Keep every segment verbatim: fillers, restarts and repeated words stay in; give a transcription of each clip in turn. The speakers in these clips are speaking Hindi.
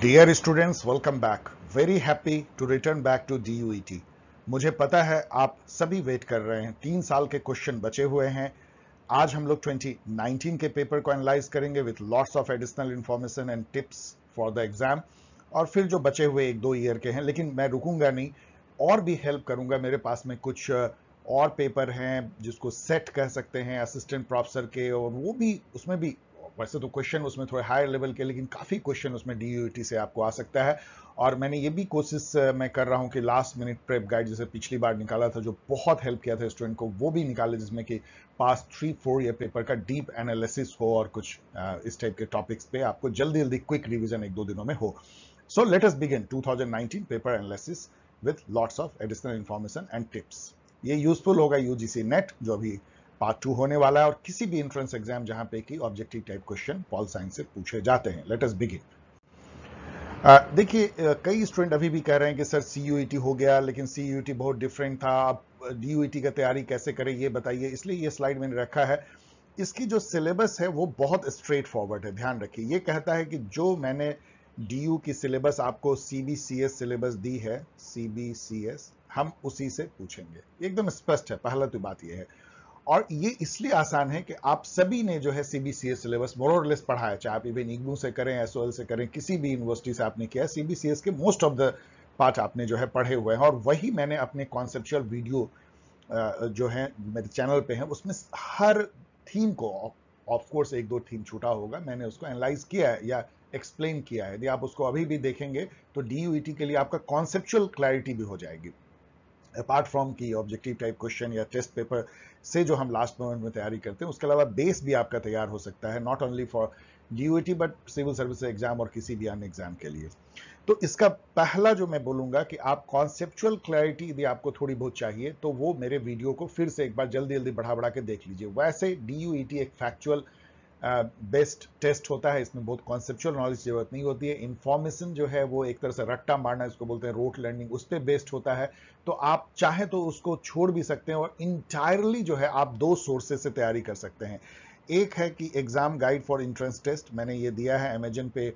Dear students, welcome back. Very happy to return back to D U E T। मुझे पता है आप सभी वेट कर रहे हैं, तीन साल के क्वेश्चन बचे हुए हैं। आज हम लोग ट्वेंटी नाइनटीन के पेपर को एनालाइज करेंगे with lots of additional information and tips for the exam, और फिर जो बचे हुए एक दो ईयर के हैं। लेकिन मैं रुकूंगा नहीं, और भी हेल्प करूंगा। मेरे पास में कुछ और पेपर हैं जिसको सेट कह सकते हैं, असिस्टेंट प्रोफेसर के, और वो भी उसमें भी वैसे तो क्वेश्चन उसमें थोड़े हायर लेवल के, लेकिन काफ़ी क्वेश्चन उसमें D U E T से आपको आ सकता है। और मैंने ये भी कोशिश मैं कर रहा हूँ कि लास्ट मिनट प्रेप गाइड जैसे पिछली बार निकाला था, जो बहुत हेल्प किया था स्टूडेंट को, वो भी निकाले, जिसमें कि past three four year paper का डीप एनालिसिस हो और कुछ इस टाइप के टॉपिक्स पे आपको जल्दी जल्दी क्विक रिविजन एक दो दिनों में हो। So let us begin two thousand nineteen paper analysis with lots of additional information and tips. ये यूजफुल होगा यूजीसी नेट, जो अभी पार्ट टू होने वाला है, और किसी भी एंट्रेंस एग्जाम जहां पे कि objective type question pol science से पूछे जाते हैं। Let us begin. देखिए, कई स्टूडेंट अभी भी कह रहे हैं कि sir C U E T हो गया, लेकिन C U E T बहुत डिफरेंट था, आप D U E T का तैयारी कैसे करें ये बताइए। इसलिए ये स्लाइड मैंने रखा है। इसकी जो सिलेबस है वो बहुत स्ट्रेट फॉरवर्ड है, ध्यान रखिए। ये कहता है कि जो मैंने D U की सिलेबस आपको C B C S syllabus दी है, C B C S, हम उसी से पूछेंगे। एकदम स्पष्ट है। पहला तो बात यह है, और ये इसलिए आसान है कि आप सभी ने जो है C B C S syllabus more और लेस पढ़ा है, चाहे आप इवन इग्नू से करें, एसओएल से करें, किसी भी यूनिवर्सिटी से आपने किया है, C B C S के मोस्ट ऑफ द पार्ट आपने जो है पढ़े हुए हैं। और वही मैंने अपने कॉन्सेप्चुअल वीडियो जो है मेरे चैनल पे है, उसमें हर थीम को, ऑफकोर्स एक दो थीम छूटा होगा, मैंने उसको एनालाइज किया है या एक्सप्लेन किया है। यदि आप उसको अभी भी देखेंगे तो D U E T के लिए आपका कॉन्सेप्चुअल क्लैरिटी भी हो जाएगी, अपार्ट फ्रॉम की ऑब्जेक्टिव टाइप क्वेश्चन या टेस्ट पेपर से जो हम लास्ट मोमेंट में तैयारी करते हैं। उसके अलावा बेस भी आपका तैयार हो सकता है, not only for D U E T but civil service exam और किसी भी अन्य एग्जाम के लिए। तो इसका पहला जो मैं बोलूंगा कि आप कॉन्सेप्चुअल क्लैरिटी यदि आपको थोड़ी बहुत चाहिए तो वो मेरे वीडियो को फिर से एक बार जल्दी जल्दी बढ़ा बढ़ा के देख लीजिए। वैसे D U E T एक फैक्चुअल बेस्ट टेस्ट होता है, इसमें बहुत कॉन्सेप्चुअल नॉलेज की जरूरत नहीं होती है। इन्फॉर्मेशन जो है वो एक तरह से रट्टा मारना, इसको बोलते हैं रोट लर्निंग, उस पर बेस्ड होता है। तो आप चाहे तो उसको छोड़ भी सकते हैं, और इंटायरली जो है आप दो सोर्सेज से तैयारी कर सकते हैं। एक है कि exam guide for entrance test, मैंने ये दिया है, अमेजन पे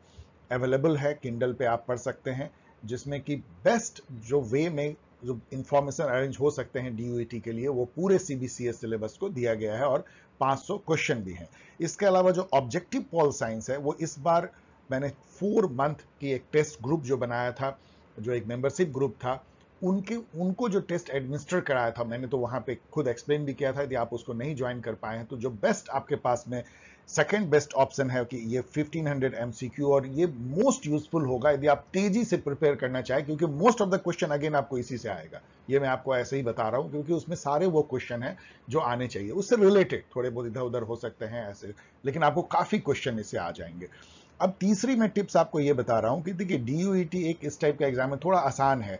अवेलेबल है, किंडल पे आप पढ़ सकते हैं, जिसमें कि बेस्ट जो वे में जो इन्फॉर्मेशन अरेंज हो सकते हैं D U E T के लिए, वो पूरे C B C S syllabus को दिया गया है, और पाँच सौ क्वेश्चन भी हैं। इसके अलावा जो ऑब्जेक्टिव पॉल साइंस है, वो इस बार मैंने फोर मंथ की एक टेस्ट ग्रुप जो बनाया था, जो एक मेंबरशिप ग्रुप था, उनके उनको जो टेस्ट एडमिनिस्टर कराया था मैंने, तो वहाँ पे खुद एक्सप्लेन भी किया था। यदि आप उसको नहीं ज्वाइन कर पाए हैं तो जो बेस्ट आपके पास में सेकंड बेस्ट ऑप्शन है कि ये fifteen hundred M C Q, और ये मोस्ट यूजफुल होगा यदि आप तेजी से प्रिपेयर करना चाहें, क्योंकि most of the question again आपको इसी से आएगा। ये मैं आपको ऐसे ही बता रहा हूँ, क्योंकि उसमें सारे वो क्वेश्चन हैं जो आने चाहिए, उससे रिलेटेड थोड़े बहुत इधर उधर हो सकते हैं ऐसे, लेकिन आपको काफ़ी क्वेश्चन इससे आ जाएंगे। अब तीसरी मैं टिप्स आपको ये बता रहा हूँ कि देखिए, D U E T एक इस टाइप का एग्जाम है, थोड़ा आसान है,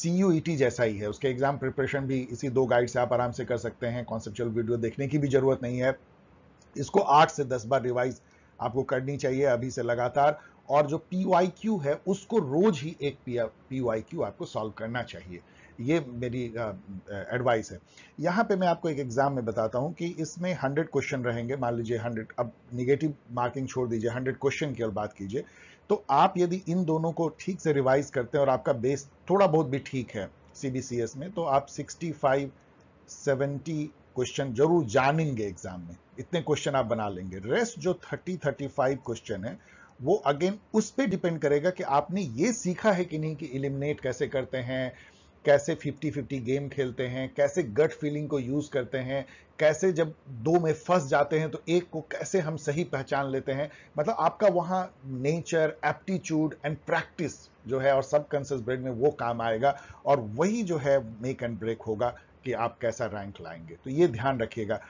C U E T जैसा ही है। उसके एग्जाम प्रिपरेशन भी इसी दो गाइड से आप आराम से कर सकते हैं, कॉन्सेप्चुअल वीडियो देखने की भी जरूरत नहीं है। इसको आठ से दस बार रिवाइज आपको करनी चाहिए अभी से लगातार, और जो P Y Q है उसको रोज ही एक P Y Q आपको सॉल्व करना चाहिए, ये मेरी एडवाइस है। यहाँ पे मैं आपको एक एग्जाम में बताता हूँ कि इसमें हंड्रेड क्वेश्चन रहेंगे, मान लीजिए हंड्रेड, अब निगेटिव मार्किंग छोड़ दीजिए, हंड्रेड क्वेश्चन की और बात कीजिए। तो आप यदि इन दोनों को ठीक से रिवाइज करते हैं और आपका बेस थोड़ा बहुत भी ठीक है C B C S में, तो आप सिक्सटी फाइव सेवेंटी क्वेश्चन जरूर जानेंगे एग्जाम में, इतने क्वेश्चन आप बना लेंगे। रेस्ट जो थर्टी थर्टी फाइव क्वेश्चन है वो अगेन उस पे डिपेंड करेगा कि आपने ये सीखा है कि नहीं कि एलिमिनेट कैसे करते हैं, कैसे फिफ्टी फिफ्टी गेम खेलते हैं, कैसे गट फीलिंग को यूज करते हैं, कैसे जब दो में फंस जाते हैं तो एक को कैसे हम सही पहचान लेते हैं। मतलब आपका वहाँ नेचर, एप्टीट्यूड एंड प्रैक्टिस जो है और सबकॉन्शियस ब्रेन में वो काम आएगा, और वही जो है मेक एंड ब्रेक होगा कि आप कैसा रैंक लाएंगे। तो ये ध्यान रखिएगा।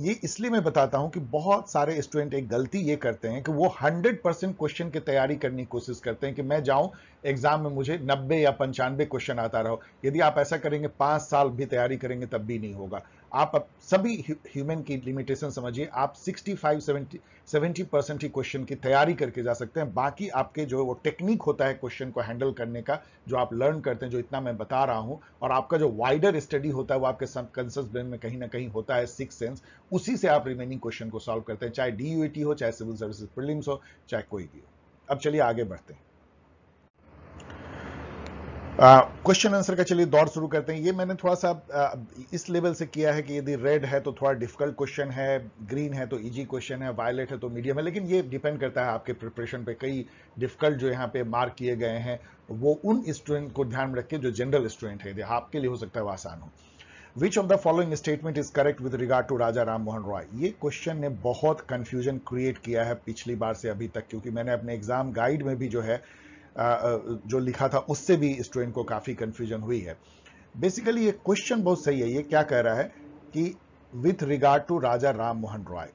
ये इसलिए मैं बताता हूँ कि बहुत सारे स्टूडेंट एक गलती ये करते हैं कि वो हंड्रेड परसेंट क्वेश्चन की तैयारी करने की कोशिश करते हैं कि मैं जाऊँ एग्जाम में मुझे नब्बे या पंचानवे क्वेश्चन आता रहो। यदि आप ऐसा करेंगे, पाँच साल भी तैयारी करेंगे तब भी नहीं होगा। आप सभी ह्यूमन की लिमिटेशन समझिए, आप सिक्सटी फाइव सेवेंटी परसेंट ही क्वेश्चन की तैयारी करके जा सकते हैं। बाकी आपके जो वो टेक्निक होता है क्वेश्चन को हैंडल करने का, जो आप लर्न करते हैं, जो इतना मैं बता रहा हूं, और आपका जो वाइडर स्टडी होता है वो आपके सबकॉन्शियस ब्रेन में कहीं ना कहीं होता है, सिक्स सेंस, उसी से आप रिमेनिंग क्वेश्चन को सॉल्व करते हैं, चाहे D U E T हो, चाहे सिविल सर्विस प्रीलिम्स हो, चाहे कोई भी हो। अब चलिए आगे बढ़ते हैं। क्वेश्चन आंसर का चलिए दौर शुरू करते हैं। ये मैंने थोड़ा सा uh, इस लेवल से किया है कि यदि रेड है तो थोड़ा डिफिकल्ट क्वेश्चन है, ग्रीन है तो इजी क्वेश्चन है, वायलेट है तो मीडियम है, लेकिन ये डिपेंड करता है आपके प्रिपरेशन पे। कई डिफिकल्ट जो यहाँ पे मार्क किए गए हैं वो उन स्टूडेंट को ध्यान में रख के जो जनरल स्टूडेंट है, आपके लिए हो सकता है वह आसान हो। Which of the following statement is correct with regard to Raja Ram Mohan Roy. ये क्वेश्चन ने बहुत कन्फ्यूजन क्रिएट किया है पिछली बार से अभी तक, क्योंकि मैंने अपने एग्जाम गाइड में भी जो है जो लिखा था उससे भी स्टूडेंट को काफ़ी कंफ्यूजन हुई है। बेसिकली ये क्वेश्चन बहुत सही है। ये क्या कह रहा है कि with regard to Raja Ram Mohan Roy,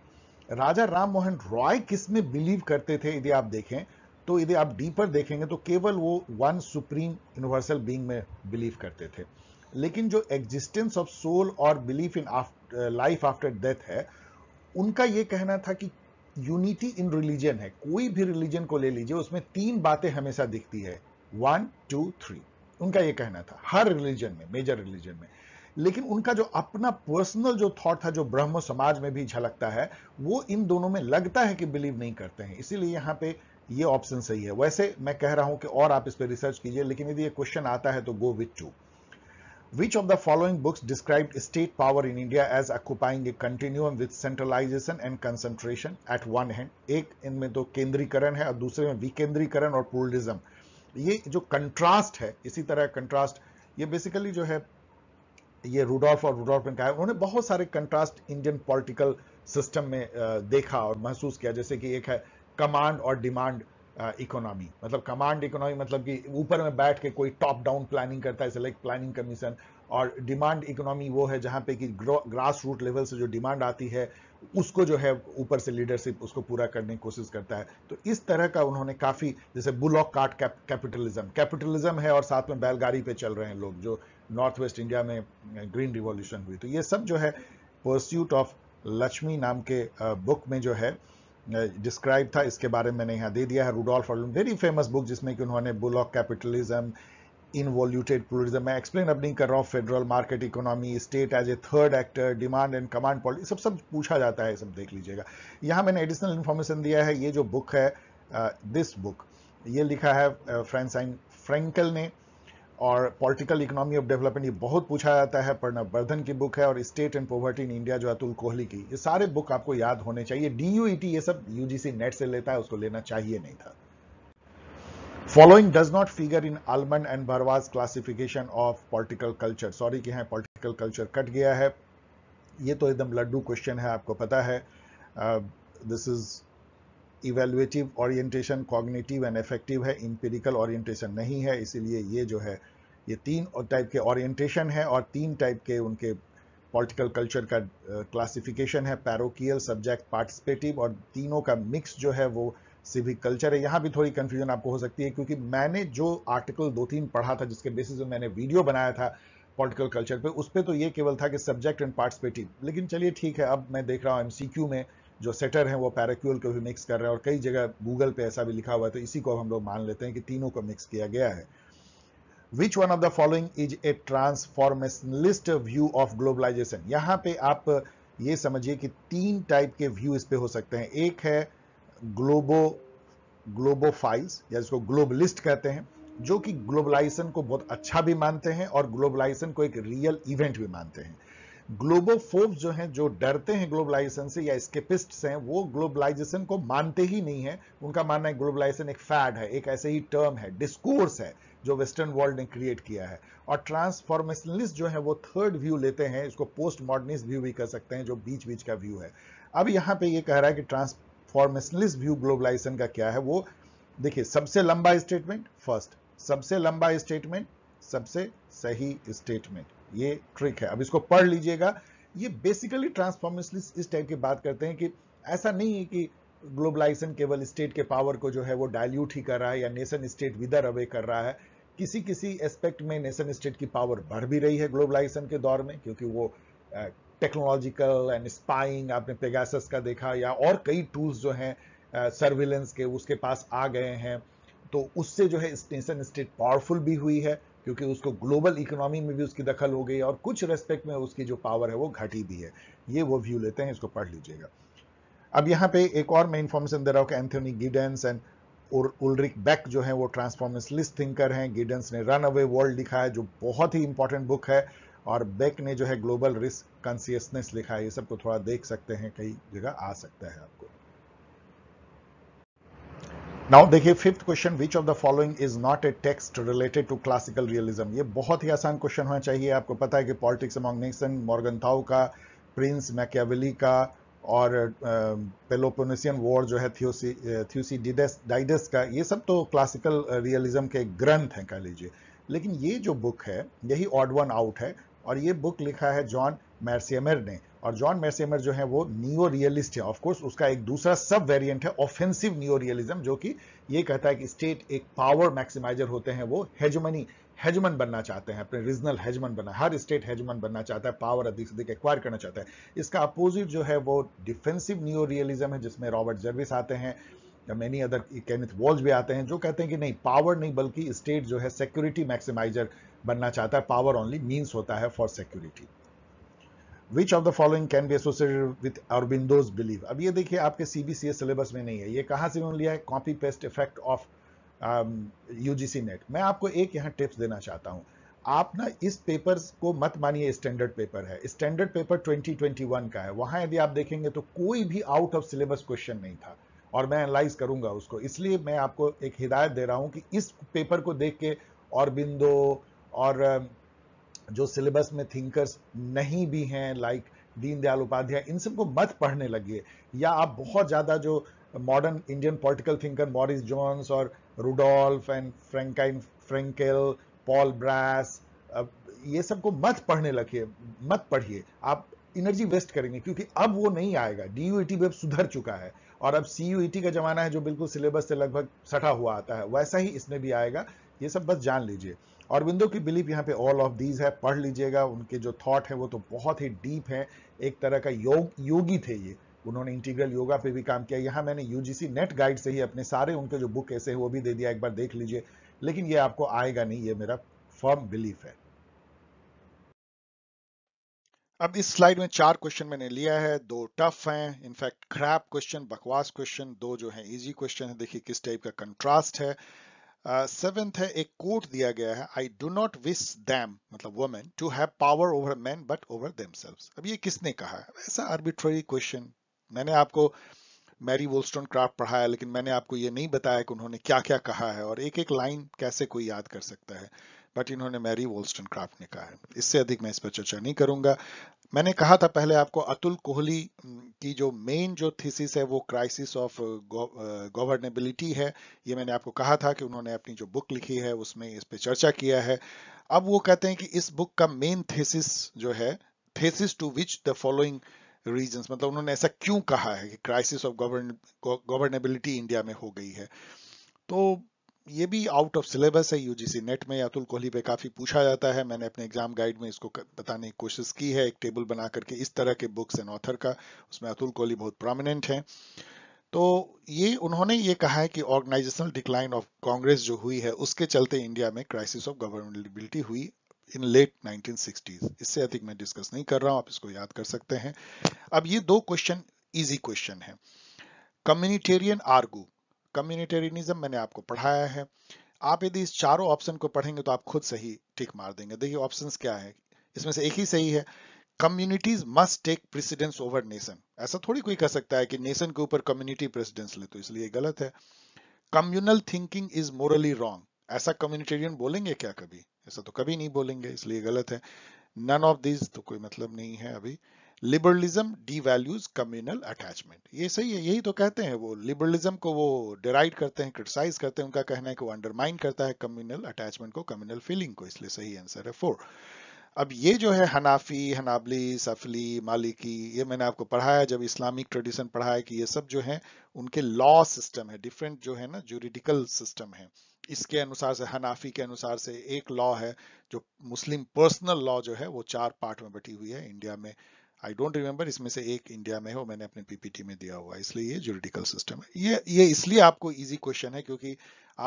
Raja Ram Mohan Roy किस में बिलीव करते थे? यदि आप देखें तो यदि आप डीपर देखेंगे तो केवल वो वन सुप्रीम यूनिवर्सल बीइंग में बिलीव करते थे, लेकिन जो एग्जिस्टेंस ऑफ सोल और belief in life after death है, उनका ये कहना था कि यूनिटी इन रिलीजन है। कोई भी रिलीजन को ले लीजिए, उसमें तीन बातें हमेशा दिखती है, वन टू थ्री, उनका ये कहना था हर रिलीजन में, मेजर रिलीजन में। लेकिन उनका जो अपना पर्सनल जो थॉट था, जो ब्रह्म समाज में भी झलकता है, वो इन दोनों में लगता है कि बिलीव नहीं करते हैं, इसीलिए यहाँ पे ये ऑप्शन सही है। वैसे मैं कह रहा हूँ कि और आप इस पर रिसर्च कीजिए, लेकिन यदि ये क्वेश्चन आता है तो go with two. Which of the following books described state power in India as occupying a continuum with centralization and concentration at one hand? एक इनमें तो केंद्रीकरण है और दूसरे में विकेंद्रीकरण और प्लुरलिज्म। ये जो कंट्रास्ट है, इसी तरह कंट्रास्ट, ये बेसिकली जो है ये रूडोल्फ और रूडोल्फ ने कहा है, उन्होंने बहुत सारे कंट्रास्ट इंडियन पॉलिटिकल सिस्टम में देखा और महसूस किया। जैसे कि एक है कमांड और डिमांड इकोनॉमी, uh, मतलब कमांड इकोनॉमी मतलब कि ऊपर में बैठ के कोई टॉप डाउन प्लानिंग करता है, लाइक प्लानिंग कमीशन। और डिमांड इकोनॉमी वो है जहाँ पे कि ग्रास रूट लेवल से जो डिमांड आती है उसको जो है ऊपर से लीडरशिप उसको पूरा करने की कोशिश करता है। तो इस तरह का उन्होंने काफ़ी, जैसे बुलॉक कार्ट कैपिटलिज्म, कैपिटलिज्म है और साथ में बैलगाड़ी पे चल रहे हैं लोग, जो नॉर्थ वेस्ट इंडिया में ग्रीन रिवॉल्यूशन हुई। तो ये सब जो है परस्यूट ऑफ लक्ष्मी नाम के बुक में जो है डिस्क्राइब था, इसके बारे में मैंने यहाँ दे दिया है। रूडोल्फ और वेरी फेमस बुक जिसमें कि उन्होंने बुलॉक कैपिटलिज्म, इनवॉल्यूटेड प्लुरलिज्म, मैं एक्सप्लेन अब नहीं कर रहा हूँ, federal market economy, state as a third actor, demand and command policy, सब सब पूछा जाता है, सब देख लीजिएगा। यहाँ मैंने एडिशनल इन्फॉर्मेशन दिया है। ये जो बुक है, दिस uh, बुक ये लिखा है फ्रांसिस फ्रैंकल ने, और पॉलिटिकल इकोनॉमी ऑफ डेवलपमेंट ये बहुत पूछा जाता है, प्रणब बर्धन की बुक है, और state and poverty in India जो अतुल कोहली की। ये सारे बुक आपको याद होने चाहिए। डी यू ई टी ये सब यू जी सी नेट से लेता है, उसको लेना चाहिए नहीं था। Following does not figure in Almond and भारवाज classification of political culture. Sorry कि यहाँ पॉलिटिकल कल्चर कट गया है, ये तो एकदम लड्डू क्वेश्चन है, आपको पता है। This is evaluative orientation, cognitive and effective है, एम्पिरिकल ओरिएंटेशन नहीं है, इसीलिए ये जो है ये तीन टाइप के ओरिएंटेशन है और तीन टाइप के उनके पॉलिटिकल कल्चर का क्लासिफिकेशन है, पैरोकियल, सब्जेक्ट, पार्टिसिपेटिव, और तीनों का मिक्स जो है वो सिविक कल्चर है। यहाँ भी थोड़ी कन्फ्यूजन आपको हो सकती है, क्योंकि मैंने जो आर्टिकल दो तीन पढ़ा था जिसके बेसिस पे मैंने वीडियो बनाया था पॉलिटिकल कल्चर पे, उस पर तो ये केवल था कि सब्जेक्ट एंड पार्टिसिपेटिव, लेकिन चलिए ठीक है। अब मैं देख रहा हूँ एम सी क्यू में जो सेटर हैं वो पैराक्यूल को भी मिक्स कर रहे हैं, और कई जगह गूगल पे ऐसा भी लिखा हुआ है, तो इसी को हम लोग मान लेते हैं कि तीनों को मिक्स किया गया है। Which one of the following is a transformationalist view of globalisation. यहाँ पे आप ये समझिए कि तीन टाइप के व्यू इस पे हो सकते हैं। एक है ग्लोबो ग्लोबोफाइल्स या जिसको ग्लोबलिस्ट कहते हैं, जो कि ग्लोबलाइजेशन को बहुत अच्छा भी मानते हैं और ग्लोबलाइजेशन को एक रियल इवेंट भी मानते हैं। ग्लोबोफोब्स जो हैं, जो डरते हैं ग्लोबलाइजेशन से, या एस्केपिस्ट्स हैं, वो ग्लोबलाइजेशन को मानते ही नहीं है। उनका मानना है ग्लोबलाइजेशन एक फैड है, एक ऐसे ही टर्म है, डिस्कोर्स है जो वेस्टर्न वर्ल्ड ने क्रिएट किया है। और ट्रांसफॉर्मेशनलिस्ट जो है वो थर्ड व्यू लेते हैं, इसको पोस्ट मॉडर्निस्ट व्यू भी कह सकते हैं, जो बीच बीच का व्यू है। अब यहाँ पे ये कह रहा है कि ट्रांसफॉर्मेशनलिस्ट व्यू ग्लोबलाइजेशन का क्या है। वो देखिए, सबसे लंबा स्टेटमेंट फर्स्ट, सबसे लंबा स्टेटमेंट सबसे सही स्टेटमेंट, ये ट्रिक है, अब इसको पढ़ लीजिएगा। ये बेसिकली ट्रांसफॉर्मेशनलिस्ट इस टाइप की बात करते हैं कि ऐसा नहीं है कि ग्लोबलाइजेशन केवल स्टेट के पावर को जो है वो डाइल्यूट ही कर रहा है या नेशन स्टेट विदर अवे कर रहा है। किसी किसी एस्पेक्ट में नेशन स्टेट की पावर बढ़ भी रही है ग्लोबलाइजेशन के दौर में, क्योंकि वो टेक्नोलॉजिकल एंड स्पाइंग, आपने पेगासस का देखा, या और कई टूल्स जो हैं सर्विलेंस के उसके पास आ गए हैं, तो उससे जो है नेशन स्टेट पावरफुल भी हुई है, क्योंकि उसको ग्लोबल इकोनॉमी में भी उसकी दखल हो गई और कुछ रेस्पेक्ट में उसकी जो पावर है वो घटी भी है। ये वो व्यू लेते हैं, इसको पढ़ लीजिएगा। अब यहाँ पे एक और मैं इन्फॉर्मेशन दे रहा हूँ कि Anthony Giddens and Ulrich Beck जो है वो ट्रांसफॉर्मेशनलिस्ट थिंकर हैं, गिडेंस ने रन अवे वर्ल्ड लिखा है जो बहुत ही इंपॉर्टेंट बुक है, और बेक ने जो है ग्लोबल रिस्क कॉन्शियसनेस लिखा है। ये सबको थोड़ा देख सकते हैं, कई जगह आ सकता है आपको। नाउ देखिए fifth question, which of the following is not a text related to classical realism. ये बहुत ही आसान क्वेश्चन होना चाहिए। आपको पता है कि पॉलिटिक्स अमॉन्ग नेशन मॉर्गनथाउ का, प्रिंस मैकियावेली का, और पेलोपोनेसियन वॉर जो है थियोसीडाइडस डाइडस का, ये सब तो क्लासिकल रियलिज्म के ग्रंथ हैं कह लीजिए। लेकिन ये जो बुक है यही ऑड वन आउट है, और ये बुक लिखा है जॉन मैर्सिमर ने, और जॉन मैर्सिमर जो है वो नियो रियलिस्ट है। ऑफकोर्स उसका एक दूसरा सब वेरिएंट है ऑफेंसिव नियो रियलिज्म, जो कि ये कहता है कि स्टेट एक पावर मैक्सिमाइजर होते हैं, वो हेजमनी हेजमन बनना चाहते हैं, अपने रीजनल हेजमन बनना, हर स्टेट हेजमन बनना चाहता है, पावर अधिक से अधिक एक्वायर करना चाहता है। इसका अपोजिट जो है वो डिफेंसिव नियो रियलिज्म है, जिसमें रॉबर्ट जर्विस आते हैं, मेनी अदर केनेथ वॉल्स भी आते हैं, जो कहते हैं कि नहीं, पावर नहीं बल्कि स्टेट जो है सिक्योरिटी मैक्सिमाइजर बनना चाहता है, पावर ओनली मीन्स होता है for security. Which of the following can be associated with Aurobindo's believe. अब ये देखिए आपके सीबीसीएस सिलेबस में नहीं है, ये कहाँ से उन्होंने लिया है, copy paste effect of UGC NET. मैं आपको एक यहाँ टिप्स देना चाहता हूँ, आप ना इस पेपर को मत मानिए स्टैंडर्ड पेपर है। Standard paper twenty twenty one का है, वहाँ यदि आप देखेंगे तो कोई भी आउट ऑफ सिलेबस क्वेश्चन नहीं था, और मैं एनालाइज करूंगा उसको। इसलिए मैं आपको एक हिदायत दे रहा हूं कि इस पेपर को देख के अरबिंदो और जो सिलेबस में थिंकर्स नहीं भी हैं लाइक दीन दयाल उपाध्याय, इन सबको मत पढ़ने लगिए, या आप बहुत ज़्यादा जो modern Indian political thinker Morris Jones और Rudolph and Franklin Frankel, Paul Brass, ये सबको मत पढ़ने लगिए, मत पढ़िए, आप एनर्जी वेस्ट करेंगे, क्योंकि अब वो नहीं आएगा। डीयूईटी वेब सुधर चुका है, और अब सीयूईटी का जमाना है जो बिल्कुल सिलेबस से लगभग सटा हुआ आता है, वैसा ही इसमें भी आएगा। ये सब बस जान लीजिए। अरबिंदो की बिलीफ यहाँ पे ऑल ऑफ दीज है, पढ़ लीजिएगा। उनके जो थॉट है वो तो बहुत ही डीप है, एक तरह का योग योगी थे ये, उन्होंने इंटीग्रल योगा पे भी काम किया। यहाँ मैंने यूजीसी नेट गाइड से ही अपने सारे उनके जो बुक ऐसे हैं वो भी दे दिया, एक बार देख लीजिए, लेकिन ये आपको आएगा नहीं, ये मेरा फर्म बिलीफ है। अब इस स्लाइड में चार क्वेश्चन मैंने लिया है, दो टफ हैं, इनफैक्ट क्रैप क्वेश्चन, बकवास क्वेश्चन, दो जो है इजी क्वेश्चन है। देखिए किस टाइप का कंट्रास्ट है। सेवेंथ uh, है, एक कोट दिया गया है, I do not wish them, मतलब women, to have power over man but over themselves. अब ये किसने कहा है, ऐसा आर्बिट्ररी क्वेश्चन। मैंने आपको मैरी वोलस्टोनक्राफ्ट पढ़ाया, लेकिन मैंने आपको ये नहीं बताया कि उन्होंने क्या क्या कहा है, और एक एक लाइन कैसे कोई याद कर सकता है, बट इन्होंने मैरी वोलस्टोनक्राफ्ट ने कहा है। इससे अधिक मैं इस पर चर्चा नहीं करूंगा। मैंने कहा था पहले आपको, अतुल कोहली की जो मेन जो थीसिस है वो क्राइसिस ऑफ गवर्नेबिलिटी है। ये मैंने आपको कहा था कि उन्होंने अपनी जो बुक लिखी है उसमें इस पे चर्चा किया है। अब वो कहते हैं कि इस बुक का मेन थीसिस जो है, thesis to which the following reasons, मतलब उन्होंने ऐसा क्यों कहा है कि क्राइसिस ऑफ गवर्नेबिलिटी इंडिया में हो गई है। तो ये भी आउट ऑफ सिलेबस है, यूजीसी नेट में अतुल कोहली पे काफी पूछा जाता है। मैंने अपने एग्जाम गाइड में इसको बताने की कोशिश की है, एक टेबल बना करके इस तरह के बुक्स एंड ऑथर का, उसमें अतुल कोहली बहुत प्रोमिनेंट हैं। तो ये उन्होंने ये कहा है कि ऑर्गेनाइजेशनल डिक्लाइन ऑफ कांग्रेस जो हुई है उसके चलते इंडिया में क्राइसिस ऑफ गवर्नेबिलिटी हुई इन लेट नाइनटीन सिक्सटीज। इससे अधिक मैं डिस्कस नहीं कर रहा हूँ, आप इसको याद कर सकते हैं। अब ये दो क्वेश्चन ईजी क्वेश्चन है। कम्युनिटेरियन आर्गू, कम्युनिटेरियनिज्म मैंने आपको पढ़ाया है। आप यदि इस चारों ऑप्शन को पढ़ेंगे तो आप खुद सही टिक मार देंगे। देखिए ऑप्शंस क्या है, इसमें से एक ही सही है, communities must take precedence over nation. ऐसा थोड़ी कोई कह सकता है कि नेशन के ऊपर कम्युनिटी प्रेसिडेंस ले, तो इसलिए गलत है। Communal thinking is morally wrong, ऐसा कम्युनिटेरियन बोलेंगे क्या कभी, ऐसा तो कभी नहीं बोलेंगे, इसलिए गलत है। नन ऑफ दिस तो कोई मतलब नहीं है अभी। लिबरलिज्म डिवैल्यूज कम्युनल अटैचमेंट, ये सही है, यही तो कहते हैं वो, लिबरलिज्म को वो डिराइड करते हैं, क्रिटिसाइज करते हैं, उनका कहना है कि वो अंडरमाइन करता है कम्युनल अटैचमेंट को, कम्युनल फीलिंग को, इसलिए सही आंसर है फोर। अब ये जो है हनाफी, हनाबली, सफली, मालिकी, ये मैंने आपको पढ़ाया जब इस्लामिक ट्रेडिशन पढ़ाया कि ये सब जो है उनके लॉ सिस्टम है, डिफरेंट जो है ना ज्यूरिडिकल सिस्टम है, इसके अनुसार से हनाफी के अनुसार से एक लॉ है जो मुस्लिम पर्सनल लॉ जो है वो चार पार्ट में बटी हुई है। इंडिया में आई डोंट रिमेम्बर, इसमें से एक इंडिया में हो, मैंने अपने पीपीटी में दिया हुआ, इसलिए ये ज्यूरिडिकल सिस्टम है। ये ये इसलिए आपको इजी क्वेश्चन है क्योंकि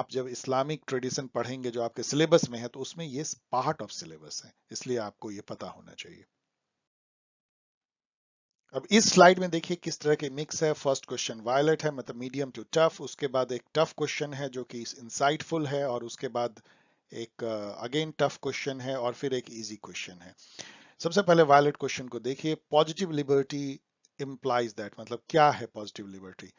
आप जब इस्लामिक ट्रेडिशन पढ़ेंगे जो आपके सिलेबस में है तो उसमें ये पार्ट ऑफ सिलेबस है, इसलिए आपको ये पता होना चाहिए। अब इस स्लाइड में देखिए किस तरह के मिक्स है। फर्स्ट क्वेश्चन वायलेट है मतलब मीडियम टू टफ, उसके बाद एक टफ क्वेश्चन है जो कि इंसाइटफुल है, और उसके बाद एक अगेन टफ क्वेश्चन है, और फिर एक इजी क्वेश्चन है। सबसे पहले वायलेट क्वेश्चन को देखिए। पॉजिटिव लिबर्टी इम्प्लाइज दैट, मतलब क्या है positive liberty.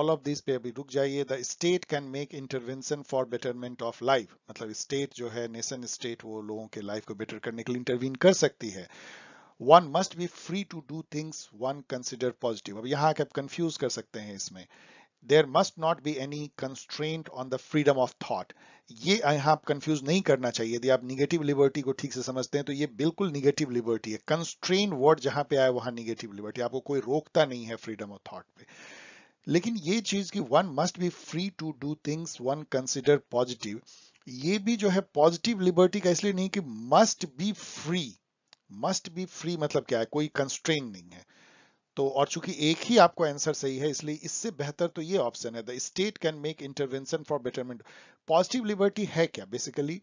All of this पे अभी रुक जाइए। The state can make intervention for betterment of life, मतलब स्टेट जो है नेशन स्टेट वो लोगों के लाइफ को बेटर करने के लिए इंटरवीन कर सकती है। One must be free to do things one consider positive. अब यहाँ के आप confuse कर सकते हैं इसमें। There must not be any constraint on the freedom of thought. ये यहाँ आप confuse नहीं करना चाहिए। यदि आप negative liberty को ठीक से समझते हैं तो ये बिल्कुल negative liberty है। Constraint word जहाँ पे आए वहाँ negative liberty, आपको कोई रोकता नहीं है freedom of thought पे। लेकिन ये चीज कि one must be free to do things one consider positive, ये भी जो है पॉजिटिव लिबर्टी का इसलिए नहीं कि must be free। Must be free मतलब क्या है, कोई कंस्ट्रेंट नहीं है। तो और चूंकि एक ही आपको आंसर सही है इसलिए इससे बेहतर तो ये ऑप्शन है, the state can make intervention for betterment. Positive liberty है क्या, बेसिकली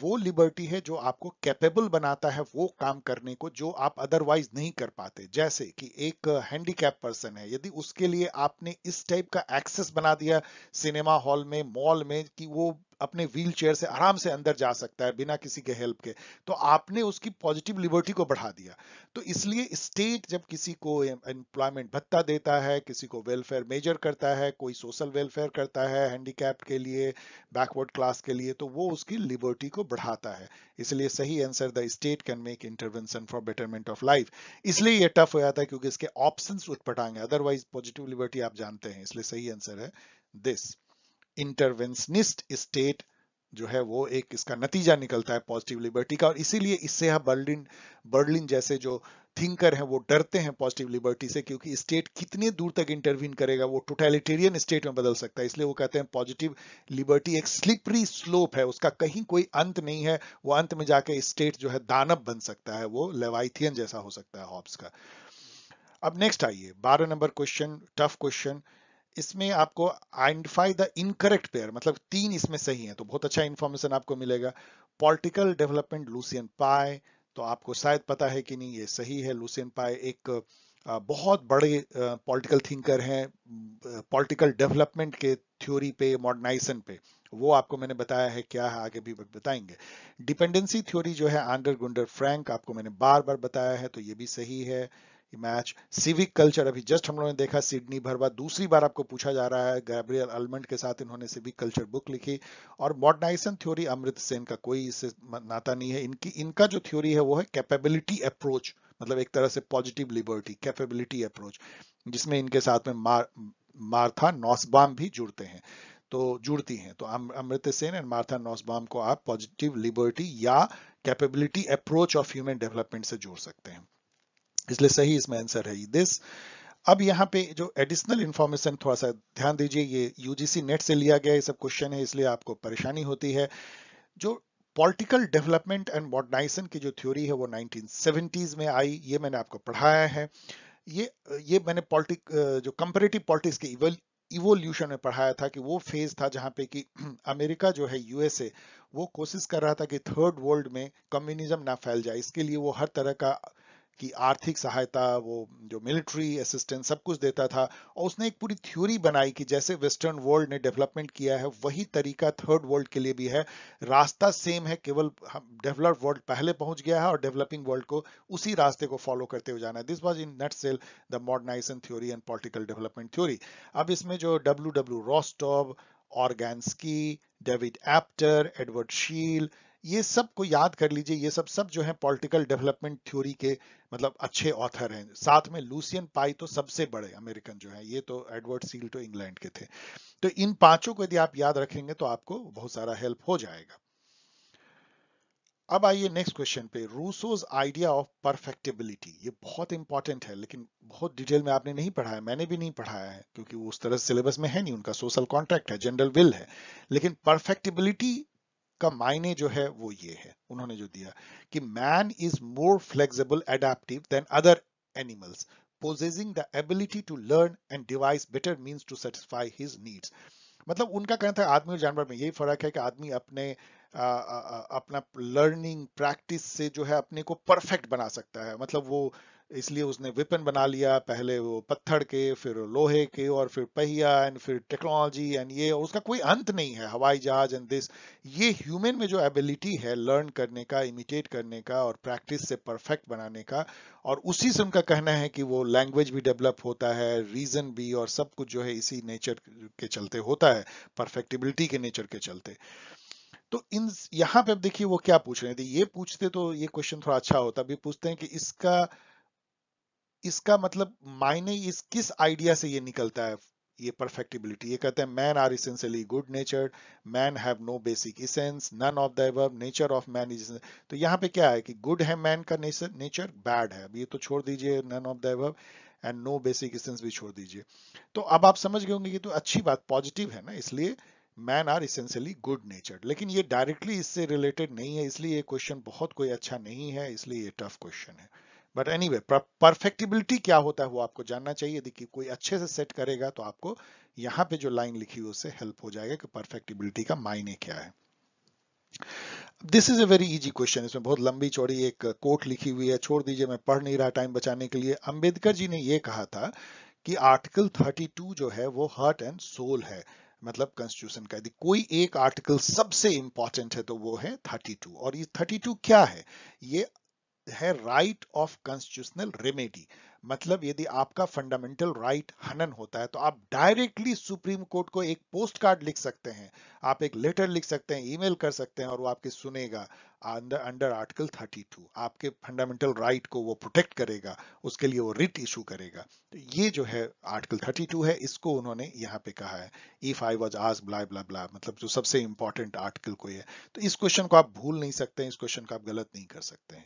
वो लिबर्टी है जो आपको कैपेबल बनाता है वो काम करने को जो आप अदरवाइज नहीं कर पाते। जैसे कि एक हैंडीकैप पर्सन है, यदि उसके लिए आपने इस टाइप का एक्सेस बना दिया सिनेमा हॉल में, मॉल में, कि वो अपने व्हीलचेयर से आराम से अंदर जा सकता है बिना किसी के हेल्प के, तो आपने उसकी पॉजिटिव लिबर्टी को बढ़ा दिया। तो इसलिए स्टेट जब किसी को एम्प्लॉयमेंट भत्ता देता है, किसी को वेलफेयर मेजर करता है, कोई सोशल वेलफेयर करता है हैंडीकैप के लिए, बैकवर्ड क्लास के लिए, तो वो उसकी लिबर्टी को बढ़ाता है। इसलिए सही answer the state can make intervention for betterment of life. इसलिए यह टफ हो जाता है क्योंकि इसके ऑप्शंस उठपटांग है, अदरवाइज पॉजिटिव लिबर्टी आप जानते हैं। इसलिए सही आंसर है दिस। इंटरवेंशनिस्ट स्टेट जो है वो एक इसका नतीजा निकलता है पॉजिटिव लिबर्टी का, और इसीलिए इससे हम बर्लिन बर्लिन जैसे जो थिंकर हैं वो डरते हैं पॉजिटिव लिबर्टी से, क्योंकि स्टेट कितने दूर तक इंटरवीन करेगा, वो टोटलिटेरियन स्टेट में बदल सकता है। इसलिए वो कहते हैं पॉजिटिव लिबर्टी एक स्लिपरी स्लोप है, उसका कहीं कोई अंत नहीं है, वो अंत में जाके स्टेट जो है दानव बन सकता है, वो लेवाइथियन जैसा हो सकता है हॉब्स का। अब नेक्स्ट आइए बारह नंबर क्वेश्चन, टफ क्वेश्चन। इसमें आपको आइडेंटिफाई द इनकरेक्ट पेयर, मतलब तीन इसमें सही है तो बहुत अच्छा इंफॉर्मेशन आपको मिलेगा। पॉलिटिकल डेवलपमेंट लूसियन पाई, तो आपको शायद पता है कि नहीं, ये सही है। लूसियन पाई एक बहुत बड़े पॉलिटिकल थिंकर हैं, पॉलिटिकल डेवलपमेंट के थ्योरी पे, मॉडर्नाइजेशन पे, वो आपको मैंने बताया है क्या है, आगे भी बताएंगे। डिपेंडेंसी थ्योरी जो है आंडर गुंडर फ्रैंक, आपको मैंने बार बार बताया है, तो ये भी सही है मैच। सिविक कल्चर अभी जस्ट हम लोगों ने देखा, सिडनी भरवा दूसरी बार आपको पूछा जा रहा है, गैब्रियल अलमंड के साथ इन्होंने सिविक कल्चर बुक लिखी। और मॉडर्नाइजेशन थ्योरी अमृत सेन का कोई इससे नाता नहीं है, इनकी इनका जो थ्योरी है वो है कैपेबिलिटी अप्रोच, मतलब एक तरह से पॉजिटिव लिबर्टी कैपेबिलिटी अप्रोच, जिसमें इनके साथ में मार, मार्था नॉसबाम भी जुड़ते हैं तो जुड़ती हैं। तो Amartya Sen and Martha Nussbaum को आप पॉजिटिव लिबर्टी या capability approach of human development से जोड़ सकते हैं। इसलिए सही इसमें आंसर है दिस। अब यहाँ पे जो एडिशनल इन्फॉर्मेशन थोड़ा सा ध्यान दीजिए, ये यूजीसी नेट से लिया गया ये सब क्वेश्चन है, इसलिए आपको परेशानी होती है। जो पॉलिटिकल डेवलपमेंट एंड मॉडर्नाइजेशन की जो थ्योरी है वो नाइनटीन सेवेंटीज़ में आई, ये मैंने आपको पढ़ाया है। ये ये मैंने पॉलिटिक जो कंपेरेटिव पॉलिटिक्स के इवोल्यूशन में पढ़ाया था कि वो फेज था जहाँ पे कि अमेरिका जो है यूएसए वो कोशिश कर रहा था कि थर्ड वर्ल्ड में कम्युनिज्म ना फैल जाए, इसके लिए वो हर तरह का कि आर्थिक सहायता, वो जो मिलिट्री असिस्टेंस सब कुछ देता था। और उसने एक पूरी थ्योरी बनाई कि जैसे वेस्टर्न वर्ल्ड ने डेवलपमेंट किया है वही तरीका थर्ड वर्ल्ड के लिए भी है, रास्ता सेम है, केवल डेवलप्ड वर्ल्ड पहले पहुंच गया है और डेवलपिंग वर्ल्ड को उसी रास्ते को फॉलो करते हुए जाना है। This was in nutshell the modernisation theory and political development theory. अब इसमें जो W W Rostow, Organski, David Apter, Edward Shils, ये सब को याद कर लीजिए, ये सब सब जो है पॉलिटिकल डेवलपमेंट थ्योरी के मतलब अच्छे ऑथर हैं। साथ में लूसियन पाई तो सबसे बड़े अमेरिकन जो है, ये तो एडवर्ड सील तो इंग्लैंड के थे। तो इन पांचों को यदि आप याद रखेंगे तो आपको बहुत सारा हेल्प हो जाएगा। अब आइए नेक्स्ट क्वेश्चन पे, रूसोज आइडिया ऑफ परफेक्टिबिलिटी। ये बहुत इंपॉर्टेंट है लेकिन बहुत डिटेल में आपने नहीं पढ़ा है, मैंने भी नहीं पढ़ाया है क्योंकि वो उस तरह से सिलेबस में है नहीं, उनका सोशल कॉन्ट्रैक्ट है, जनरल विल है। लेकिन परफेक्टिबिलिटी का मायने जो है वो ये है, उन्होंने जो दिया कि man is more flexible adaptive than other animals, possessing the ability to learn and devise better means to satisfy his needs. मतलब उनका कहना था आदमी और जानवर में यही फर्क है कि आदमी अपने आ, आ, अपना लर्निंग प्रैक्टिस से जो है अपने को परफेक्ट बना सकता है, मतलब वो इसलिए उसने वेपन बना लिया, पहले वो पत्थर के, फिर लोहे के, और फिर पहिया, एंड फिर टेक्नोलॉजी, एंड ये उसका कोई अंत नहीं है, हवाई जहाज एंड दिस। ये ह्यूमन में जो एबिलिटी है लर्न करने का, इमिटेट करने का और प्रैक्टिस से परफेक्ट बनाने का, और उसी से उनका कहना है कि वो लैंग्वेज भी डेवलप होता है, रीजन भी, और सब कुछ जो है इसी नेचर के चलते होता है, परफेक्टिबिलिटी के नेचर के चलते। तो इन यहाँ पे अब देखिए वो क्या पूछ रहे थे, ये पूछते तो ये क्वेश्चन थोड़ा अच्छा होता। अभी पूछते हैं कि इसका इसका मतलब मायने इस किस आइडिया से ये निकलता है, ये परफेक्टिबिलिटी। ये कहते हैं man are essentially good natured, man have no basic essence, none of the above, nature of man is. तो यहाँ पे क्या है कि गुड है मैन का नेचर, बैड है, अब ये तो छोड़ दीजिए, none of the above and no basic essence भी छोड़ दीजिए। तो अब आप समझ गए होंगे कि तो अच्छी बात, पॉजिटिव है ना, इसलिए man are essentially good natured. लेकिन ये डायरेक्टली इससे रिलेटेड नहीं है, इसलिए ये क्वेश्चन बहुत कोई अच्छा नहीं है, इसलिए ये टफ क्वेश्चन है। बट एनीवे, परफेक्टिबिलिटी क्या होता है वो आपको जानना चाहिए। देखिए कोई अच्छे से सेट करेगा तो आपको यहाँ पे जो लाइन लिखी हुई उससे हेल्प हो जाएगा कि परफेक्टिबिलिटी का मायने क्या है। This is a very easy question, इसमें बहुत लंबी चौड़ी एक कोट लिखी हुई है, छोड़ दीजिए, मैं पढ़ नहीं रहा टाइम बचाने के लिए। अम्बेडकर जी ने यह कहा था कि आर्टिकल थर्टी टू जो है वो हार्ट एंड सोल है, मतलब कॉन्स्टिट्यूशन का। यदि कोई एक आर्टिकल सबसे इंपॉर्टेंट है तो वो है थर्टी टू। और ये थर्टी टू क्या है, ये है राइट ऑफ कॉन्स्टिट्यूशनल रेमेडी, मतलब यदि आपका फंडामेंटल राइट हनन होता है तो आप डायरेक्टली सुप्रीम कोर्ट को एक पोस्ट कार्ड लिख सकते हैं, आप एक लेटर लिख सकते हैं, ईमेल कर सकते हैं, और वो आपके सुनेगा under under article thirty two, आपके फंडामेंटल राइट को वो प्रोटेक्ट करेगा, उसके लिए वो रिट इशू करेगा। तो ये जो है आर्टिकल थर्टी टू है, इसको उन्होंने यहाँ पे कहा है, if I was asked blah blah blah, मतलब जो सबसे इंपॉर्टेंट आर्टिकल कोई है। तो इस क्वेश्चन को आप भूल नहीं सकते हैं, इस क्वेश्चन को आप गलत नहीं कर सकते हैं।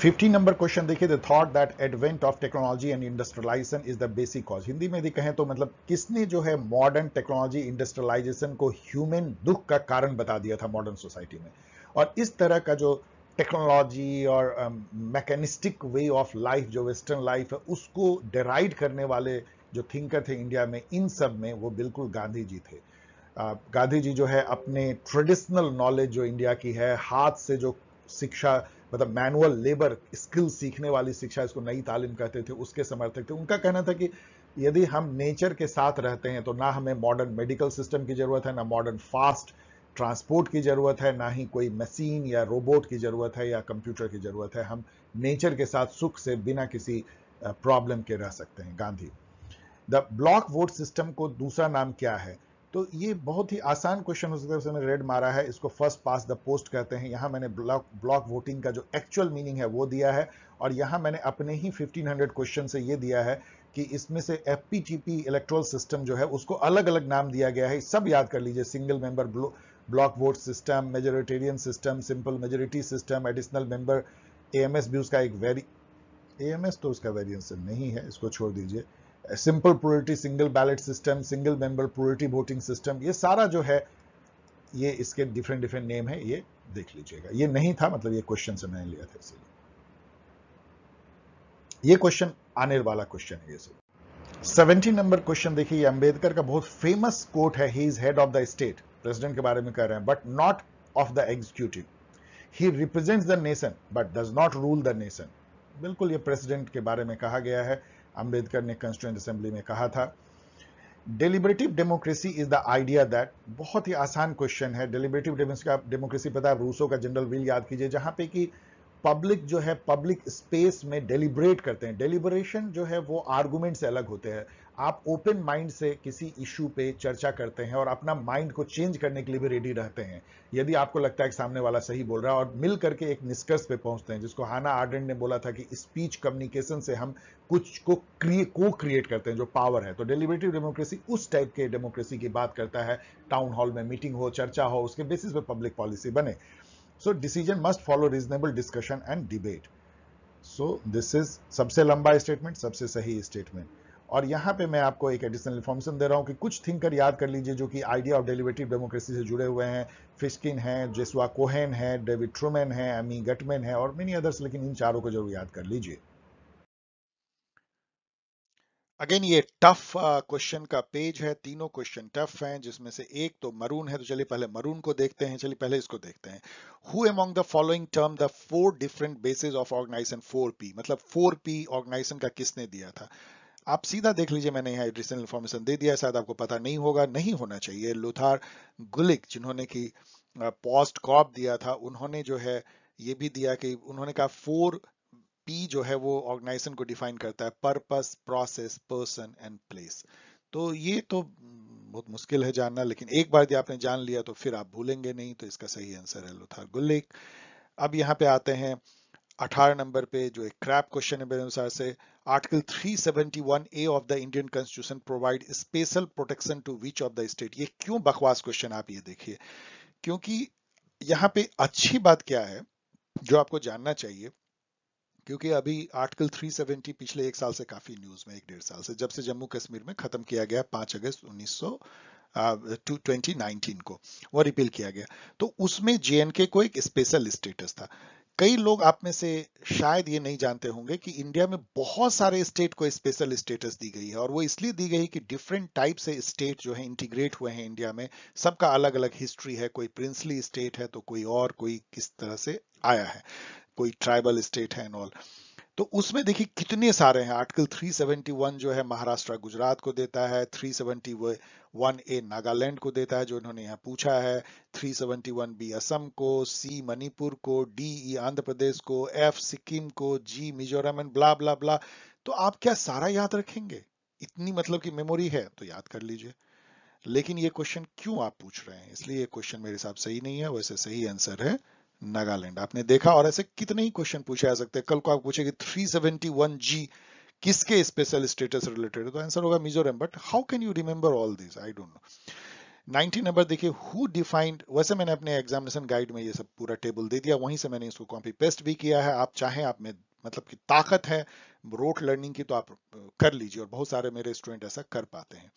फिफ्टीन नंबर क्वेश्चन देखिए, the thought that advent of technology and industrialisation is the basic cause. Hindi में यदि कहें तो मतलब किसने जो है मॉडर्न टेक्नोलॉजी, इंडस्ट्रियलाइजेशन को ह्यूमन दुख का कारण बता दिया था मॉडर्न सोसाइटी में। और इस तरह का जो टेक्नोलॉजी और मैकेनिस्टिक वे ऑफ लाइफ, जो वेस्टर्न लाइफ है, उसको डिराइड करने वाले जो थिंकर थे इंडिया में, इन सब में वो बिल्कुल गांधी जी थे। uh, गांधी जी जो है अपने ट्रेडिशनल नॉलेज जो इंडिया की है, हाथ से जो शिक्षा, मतलब मैनुअल लेबर स्किल सीखने वाली शिक्षा, इसको नई तालीम कहते थे, उसके समर्थक थे। उनका कहना था कि यदि हम नेचर के साथ रहते हैं तो ना हमें मॉडर्न मेडिकल सिस्टम की जरूरत है, ना मॉडर्न फास्ट ट्रांसपोर्ट की जरूरत है, ना ही कोई मशीन या रोबोट की जरूरत है या कंप्यूटर की जरूरत है। हम नेचर के साथ सुख से बिना किसी प्रॉब्लम के रह सकते हैं, Gandhi. The block vote system को दूसरा नाम क्या है? तो ये बहुत ही आसान क्वेश्चन हो सकता है, उसने रेड मारा है, इसको फर्स्ट पास द पोस्ट कहते हैं। यहाँ मैंने ब्लॉक ब्लॉक वोटिंग का जो एक्चुअल मीनिंग है वो दिया है, और यहाँ मैंने अपने ही फिफ्टीन हंड्रेड क्वेश्चन से ये दिया है कि इसमें से F P T P electoral system जो है उसको अलग अलग नाम दिया गया है, सब याद कर लीजिए। Single member block vote system, majoritarian system, simple majority system, additional member A M S भी उसका एक वेरी ए एम एस तो उसका वेरियंस नहीं है, इसको छोड़ दीजिए। Simple plurality single ballot system, single member plurality voting system, ये सारा जो है ये इसके डिफरेंट डिफरेंट नेम है, ये देख लीजिएगा। ये नहीं था, मतलब ये क्वेश्चन से मैंने लिया था, इसलिए ये क्वेश्चन आने वाला क्वेश्चन है। ये सेवेंटी नंबर क्वेश्चन देखिए, अंबेडकर का बहुत फेमस कोट है, he is head of the state, president के बारे में कह रहे हैं, but not of the executive, he represents the nation but does not rule the nation. बिल्कुल ये प्रेसिडेंट के बारे में कहा गया है, अंबेडकर ने कंस्टिट्यूएंट असेंबली में कहा था। Deliberative democracy is the idea that, बहुत ही आसान क्वेश्चन है। डेलिबरेटिव डेमोक्रेसी पता है, रूसो का जनरल व्हील याद कीजिए, जहां पे कि पब्लिक जो है पब्लिक स्पेस में डेलिबरेट करते हैं। डेलिबरेशन जो है वो आर्गूमेंट से अलग होते हैं, आप ओपन माइंड से किसी इशू पे चर्चा करते हैं और अपना माइंड को चेंज करने के लिए भी रेडी रहते हैं, यदि आपको लगता है कि सामने वाला सही बोल रहा है, और मिल करके एक निष्कर्ष पे पहुंचते हैं, जिसको हाना आर्डेंट ने बोला था कि स्पीच कम्युनिकेशन से हम कुछ को क्रिएट को क्रिएट करते हैं, जो पावर है। तो डेलिबरेटिव डेमोक्रेसी उस टाइप के डेमोक्रेसी की बात करता है, टाउन हॉल में मीटिंग हो, चर्चा हो, उसके बेसिस पे पब्लिक पॉलिसी बने। So decision must follow reasonable discussion and debate. So this is सबसे लंबा स्टेटमेंट, सबसे सही स्टेटमेंट। और यहाँ पे मैं आपको एक एडिशनल इन्फॉर्मेशन दे रहा हूँ कि कुछ थिंकर याद कर लीजिए जो कि आइडिया ऑफ डेलिबरेटिव डेमोक्रेसी से जुड़े हुए हैं। फिशकिन हैं, जेसुआ कोहेन है, डेविड ट्रूमैन है, एमी गटमैन है और मेनी अदर्स, लेकिन इन चारों को जरूर याद कर लीजिए। अगेन ये टफ क्वेश्चन का पेज है, तीनों क्वेश्चन टफ हैं, जिसमें से एक तो मरून है। तो चलिए पहले मरून को देखते हैं। चलिए पहले इसको देखते हैं। Who among the following term the four different basis of organisation four P, मतलब फोर पी ऑर्गेनाइजेशन का किसने दिया था। आप सीधा देख लीजिए, मैंने यहाँ एडिशनल इन्फॉर्मेशन दे दिया है, शायद आपको पता नहीं होगा, नहीं होना चाहिए। लोथार गुलिक, जिन्होंने की पोस्ट कॉप दिया था, उन्होंने जो है ये भी दिया कि उन्होंने कहा फोर पी जो है वो ऑर्गेनाइजेशन को डिफाइन करता है, purpose, process, person and place. तो ये तो बहुत मुश्किल है जानना, लेकिन एक बार यदि आपने जान लिया तो फिर आप भूलेंगे नहीं। तो इसका सही आंसर है लोथार गुलिक। अब यहाँ पे आते हैं अठारह नंबर पे, जो एक क्रैप क्वेश्चन है मेरे अनुसार से। Article three seventy one A of the Indian constitution provide special protection to which of the state. ये क्यों बकवास क्वेश्चन, आप ये देखिए, क्योंकि यहाँ पे अच्छी बात क्या है जो आपको जानना चाहिए, क्योंकि अभी आर्टिकल थ्री सेवेंटी पिछले एक साल से काफी न्यूज में, एक डेढ़ साल से, जब से जम्मू कश्मीर में खत्म किया गया पाँच अगस्त उन्नीस सौ उन्नीस को, वो रिपील किया गया। तो उसमें जेएनके को एक स्पेशल स्टेटस था। कई लोग आप में से शायद ये नहीं जानते होंगे कि इंडिया में बहुत सारे स्टेट को स्पेशल स्टेटस दी गई है, और वो इसलिए दी गई कि डिफरेंट टाइप से स्टेट जो है इंटीग्रेट हुए हैं इंडिया में, सबका अलग अलग हिस्ट्री है। कोई प्रिंसली स्टेट है तो कोई और, कोई किस तरह से आया है, कोई ट्राइबल स्टेट है एंड ऑल। तो उसमें देखिए कितने सारे हैं। आर्टिकल थ्री सेवेंटी वन जो है महाराष्ट्र गुजरात को देता है, three seventy one A Nagaland को देता है जो इन्होंने यहाँ पूछा है, three seventy one B Assam को, सी मणिपुर को, डी ई आंध्र प्रदेश को, एफ सिक्किम को, G Mizoram and blah blah blah. तो आप क्या सारा याद रखेंगे? इतनी मतलब की मेमोरी है तो याद कर लीजिए, लेकिन ये क्वेश्चन क्यों आप पूछ रहे हैं, इसलिए ये क्वेश्चन मेरे हिसाब सही नहीं है। वैसे सही आंसर है नागालैंड। आपने देखा, और ऐसे कितने ही क्वेश्चन पूछे जा सकते हैं। कल को आप पूछेंगे थ्री सेवेंटी वन जी किसके स्पेशल स्टेटस रिलेटेड है, तो आंसर होगा Mizoram. But how can you remember all this, I don't know. Ninety number देखिए, हु डिफाइंड, वैसे मैंने अपने एग्जामिनेशन गाइड में ये सब पूरा टेबल दे दिया, वहीं से मैंने इसको कॉपी पेस्ट भी किया है। आप चाहें, आप में मतलब की ताकत है रोट लर्निंग की, तो आप कर लीजिए, और बहुत सारे मेरे स्टूडेंट ऐसा कर पाते हैं,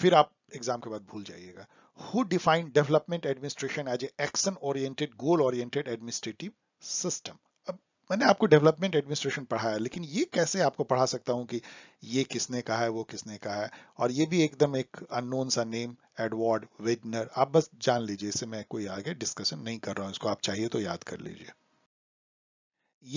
फिर आप एग्जाम के बाद भूल जाइएगा। Who defined development administration as a action oriented, goal oriented administrative system? अब मैंने आपको डेवलपमेंट एडमिनिस्ट्रेशन पढ़ाया, लेकिन ये कैसे आपको पढ़ा सकता हूं कि ये किसने कहा है, वो किसने कहा है, और ये भी एकदम एक अननोन सा नेम, एडवर्ड वेगनर। आप बस जान लीजिए, इससे मैं कोई आगे डिस्कशन नहीं कर रहा हूं, इसको आप चाहिए तो याद कर लीजिए।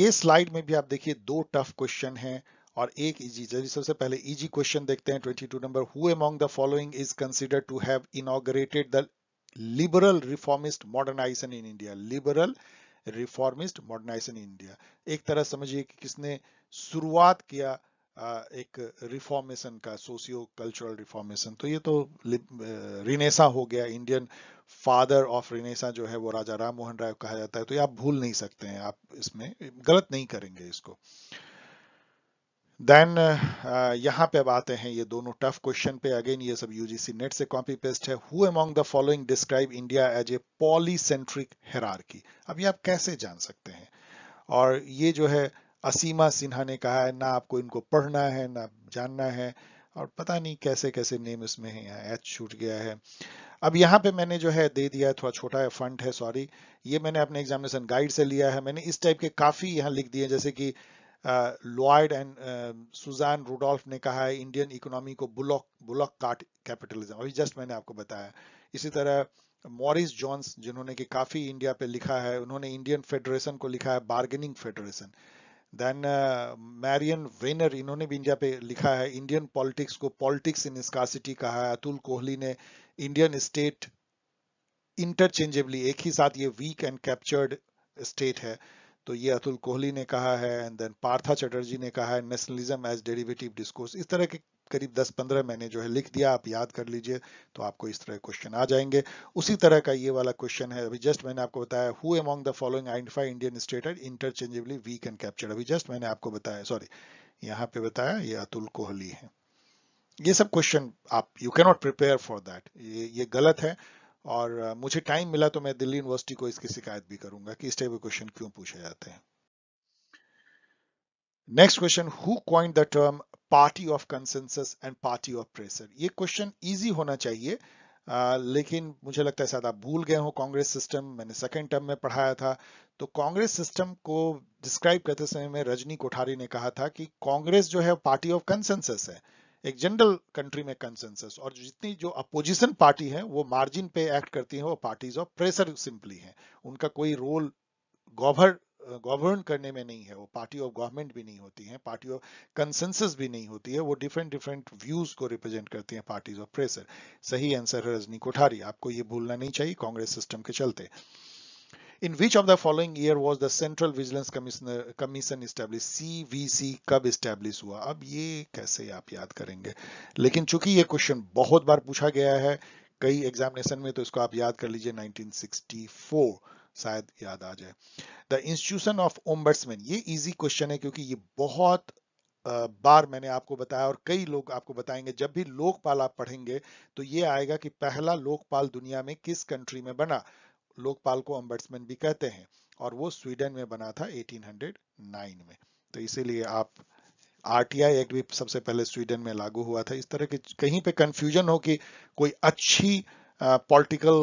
ये स्लाइड में भी आप देखिए दो टफ क्वेश्चन है और एक इजी। चलिए सबसे पहले इजी क्वेश्चन देखते हैं, बाईस नंबर। Who among the following is considered to have inaugurated the liberal reformist modernisation in India. Liberal reformist modernisation in India, एक तरह समझिए कि किसने शुरुआत किया एक रिफॉर्मेशन का, सोशियो कल्चरल रिफॉर्मेशन। तो ये तो रिनेसा हो गया, इंडियन फादर ऑफ रिनेसा जो है वो राजा राम मोहन राय कहा जाता है। तो ये आप भूल नहीं सकते हैं, आप इसमें गलत नहीं करेंगे इसको। देन uh, यहाँ पे अब आते हैं ये दोनों टफ क्वेश्चन पे। अगेन ये सब यूजीसी नेट से कॉपी पेस्ट है। Who among the following describe India as a polycentric hierarchy. अब ये आप कैसे जान सकते हैं? और ये जो है असीमा सिन्हा ने कहा है, ना आपको इनको पढ़ना है ना जानना है, और पता नहीं कैसे कैसे नेम इसमें है, यहाँ एच छूट गया है। अब यहाँ पे मैंने जो है दे दिया है, थोड़ा छोटा है फॉन्ट है, सॉरी, ये मैंने अपने एग्जामिनेशन गाइड से लिया है। मैंने इस टाइप के काफी यहाँ लिख दिए, जैसे कि लॉयड एंड सुजान रूडोल्फ ने कहा है इंडियन इकोनॉमी को बुलॉक बुलॉक कार्ट कैपिटलिज्म, अभी जस्ट मैंने आपको बताया। इसी तरह मॉरिस जॉन्स, जिन्होंने कि काफी इंडिया पे लिखा है, उन्होंने इंडियन फेडरेशन को लिखा है bargaining federation. Then Myron Weiner, इन्होंने भी इंडिया पे लिखा है इंडियन पॉलिटिक्स को पॉलिटिक्स इन स्कार्सिटी कहा है। अतुल कोहली ने इंडियन स्टेट इंटरचेंजेबली, एक ही साथ ये वीक एंड कैप्चर्ड स्टेट है, तो ये अतुल कोहली ने कहा है। एंड देन पार्था चटर्जी ने कहा है नेशनलिज्म एज डेरिवेटिव डिस्कोर्स। इस तरह के करीब दस पंद्रह मैंने जो है लिख दिया, आप याद कर लीजिए, तो आपको इस तरह क्वेश्चन आ जाएंगे। उसी तरह का ये वाला क्वेश्चन है, अभी जस्ट मैंने आपको बताया, who among the following identify Indian state as interchangeably weak and captured, अभी जस्ट मैंने आपको बताया, सॉरी यहाँ पे बताया, ये अतुल कोहली है। ये सब क्वेश्चन आप, you cannot prepare for that, ये ये गलत है। और मुझे टाइम मिला तो मैं दिल्ली यूनिवर्सिटी को इसकी शिकायत भी करूंगा कि इस टाइप के क्वेश्चन क्यों पूछे जाते हैं। Next question, who coined the term party of consensus and party of pressure. ये क्वेश्चन इजी होना चाहिए, आ, लेकिन मुझे लगता है शायद आप भूल गए हो कांग्रेस सिस्टम, मैंने सेकेंड टर्म में पढ़ाया था। तो कांग्रेस सिस्टम को डिस्क्राइब करते समय में रजनी कोठारी ने कहा था कि कांग्रेस जो है पार्टी ऑफ कंसेंसस है, एक जनरल कंट्री में कंसेंसस, और जितनी जो अपोजिशन पार्टी है वो मार्जिन पे एक्ट करती है, वो पार्टीज ऑफ प्रेशर सिंपली है, उनका कोई रोल गवर्न गवर्न करने में नहीं है, वो पार्टी ऑफ गवर्नमेंट भी नहीं होती है, पार्टी ऑफ कंसेंसस भी नहीं होती है, वो डिफरेंट डिफरेंट व्यूज को रिप्रेजेंट करती हैं, पार्टीज ऑफ प्रेशर। सही आंसर है रजनी कोठारी, आपको ये भूलना नहीं चाहिए कांग्रेस सिस्टम के चलते। In which of the following year was the central vigilance commissioner commission establish, CVC कब एस्टैब्लिश हुआ? अब ये कैसे आप याद करेंगे, लेकिन चूंकि ये क्वेश्चन बहुत बार पूछा गया है कई एग्जामिनेशन में, तो इसको आप याद कर लीजिए, नाइनटीन सिक्सटी फोर शायद याद आ जाए। द इंस्टीट्यूशन ऑफ ओम्बड्समैन, ये इजी क्वेश्चन है क्योंकि ये बहुत बार मैंने आपको बताया और कई लोग आपको बताएंगे, जब भी लोकपाल आप पढ़ेंगे तो ये आएगा कि पहला लोकपाल दुनिया में किस कंट्री में बना। लोकपाल को ओम्बड्समैन भी कहते हैं और वो स्वीडन में बना था एटीन हंड्रेड नाइन में, तो इसीलिए आप आरटीआई एक्ट भी सबसे पहले स्वीडन में लागू हुआ था। इस तरह के कहीं पे कंफ्यूजन हो कि कोई अच्छी पॉलिटिकल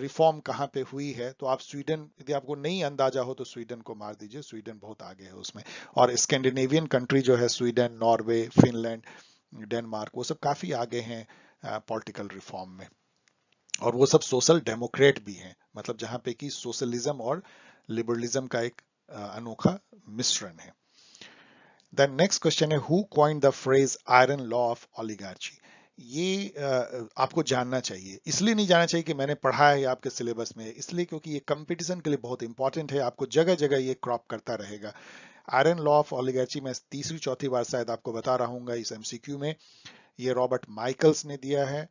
रिफॉर्म कहाँ पे हुई है, तो आप स्वीडन, यदि आपको नहीं अंदाजा हो तो स्वीडन को मार दीजिए, स्वीडन बहुत आगे है उसमें, और स्कैंडिनेवियन कंट्री जो है स्वीडन, नॉर्वे, फिनलैंड, डेनमार्क, वो सब काफी आगे हैं पॉलिटिकल रिफॉर्म में, और वो सब सोशल डेमोक्रेट भी हैं, मतलब जहां पे कि सोशलिज्म और लिबरलिज्म का एक अनोखा मिश्रण है। द नेक्स्ट क्वेश्चन है, who coined the phrase iron law of oligarchy? ये आपको जानना चाहिए, इसलिए नहीं जानना चाहिए कि मैंने पढ़ा है आपके सिलेबस में, इसलिए क्योंकि ये कंपटीशन के लिए बहुत इंपॉर्टेंट है, आपको जगह जगह ये क्रॉप करता रहेगा। आयरन लॉ ऑफ ऑलिगार्ची मैं तीसरी चौथी बार शायद आपको बता रहा हूँ इस एमसीक्यू में। ये रॉबर्ट माइकल्स ने दिया है,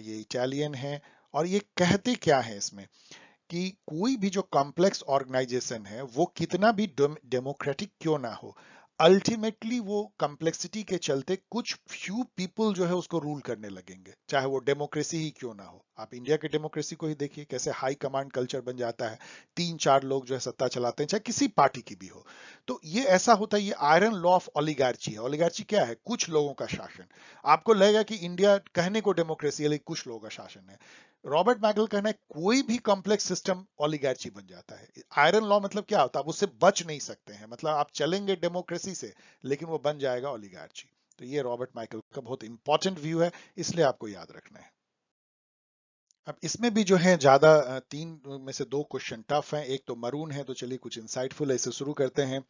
ये इटालियन है, और ये कहते क्या है इसमें कि कोई भी जो कॉम्प्लेक्स ऑर्गेनाइजेशन है वो कितना भी डेमोक्रेटिक क्यों ना हो, अल्टीमेटली वो कॉम्प्लेक्सिटी के चलते कुछ फ्यू पीपल जो है उसको रूल करने लगेंगे, चाहे वो डेमोक्रेसी ही क्यों ना हो। आप इंडिया के डेमोक्रेसी को ही देखिए, कैसे हाई कमांड कल्चर बन जाता है, तीन चार लोग जो है सत्ता चलाते हैं, चाहे किसी पार्टी की भी हो। तो ये ऐसा होता है, ये आयरन लॉ ऑफ ऑलिगार्ची है। ऑलिगार्ची क्या है? कुछ लोगों का शासन। आपको लगेगा कि इंडिया कहने को डेमोक्रेसी है लेकिन कुछ लोगों का शासन है। रॉबर्ट माइकल कहना है कोई भी कॉम्प्लेक्स सिस्टम ऑलिगार्ची बन जाता है। आयरन लॉ मतलब क्या होता है? आप उससे बच नहीं सकते हैं, मतलब आप चलेंगे डेमोक्रेसी से लेकिन वो बन जाएगा ऑलिगार्ची। तो ये रॉबर्ट माइकल का बहुत इंपॉर्टेंट व्यू है, इसलिए आपको याद रखना है। अब इसमें भी जो है ज्यादा तीन में से दो क्वेश्चन टफ हैं, एक तो मरून है, तो चलिए कुछ इंसाइटफुल है, इसे शुरू करते हैं।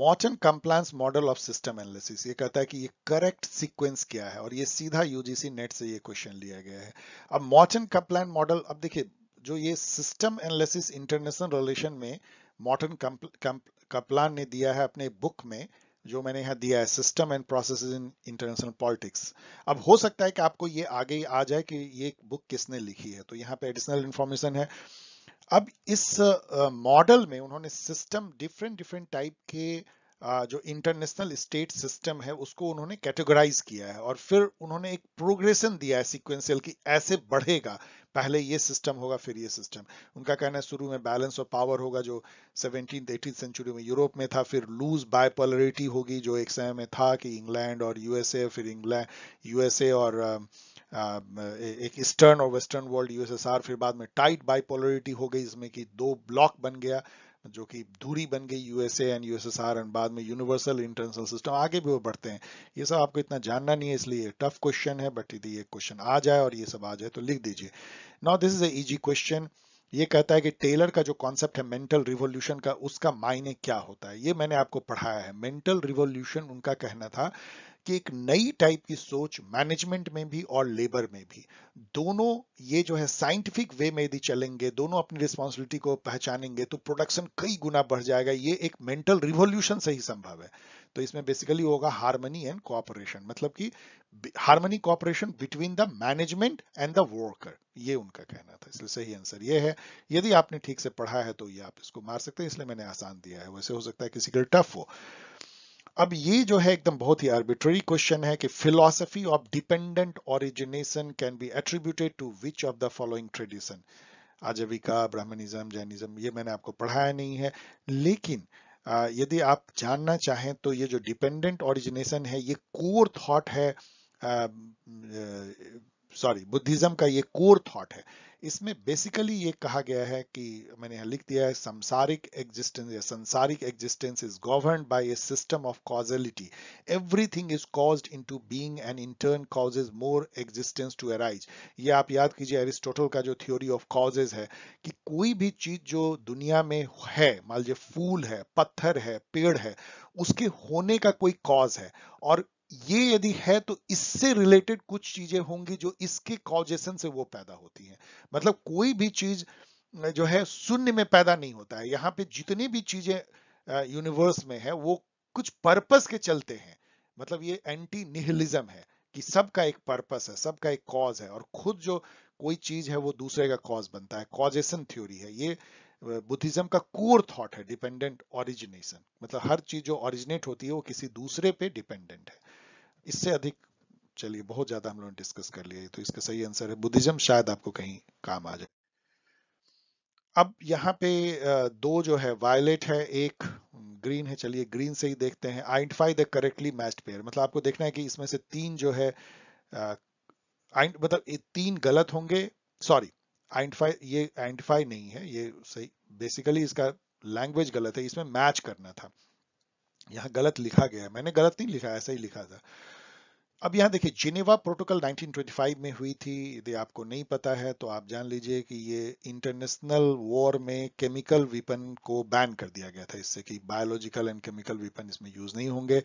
Morton compliance model of system analysis, ये कहता है कि ये करेक्ट सीक्वेंस क्या है, और ये सीधा यूजीसी नेट से ये क्वेश्चन लिया गया है। अब मॉर्टन कंप्लायंस मॉडल, अब देखिए जो ये सिस्टम एनालिसिस इंटरनेशनल रिलेशन में मॉर्टन कंप्लायंस ने दिया है अपने बुक में, जो मैंने यहाँ दिया है system and processes in international politics. अब हो सकता है कि आपको ये आगे आ जाए कि ये बुक किसने लिखी है, तो यहाँ पे एडिशनल इंफॉर्मेशन है। अब इस मॉडल uh, में उन्होंने सिस्टम डिफरेंट डिफरेंट टाइप के uh, जो इंटरनेशनल स्टेट सिस्टम है उसको उन्होंने कैटेगराइज किया है, और फिर उन्होंने एक प्रोग्रेशन दिया है सीक्वेंशियल कि ऐसे बढ़ेगा, पहले ये सिस्टम होगा फिर ये सिस्टम। उनका कहना है शुरू में बैलेंस ऑफ पावर होगा जो सेवनटीन एटीन सेंचुरी में यूरोप में था, फिर लूज बायपोलरिटी होगी जो एक समय में था कि इंग्लैंड और यूएसए, फिर इंग्लैंड यूएसए और uh, एक ईस्टर्न और वेस्टर्न वर्ल्ड यूएसएसआर, फिर बाद में टाइट बाइपोलरिटी हो गई जिसमें कि दो ब्लॉक बन गया जो कि धुरी बन गई यूएसए एंड यूएसएसआर, एंड बाद में यूनिवर्सल इंटरनेशनल सिस्टम, आगे भी वो बढ़ते हैं। ये सब आपको इतना जानना नहीं है, इसलिए टफ क्वेश्चन है, बट यदि ये क्वेश्चन आ जाए और ये सब आ जाए तो लिख दीजिए। Now this is a easy question. ये कहता है कि टेलर का जो कॉन्सेप्ट है मेंटल रिवोल्यूशन का, उसका मायने क्या होता है, ये मैंने आपको पढ़ाया है। मेंटल रिवोल्यूशन, उनका कहना था कि एक नई टाइप की सोच मैनेजमेंट में भी और लेबर में भी, दोनों ये जो है साइंटिफिक वे में यदि चलेंगे, दोनों अपनी रिस्पॉन्सिबिलिटी को पहचानेंगे तो प्रोडक्शन कई गुना बढ़ जाएगा। ये एक मेंटल रिवोल्यूशन से ही संभव है। तो इसमें बेसिकली होगा हार्मनी एंड कोऑपरेशन, मतलब कि harmony cooperation between the management and the worker, ये उनका कहना था। इसलिए सही आंसर ये है। यदि आपने ठीक से पढ़ा है तो ये आप इसको मार सकते हैं, इसलिए मैंने आसान दिया है, वैसे हो सकता है किसी के लिए टफ हो। अब ये जो है एकदम बहुत ही आर्बिट्ररी क्वेश्चन है कि philosophy of dependent origination can be attributed to which of the following tradition, Ajivika, Brahmanism, Jainism, ये मैंने आपको पढ़ाया नहीं है, लेकिन यदि आप जानना चाहें तो ये जो डिपेंडेंट ओरिजिनेशन है ये कोर थॉट है सॉरी बुद्धिज्म का ये कोर थॉट है। इसमें बेसिकली ये कहा गया है कि मैंने यहाँ लिख दिया है सांसारिक एग्जिस्टेंस या सांसारिक existence is governed by a system of causality, everything is caused into being and in turn causes more existence to arise. ये आप याद कीजिए एरिस्टोटल का जो थ्योरी ऑफ कॉजेज है कि कोई भी चीज जो दुनिया में है, मान लीजिए फूल है, पत्थर है, पेड़ है, उसके होने का कोई कॉज है और ये यदि है तो इससे रिलेटेड कुछ चीजें होंगी जो इसके कॉजेशन से वो पैदा होती हैं। मतलब कोई भी चीज जो है शून्य में पैदा नहीं होता है। यहाँ पे जितनी भी चीजें यूनिवर्स में है वो कुछ पर्पस के चलते हैं। मतलब ये एंटी निहिलिज्म है कि सबका एक पर्पस है, सबका एक कॉज है और खुद जो कोई चीज है वो दूसरे का कॉज बनता है। कॉजेशन थ्योरी है ये, बुद्धिज्म का कोर थॉट है डिपेंडेंट ऑरिजिनेशन। मतलब हर चीज जो ऑरिजिनेट होती है वो किसी दूसरे पे डिपेंडेंट है। इससे अधिक चलिए बहुत ज्यादा हम लोग डिस्कस कर लिए, तो इसका सही आंसर है बुद्धिज्म। शायद आपको कहीं काम आ जाए। अब यहाँ पे दो जो है वायलेट है, एक ग्रीन है। चलिए ग्रीन से ही देखते हैं। Identify the correctly matched pair. मतलब आपको देखना है कि इसमें से तीन जो है आ, मतलब तीन गलत होंगे। सॉरी आइडेंटिफाई, ये आइडेंटिफाई नहीं है, ये सही। बेसिकली इसका लैंग्वेज गलत है, इसमें मैच करना था, यहाँ गलत लिखा गया है। मैंने गलत नहीं लिखा, ऐसा ही लिखा था। अब यहाँ देखिए जिनेवा प्रोटोकॉल उन्नीस सौ पच्चीस में हुई थी। यदि आपको नहीं पता है तो आप जान लीजिए कि ये इंटरनेशनल वॉर में केमिकल वीपन को बैन कर दिया गया था, इससे कि बायोलॉजिकल एंड केमिकल वीपन इसमें यूज नहीं होंगे।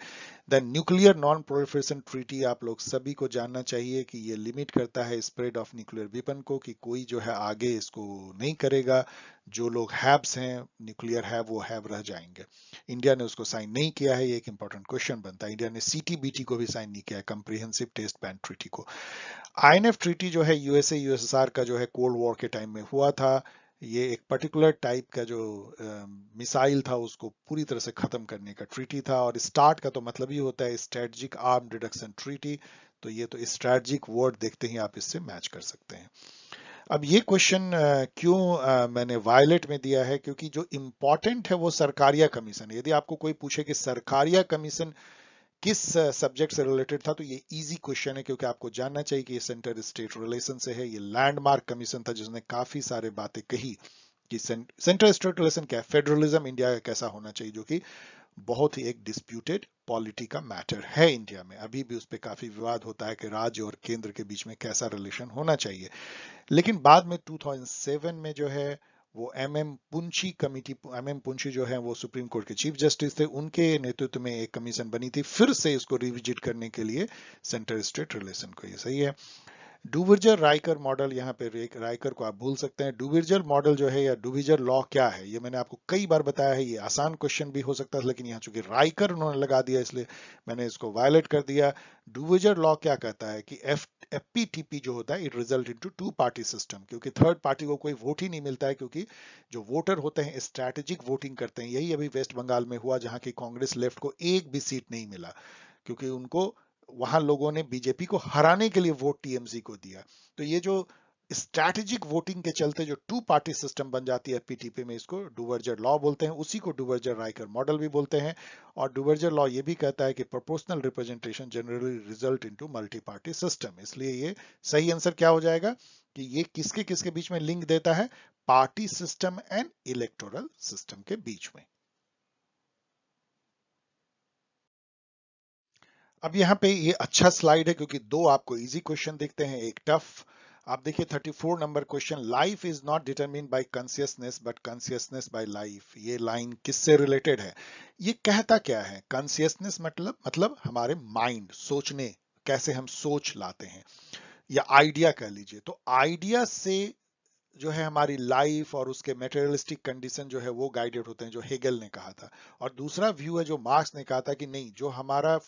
Then nuclear non proliferation treaty, आप लोग सभी को जानना चाहिए कि ये लिमिट करता है स्प्रेड ऑफ न्यूक्लियर वीपन को, कि कोई जो है आगे इसको नहीं करेगा। जो लोग हैब्स हैं न्यूक्लियर हैब, वो हैब रह जाएंगे। इंडिया ने उसको साइन नहीं किया है, ये एक इंपॉर्टेंट क्वेश्चन बनता है। इंडिया ने सीटीबीटी को भी साइन नहीं किया है, कॉम्प्रिहेंसिव टेस्ट बैन ट्रीटी को। आईएनएफ ट्रीटी जो है यूएसए यूएसएसआर का जो है कोल्ड वॉर के टाइम में हुआ था। ये एक पर्टिकुलर टाइप का जो मिसाइल था उसको पूरी तरह से खत्म करने का ट्रीटी था। और स्टार्ट का तो मतलब ही होता है स्ट्रेटजिक आर्म रिडक्शन ट्रीटी, तो ये तो स्ट्रेटजिक वर्ड देखते ही आप इससे मैच कर सकते हैं। अब ये क्वेश्चन क्यों मैंने वायलेट में दिया है, क्योंकि जो इम्पोर्टेंट है वो सरकारिया कमीशन। यदि आपको कोई पूछे कि सरकारिया कमीशन किस सब्जेक्ट से रिलेटेड था तो ये इजी क्वेश्चन है, क्योंकि आपको जानना चाहिए कि ये सेंटर स्टेट रिलेशन से है। ये लैंडमार्क कमीशन था जिसने काफी सारे बातें कही कि सेंटर स्टेट रिलेशन क्या है, फेडरलिज्म इंडिया का कैसा होना चाहिए, जो कि बहुत ही एक डिस्प्यूटेड पॉलिटी का मैटर है इंडिया में। अभी भी उस पर काफी विवाद होता है कि राज्य और केंद्र के बीच में कैसा रिलेशन होना चाहिए। लेकिन बाद में दो हज़ार सात में जो है वो M M Punchhi committee, M M Punchhi जो है वो सुप्रीम कोर्ट के चीफ जस्टिस थे, उनके नेतृत्व में एक कमीशन बनी थी फिर से इसको रिविजिट करने के लिए सेंटर स्टेट रिलेशन को। ये सही है। डुवर्जर राइकर मॉडल, यहाँ पे राइकर को आप भूल सकते हैं। डुवर्जर मॉडल जो है या डुवर्जर लॉ क्या है, ये मैंने आपको कई बार बताया है। ये आसान क्वेश्चन भी हो सकता है, लेकिन यहाँ चूंकि राइकर उन्होंने लगा दिया इसलिए मैंने इसको वायलेट कर दिया। डुवर्जर लॉ क्या कहता है कि एफ एफपीटीपी जो होता है it result in two two party system, क्योंकि थर्ड पार्टी को कोई वोट ही नहीं मिलता है, क्योंकि जो वोटर होते हैं स्ट्रैटेजिक वोटिंग करते हैं। यही अभी वेस्ट बंगाल में हुआ जहाँ की कांग्रेस लेफ्ट को एक भी सीट नहीं मिला, क्योंकि उनको वहां लोगों ने बीजेपी को हराने के लिए वोट टीएमसी को दिया। तो ये जो स्ट्रैटेजिक वोटिंग के चलते जो टू पार्टी सिस्टम बन जाती है एफपीटीपी में, इसको डुवर्जर लॉ बोलते हैं, उसी को डुवर्जर राइकर मॉडल भी बोलते हैं। और डुवर्जर लॉ ये भी कहता है कि proportional representation generally result into multi party system. इसलिए ये सही आंसर क्या हो जाएगा कि ये किसके किसके बीच में लिंक देता है, party system and electoral system के बीच में। अब यहाँ पे ये अच्छा स्लाइड है क्योंकि दो आपको इजी क्वेश्चन दिखते हैं, एक टफ। आप देखिए चौंतीस number question, life is not determined by consciousness but consciousness by life. ये लाइन किससे रिलेटेड है, ये कहता क्या है? कॉन्शियसनेस मतलब मतलब हमारे माइंड, सोचने, कैसे हम सोच लाते हैं या आइडिया कह लीजिए। तो आइडिया से जो है हमारी लाइफ और उसके मेटेरियलिस्टिक कंडीशन जो है वो गाइडेड होते हैं, जो हेगल ने कहा था। और दूसरा व्यू है जो मार्क्स ने कहा था कि नहीं, जो हमारा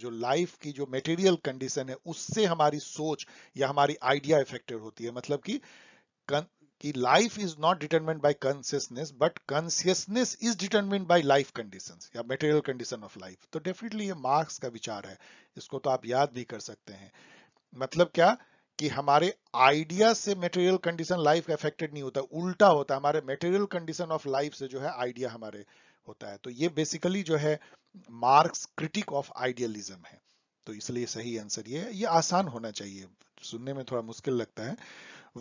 जो लाइफ की जो मेटेरियल कंडीशन है उससे हमारी सोच या हमारी आइडिया इफेक्टेड होती है। मतलब कि कि life is not determined by consciousness but consciousness is determined by life conditions या मेटेरियल कंडीशन ऑफ लाइफ। तो डेफिनेटली ये मार्क्स का विचार है, इसको तो आप याद भी कर सकते हैं। मतलब क्या कि हमारे आइडिया से मेटेरियल कंडीशन लाइफ का अफेक्टेड नहीं होता, उल्टा होता है, हमारे मेटेरियल कंडीशन ऑफ लाइफ से जो है आइडिया हमारे होता है। तो ये बेसिकली जो है मार्क्स क्रिटिक ऑफ आइडियलिज्म है, तो इसलिए सही आंसर ये है। ये आसान होना चाहिए, सुनने में थोड़ा मुश्किल लगता है।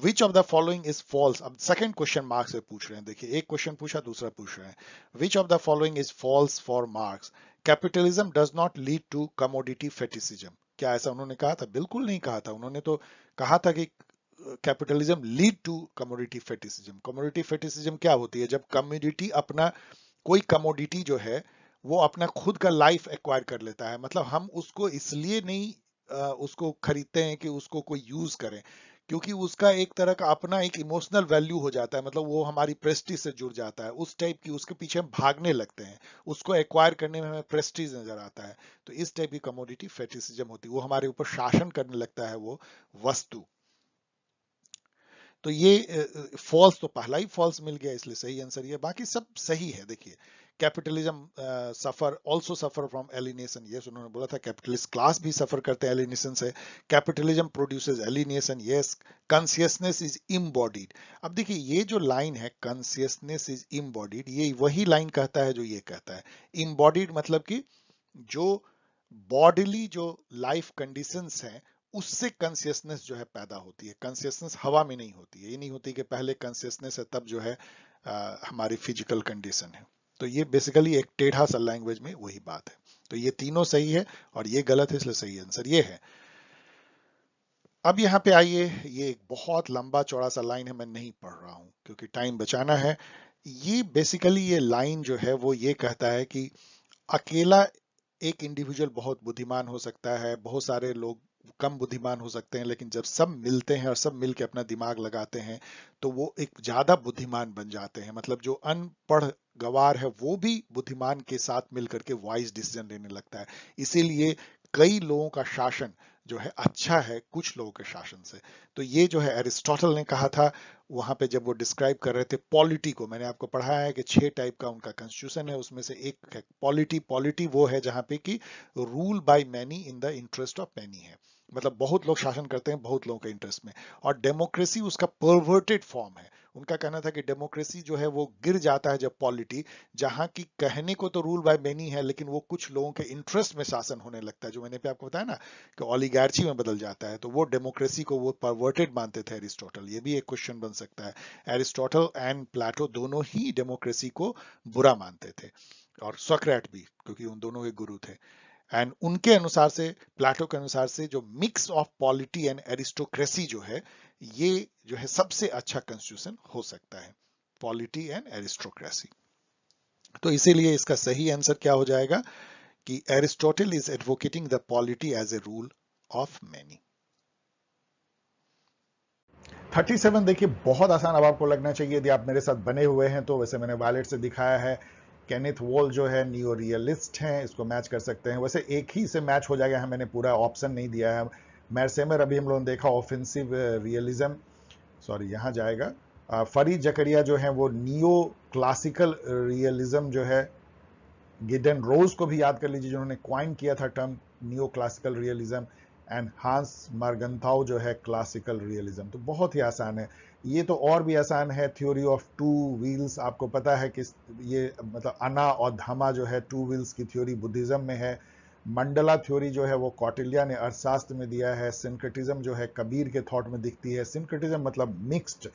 Which of the following is false? अब सेकंड क्वेश्चन मार्क्स पे पूछ रहे हैं, देखिए एक क्वेश्चन पूछा दूसरा पूछ रहे हैं। Which of the following is false for Marx? Capitalism does not lead to commodity fetishism. क्या ऐसा उन्होंने कहा था? बिल्कुल नहीं कहा था। उन्होंने तो कहा था कि capitalism lead to commodity fetishism. Commodity fetishism क्या होती है? जब कमोडिटी अपना कोई कमोडिटी जो है वो अपना खुद का लाइफ एक्वायर कर लेता है, मतलब हम उसको इसलिए नहीं आ, उसको खरीदते हैं कि उसको कोई यूज करें, क्योंकि उसका एक तरह का अपना एक इमोशनल वैल्यू हो जाता है, मतलब वो हमारी प्रेस्टीज से जुड़ जाता है उस टाइप की, उसके पीछे हम भागने लगते हैं, उसको एक्वायर करने में हमें प्रेस्टीज नजर आता है। तो इस टाइप की कमोडिटी फेटिसिज्म होती है, वो हमारे ऊपर शासन करने लगता है वो वस्तु। तो ये फॉल्स, तो पहला ही फॉल्स मिल गया इसलिए सही आंसर ये, बाकी सब सही है। देखिए capitalism suffer also suffer from alienation, yes उन्होंने बोला था कैपिटलिस्ट क्लास भी सफर करते हैं एलिनेशन से। Capitalism produces alienation, yes. Consciousness is embodied, अब देखिए ये जो लाइन है कॉन्शियसनेस इज इम्बॉडीड, ये वही लाइन कहता है जो ये कहता है। इम्बॉडीड मतलब कि जो बॉडीली जो लाइफ कंडीशंस हैं उससे कॉन्शियसनेस जो है पैदा होती है। कॉन्शियसनेस हवा में नहीं होती है, ये नहीं होती कि पहले कॉन्शियसनेस है तब जो है आ, हमारी फिजिकल कंडीशन है। तो ये बेसिकली एक टेढ़ा सा लैंग्वेज में वही बात है। तो ये तीनों सही है और ये गलत है, इसलिए सही आंसर ये है। अब यहाँ पे आइए, ये एक बहुत लंबा चौड़ा सा लाइन है, मैं नहीं पढ़ रहा हूँ क्योंकि टाइम बचाना है। ये बेसिकली ये लाइन जो है वो ये कहता है कि अकेला एक इंडिविजुअल बहुत बुद्धिमान हो सकता है, बहुत सारे लोग कम बुद्धिमान हो सकते हैं, लेकिन जब सब मिलते हैं और सब मिलकर अपना दिमाग लगाते हैं तो वो एक ज्यादा बुद्धिमान बन जाते हैं। मतलब जो अनपढ़ गवार है वो भी बुद्धिमान के साथ मिलकर के वाइज डिसीजन लेने लगता है। इसीलिए कई लोगों का शासन जो है अच्छा है कुछ लोगों के शासन से। तो ये जो है एरिस्टोटल ने कहा था वहां पे, जब वो डिस्क्राइब कर रहे थे पॉलिटी को, मैंने आपको पढ़ाया है कि छह टाइप का उनका कॉन्स्टिट्यूशन है, उसमें से एक है पॉलिटी। पॉलिटी वो है जहां पे कि rule by many in the interest of many है, मतलब बहुत लोग शासन करते हैं बहुत लोगों के इंटरेस्ट में। और डेमोक्रेसी उसका परवर्टेड फॉर्म है। उनका कहना था कि डेमोक्रेसी जो है वो गिर जाता है जब पॉलिटी, जहां की कहने को तो रूल बाय मैनी है लेकिन वो कुछ लोगों के इंटरेस्ट में शासन होने लगता है, जो मैंने पे आपको बताया ना कि ओलिगार्ची में बदल जाता है। तो वो डेमोक्रेसी को वो परवर्टेड मानते थे एरिस्टोटल। ये भी एक क्वेश्चन बन सकता है, एरिस्टोटल एंड प्लेटो दोनों ही डेमोक्रेसी को बुरा मानते थे, और सोक्रेट भी, क्योंकि उन दोनों के गुरु थे। एंड उनके अनुसार से, प्लेटो के अनुसार से, जो mix of polity and aristocracy जो है ये जो है सबसे अच्छा कॉन्स्टिट्यूशन हो सकता है, पॉलिटी एंड एरिस्टोक्रेसी। तो इसीलिए इसका सही आंसर क्या हो जाएगा कि Aristotle is advocating the polity as a rule of many. सैंतीस देखिए बहुत आसान अब आपको लगना चाहिए यदि आप मेरे साथ बने हुए हैं तो। वैसे मैंने वॉलेट से दिखाया है, केनेथ वॉल जो है न्यू रियलिस्ट हैं, इसको मैच कर सकते हैं। वैसे एक ही से मैच हो जाएगा, मैंने पूरा ऑप्शन नहीं दिया है। मैरसेमर अभी हम लोगों ने देखा ऑफेंसिव रियलिज्म, सॉरी यहाँ जाएगा। फरीद जकरिया जो है वो नियो क्लासिकल रियलिज्म जो है, गिडन रोज को भी याद कर लीजिए जिन्होंने क्वाइन किया था term neo classical realism, and Hans Morgenthau जो है क्लासिकल रियलिज्म। तो बहुत ही आसान है ये, तो और भी आसान है। थ्योरी ऑफ टू व्हील्स आपको पता है कि ये मतलब अना और धमा जो है टू व्हील्स की थ्योरी बुद्धिज्म में है। मंडला थ्योरी जो है वो कौटिल्य ने अर्थशास्त्र में दिया है। सिंक्रेटिज्म जो है कबीर के थॉट में दिखती है। सिंक्रेटिज्म मतलब मिक्स्ड,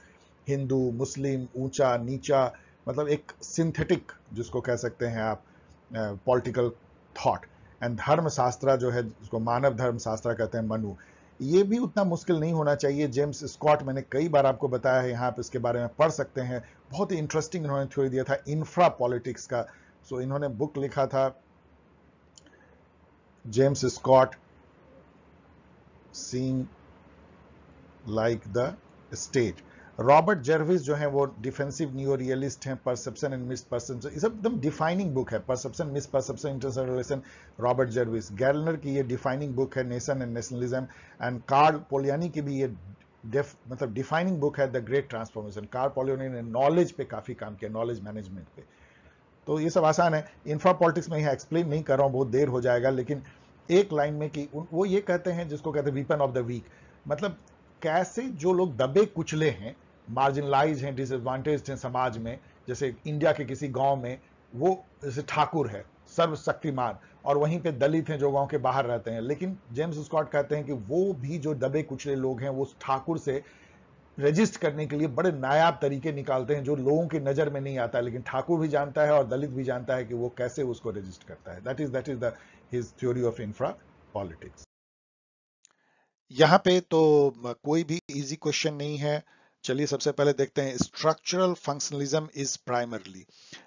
हिंदू मुस्लिम ऊंचा नीचा, मतलब एक सिंथेटिक जिसको कह सकते हैं आप पॉलिटिकल थॉट। एंड धर्मशास्त्र जो है जिसको मानव धर्मशास्त्र कहते हैं, मनु। ये भी उतना मुश्किल नहीं होना चाहिए। जेम्स स्कॉट मैंने कई बार आपको बताया है, यहाँ आप इसके बारे में पढ़ सकते हैं। बहुत ही इंटरेस्टिंग इन्होंने थ्योरी दिया था इंफ्रा पॉलिटिक्स का। सो so, इन्होंने बुक लिखा था James Scott, seeing like the state. Robert Jervis जो है वो डिफेंसिव न्यू रियलिस्ट हैं। परसेप्शन एंड मिस परसेप्शन, ये सब एकदम डिफाइनिंग बुक है। Perception misperception internal relation, Robert Jervis. Gellner की ये डिफाइनिंग बुक है nation and nationalism. And Karl Polanyi की भी ये डेफ मतलब डिफाइनिंग बुक है the great transformation. Karl Polanyi ने नॉलेज पे काफी काम किया, नॉलेज मैनेजमेंट पे। तो ये सब आसान है। इंफ्रा पॉलिटिक्स में यहाँ एक्सप्लेन नहीं कर रहा हूँ, बहुत देर हो जाएगा, लेकिन एक लाइन में कि वो ये कहते हैं जिसको कहते हैं वीपन ऑफ द वीक, मतलब कैसे जो लोग दबे कुचले हैं, मार्जिनलाइज हैं, डिसएडवांटेज्ड हैं समाज में, जैसे इंडिया के किसी गांव में वो जैसे ठाकुर है, सर्वशक्तिमान, और वहीं पे दलित हैं जो गांव के बाहर रहते हैं। लेकिन जेम्स स्कॉट कहते हैं कि वो भी जो दबे कुचले लोग हैं वो ठाकुर से रजिस्ट करने के लिए बड़े नायाब तरीके निकालते हैं जो लोगों की नज़र में नहीं आता, लेकिन ठाकुर भी जानता है और दलित भी जानता है कि वो कैसे उसको रजिस्ट करता है। That is that is the his theory of infra politics. यहाँ पे तो कोई भी इजी क्वेश्चन नहीं है। चलिए सबसे पहले देखते हैं स्ट्रक्चरल फंक्शनलिज्म इज प्राइमरली।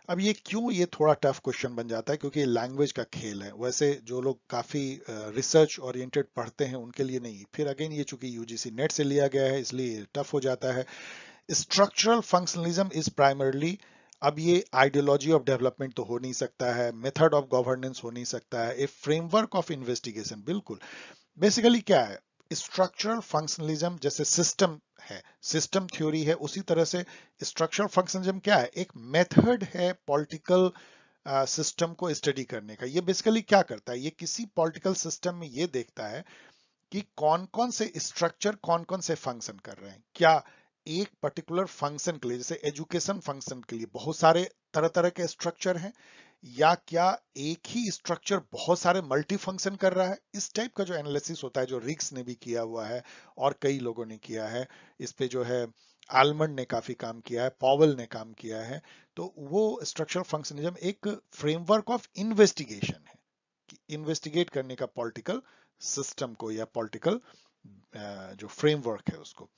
अब ये क्यों ये थोड़ा टफ क्वेश्चन बन जाता है, क्योंकि ये लैंग्वेज का खेल है। वैसे जो लोग काफ़ी रिसर्च ओरिएंटेड पढ़ते हैं उनके लिए नहीं। फिर अगेन ये चूंकि यूजीसी नेट से लिया गया है इसलिए टफ हो जाता है। स्ट्रक्चरल फंक्शनलिज्म इज प्राइमरली, अब ये आइडियोलॉजी ऑफ डेवलपमेंट तो हो नहीं सकता है, मेथड ऑफ गवर्नेंस हो नहीं सकता है, ए फ्रेमवर्क ऑफ इन्वेस्टिगेशन। बिल्कुल बेसिकली क्या है स्ट्रक्चरल फंक्शनलिज्म, जैसे सिस्टम है, सिस्टम थ्योरी है, उसी तरह से स्ट्रक्चरल फंक्शनलिज्म क्या है, एक मेथड है पॉलिटिकल सिस्टम को स्टडी करने का। ये बेसिकली क्या करता है, ये किसी पॉलिटिकल सिस्टम में ये देखता है कि कौन कौन से स्ट्रक्चर कौन कौन से फंक्शन कर रहे हैं, क्या एक पर्टिकुलर फंक्शन के लिए, जैसे एजुकेशन फंक्शन के लिए बहुत सारे तरह तरह के स्ट्रक्चर हैं, या क्या एक ही स्ट्रक्चर बहुत सारे मल्टी फंक्शन कर रहा है। इस टाइप का जो एनालिसिस होता है, जो रिक्स ने भी किया हुआ है और कई लोगों ने किया है, इस पे जो है आलमंड ने काफी काम किया है, पॉवेल ने काम किया है। तो वो स्ट्रक्चरल फंक्शनिज्म एक फ्रेमवर्क ऑफ इन्वेस्टिगेशन है कि इन्वेस्टिगेट करने का पॉलिटिकल सिस्टम को या पॉलिटिकल जो फ्रेमवर्क है उसको।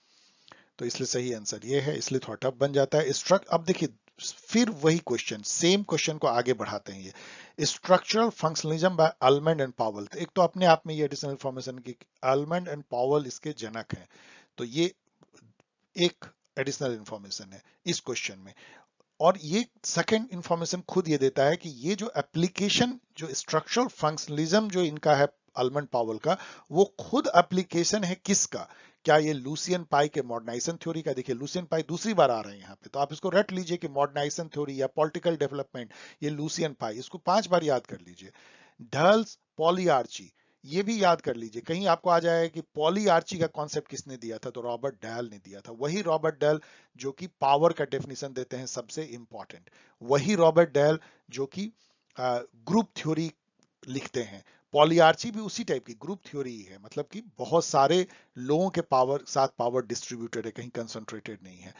तो इसलिए सही आंसर ये है, इसलिए थोड़ा टफ बन जाता है स्ट्रक्चर। अब देखिए फिर वही क्वेश्चन, सेम क्वेश्चन को आगे बढ़ाते हैं ये structural functionalism by Almond and Powell. तो एक तो अपने आप में ये एडिशनल इन्फॉर्मेशन की आलमंड एंड पॉवेल इसके जनक हैं, तो ये एक एडिशनल इन्फॉर्मेशन है इस क्वेश्चन में। और ये सेकेंड इन्फॉर्मेशन खुद ये देता है कि ये जो एप्लीकेशन, जो स्ट्रक्चरल फंक्शनलिज्म जो इनका है आलमंड पॉवेल का, वो खुद एप्लीकेशन है किसका, क्या ये लूसियन पाई के मॉडर्नाइजेशन थ्योरी का। देखिए लूसियन पाई दूसरी बार आ रहे हैं यहाँ पे, तो आप इसको रट लीजिए कि मॉडर्नाइजेशन थ्योरी या पॉलिटिकल डेवलपमेंट, ये लूसियन पाई, इसको पांच बार याद कर लीजिए। ढल्स पॉलीआर्ची ये भी याद कर लीजिए, कहीं आपको आ जाएगा कि पॉलीआर्ची का कॉन्सेप्ट किसने दिया था, तो रॉबर्ट डहल ने दिया था। वही रॉबर्ट डहल जो कि पावर का डेफिनेशन देते हैं सबसे इंपॉर्टेंट, वही रॉबर्ट डहल जो कि ग्रुप थ्योरी लिखते हैं। पॉलीआर्ची भी उसी टाइप की ग्रुप थ्योरी ही है, मतलब कि बहुत सारे लोगों के पावर साथ पावर डिस्ट्रीब्यूटेड है, कहीं कंसंट्रेटेड नहीं है।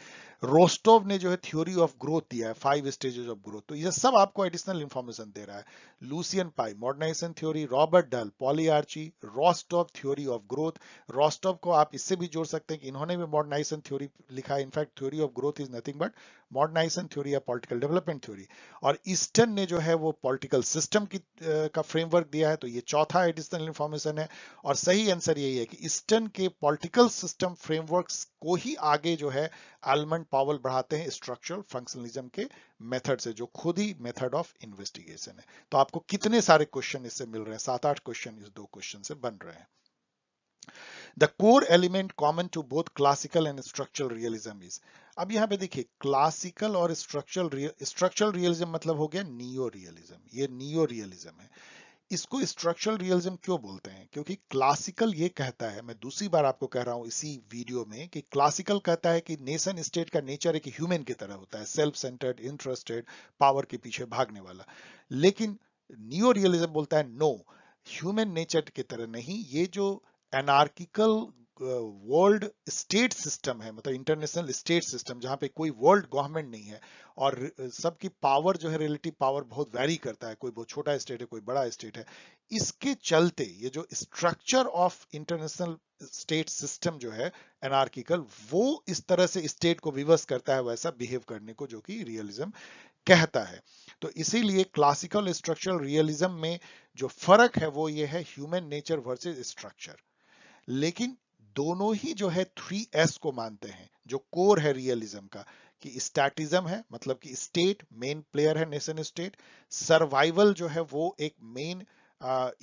रोस्टोव ने जो है थ्योरी ऑफ ग्रोथ दिया है, फाइव स्टेजेस ऑफ ग्रोथ। तो ये सब आपको एडिशनल इंफॉर्मेशन दे रहा है, Lucian Pye modernisation theory, Robert Dahl polyarchy, Rostow theory of growth. Rostow को आप इससे भी जोड़ सकते हैं कि इन्होंने भी मॉडर्नाइजेशन थ्योरी लिखा है, in fact theory of growth is nothing but modernisation theory या पॉलिटिकल डेवलपमेंट थ्योरी। और ईस्टर्न ने जो है वो पॉलिटिकल सिस्टम की का फ्रेमवर्क दिया है, तो ये चौथा एडिशनल इन्फॉर्मेशन है। और सही आंसर यही है कि ईस्टर्न के पॉलिटिकल सिस्टम फ्रेमवर्क्स को ही आगे जो है आलमंड पॉवेल बढ़ाते हैं स्ट्रक्चरल फंक्शनलिज्म के मेथड से, जो खुद ही मेथड ऑफ इन्वेस्टिगेशन है। तो आपको कितने सारे क्वेश्चन इससे मिल रहे हैं, सात आठ क्वेश्चन इस दो क्वेश्चन से बन रहे हैं। The core element common to both classical and structural realism is, अब यहाँ पे देखिए classical और structural structural realism मतलब हो गया neo realism, ये neo realism है। इसको structural realism क्यों बोलते हैं, क्योंकि classical ये कहता है, मैं दूसरी बार आपको कह रहा हूँ इसी वीडियो में, कि classical कहता है कि nation state का नेचर एक human की तरह होता है, self centered, interested, power के पीछे भागने वाला। लेकिन neo realism बोलता है no, human nature की तरह नहीं, ये जो एनार्किकल वर्ल्ड स्टेट सिस्टम है, मतलब इंटरनेशनल स्टेट सिस्टम जहां पे कोई वर्ल्ड गवर्नमेंट नहीं है और सबकी पावर जो है रिलेटिव पावर बहुत वैरी करता है, कोई बहुत छोटा स्टेट है कोई बड़ा स्टेट है, इसके चलते ये जो structure of international state system जो है एनार्किकल, वो इस तरह से स्टेट को विवश करता है वैसा बिहेव करने को, जो कि रियलिज्म कहता है। तो इसीलिए क्लासिकल स्ट्रक्चरल रियलिज्म में जो फर्क है वो ये है ह्यूमन नेचर वर्सेज स्ट्रक्चर। लेकिन दोनों ही जो है थ्री एस को मानते हैं, जो कोर है रियलिज्म का, कि स्टैटिज्म है, मतलब कि स्टेट मेन प्लेयर है, नेशन स्टेट। सर्वाइवल जो है वो एक मेन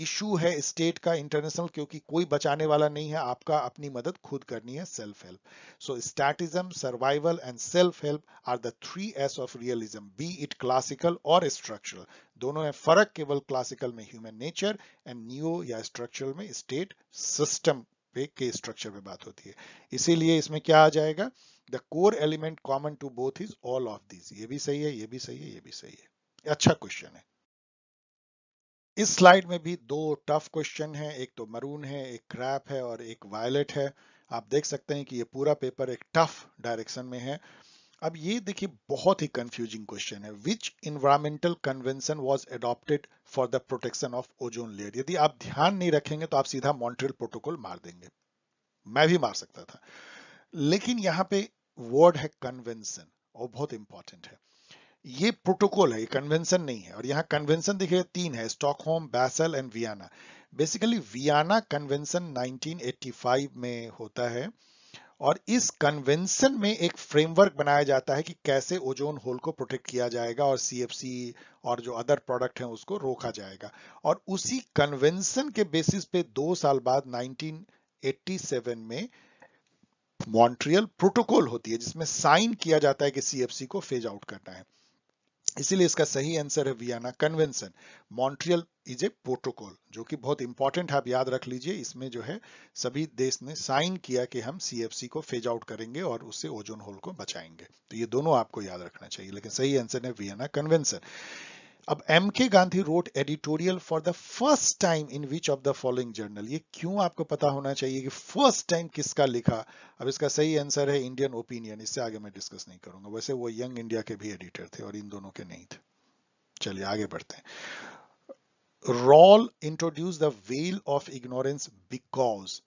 इशू है स्टेट का इंटरनेशनल, क्योंकि कोई बचाने वाला नहीं है, आपका अपनी मदद खुद करनी है, self help. So statism, survival and self help are the three S of realism, be it classical और स्ट्रक्चरल, दोनों है। फर्क केवल क्लासिकल में ह्यूमन नेचर एंड नियो या स्ट्रक्चरल में स्टेट सिस्टम के स्ट्रक्चर में बात होती है। इसीलिए इसमें क्या आ जाएगा, the core element common to both is all of this. ये भी सही है, ये भी सही है, ये भी सही है। अच्छा क्वेश्चन है। इस स्लाइड में भी दो टफ क्वेश्चन हैं, एक तो मरून है, एक क्रैप है और एक वायलेट है। आप देख सकते हैं कि ये पूरा पेपर एक टफ डायरेक्शन में है। अब ये देखिए बहुत ही कंफ्यूजिंग क्वेश्चन है, which environmental convention was adopted for the protection of ozone layer. यदि आप ध्यान नहीं रखेंगे तो आप सीधा मॉन्ट्रियल प्रोटोकॉल मार देंगे, मैं भी मार सकता था, लेकिन यहाँ पे वर्ड है कन्वेंशन और बहुत इंपॉर्टेंट है। ये प्रोटोकॉल है, ये कन्वेंशन नहीं है। और यहाँ कन्वेंशन देखिए तीन है, Stockholm, Basel and Vienna. Basically Vienna convention nineteen eighty five में होता है और इस कन्वेंशन में एक फ्रेमवर्क बनाया जाता है कि कैसे ओजोन होल को प्रोटेक्ट किया जाएगा और सीएफसी और जो अदर प्रोडक्ट हैं उसको रोका जाएगा। और उसी कन्वेंशन के बेसिस पे दो साल बाद नाइनटीन एटी सेवन में मॉन्ट्रियल प्रोटोकॉल होती है जिसमें साइन किया जाता है कि सीएफसी को फेज आउट करना है। इसीलिए इसका सही आंसर है Vienna convention. Montreal is a protocol जो कि बहुत इंपॉर्टेंट है, आप याद रख लीजिए। इसमें जो है सभी देश ने साइन किया कि हम सीएफसी को फेज आउट करेंगे और उससे ओजोन होल को बचाएंगे। तो ये दोनों आपको याद रखना चाहिए, लेकिन सही आंसर है वियना कन्वेंशन। अब M K Gandhi wrote editorial for the first time in which of the following journal. ये क्यों आपको पता होना चाहिए कि फर्स्ट टाइम किसका लिखा। अब इसका सही आंसर है इंडियन ओपिनियन। इससे आगे मैं डिस्कस नहीं करूंगा, वैसे वो यंग इंडिया के भी एडिटर थे और इन दोनों के नहीं थे। चलिए आगे बढ़ते हैं। Rawls introduce the veil of ignorance because.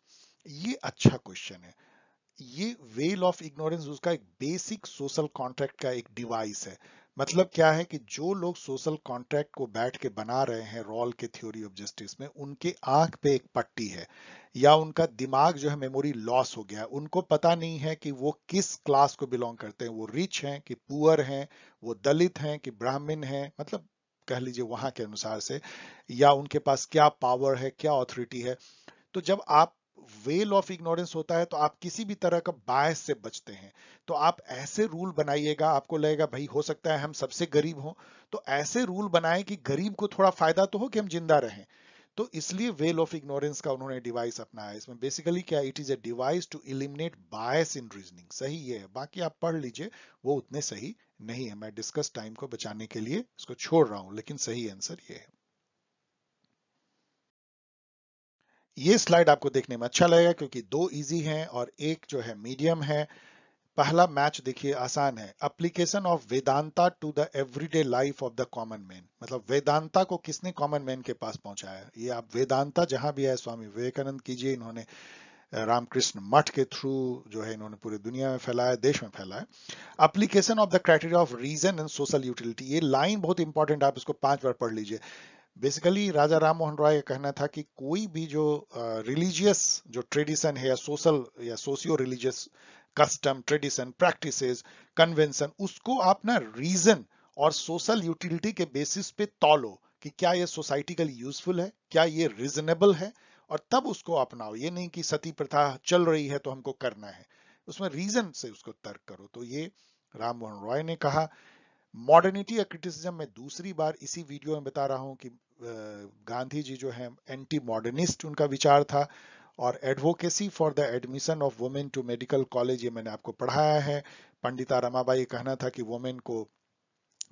ये अच्छा क्वेश्चन है। ये वेल ऑफ इग्नोरेंस उसका एक बेसिक सोशल कॉन्ट्रैक्ट का एक डिवाइस है। मतलब क्या है कि जो लोग सोशल कॉन्ट्रैक्ट को बैठ के बना रहे हैं रॉल के थ्योरी ऑफ जस्टिस में, उनके आंख पे एक पट्टी है या उनका दिमाग जो है मेमोरी लॉस हो गया है। उनको पता नहीं है कि वो किस क्लास को बिलोंग करते हैं, वो रिच हैं कि पुअर हैं, वो दलित हैं कि ब्राह्मण हैं, मतलब कह लीजिए वहां के अनुसार से, या उनके पास क्या पावर है, क्या ऑथोरिटी है। तो जब आप वेल ऑफ इग्नोरेंस होता है तो आप किसी भी तरह का बायस से बचते हैं। तो आप ऐसे रूल बनाइएगा, आपको लगेगा भाई हो सकता है हम सबसे गरीब हों, तो ऐसे रूल बनाएं कि गरीब को थोड़ा फायदा तो हो कि हम जिंदा रहें। तो इसलिए वेल ऑफ इग्नोरेंस का उन्होंने डिवाइस अपनाया। इसमें बेसिकली क्या, it is a device to eliminate bias in reasoning. सही ये है, बाकी आप पढ़ लीजिए, वो उतने सही नहीं है। मैं डिस्कस टाइम को बचाने के लिए इसको छोड़ रहा हूं, लेकिन सही आंसर ये है। ये स्लाइड आपको देखने में अच्छा लगेगा क्योंकि दो इजी हैं और एक जो है मीडियम है। पहला मैच देखिए आसान है, application of Vedanta to the everyday life of the common man. मतलब वेदांता को किसने कॉमन मैन के पास पहुंचाया। ये आप वेदांता जहां भी है, स्वामी विवेकानंद कीजिए, इन्होंने रामकृष्ण मठ के थ्रू जो है इन्होंने पूरी दुनिया में फैलाया, देश में फैलाया। Application of the criteria of reason and social utility. ये लाइन बहुत इंपॉर्टेंट, आप इसको पांच बार पढ़ लीजिए। बेसिकली राजा राम मोहन रॉय का कहना था कि कोई भी जो रिलीजियस uh, जो ट्रेडिशन है या सोशल या socio religious custom, tradition, practices, convention, उसको आप ना रीजन और सोशल यूटिलिटी के बेसिस पे तौलो कि क्या ये सोसाइटिकल यूजफुल है, क्या ये रीजनेबल है, और तब उसको अपनाओ। ये नहीं कि सती प्रथा चल रही है तो हमको करना है, उसमें रीजन से उसको तर्क करो। तो ये राम मोहन रॉय ने कहा। मॉडर्निटी या क्रिटिसिज्म में दूसरी बार इसी वीडियो में बता रहा हूं कि गांधी जी जो है एंटी मॉडर्निस्ट उनका विचार था। और advocacy for the admission of women to medical college, ये मैंने आपको पढ़ाया है। पंडिता रमाबाई कहना था कि वुमेन को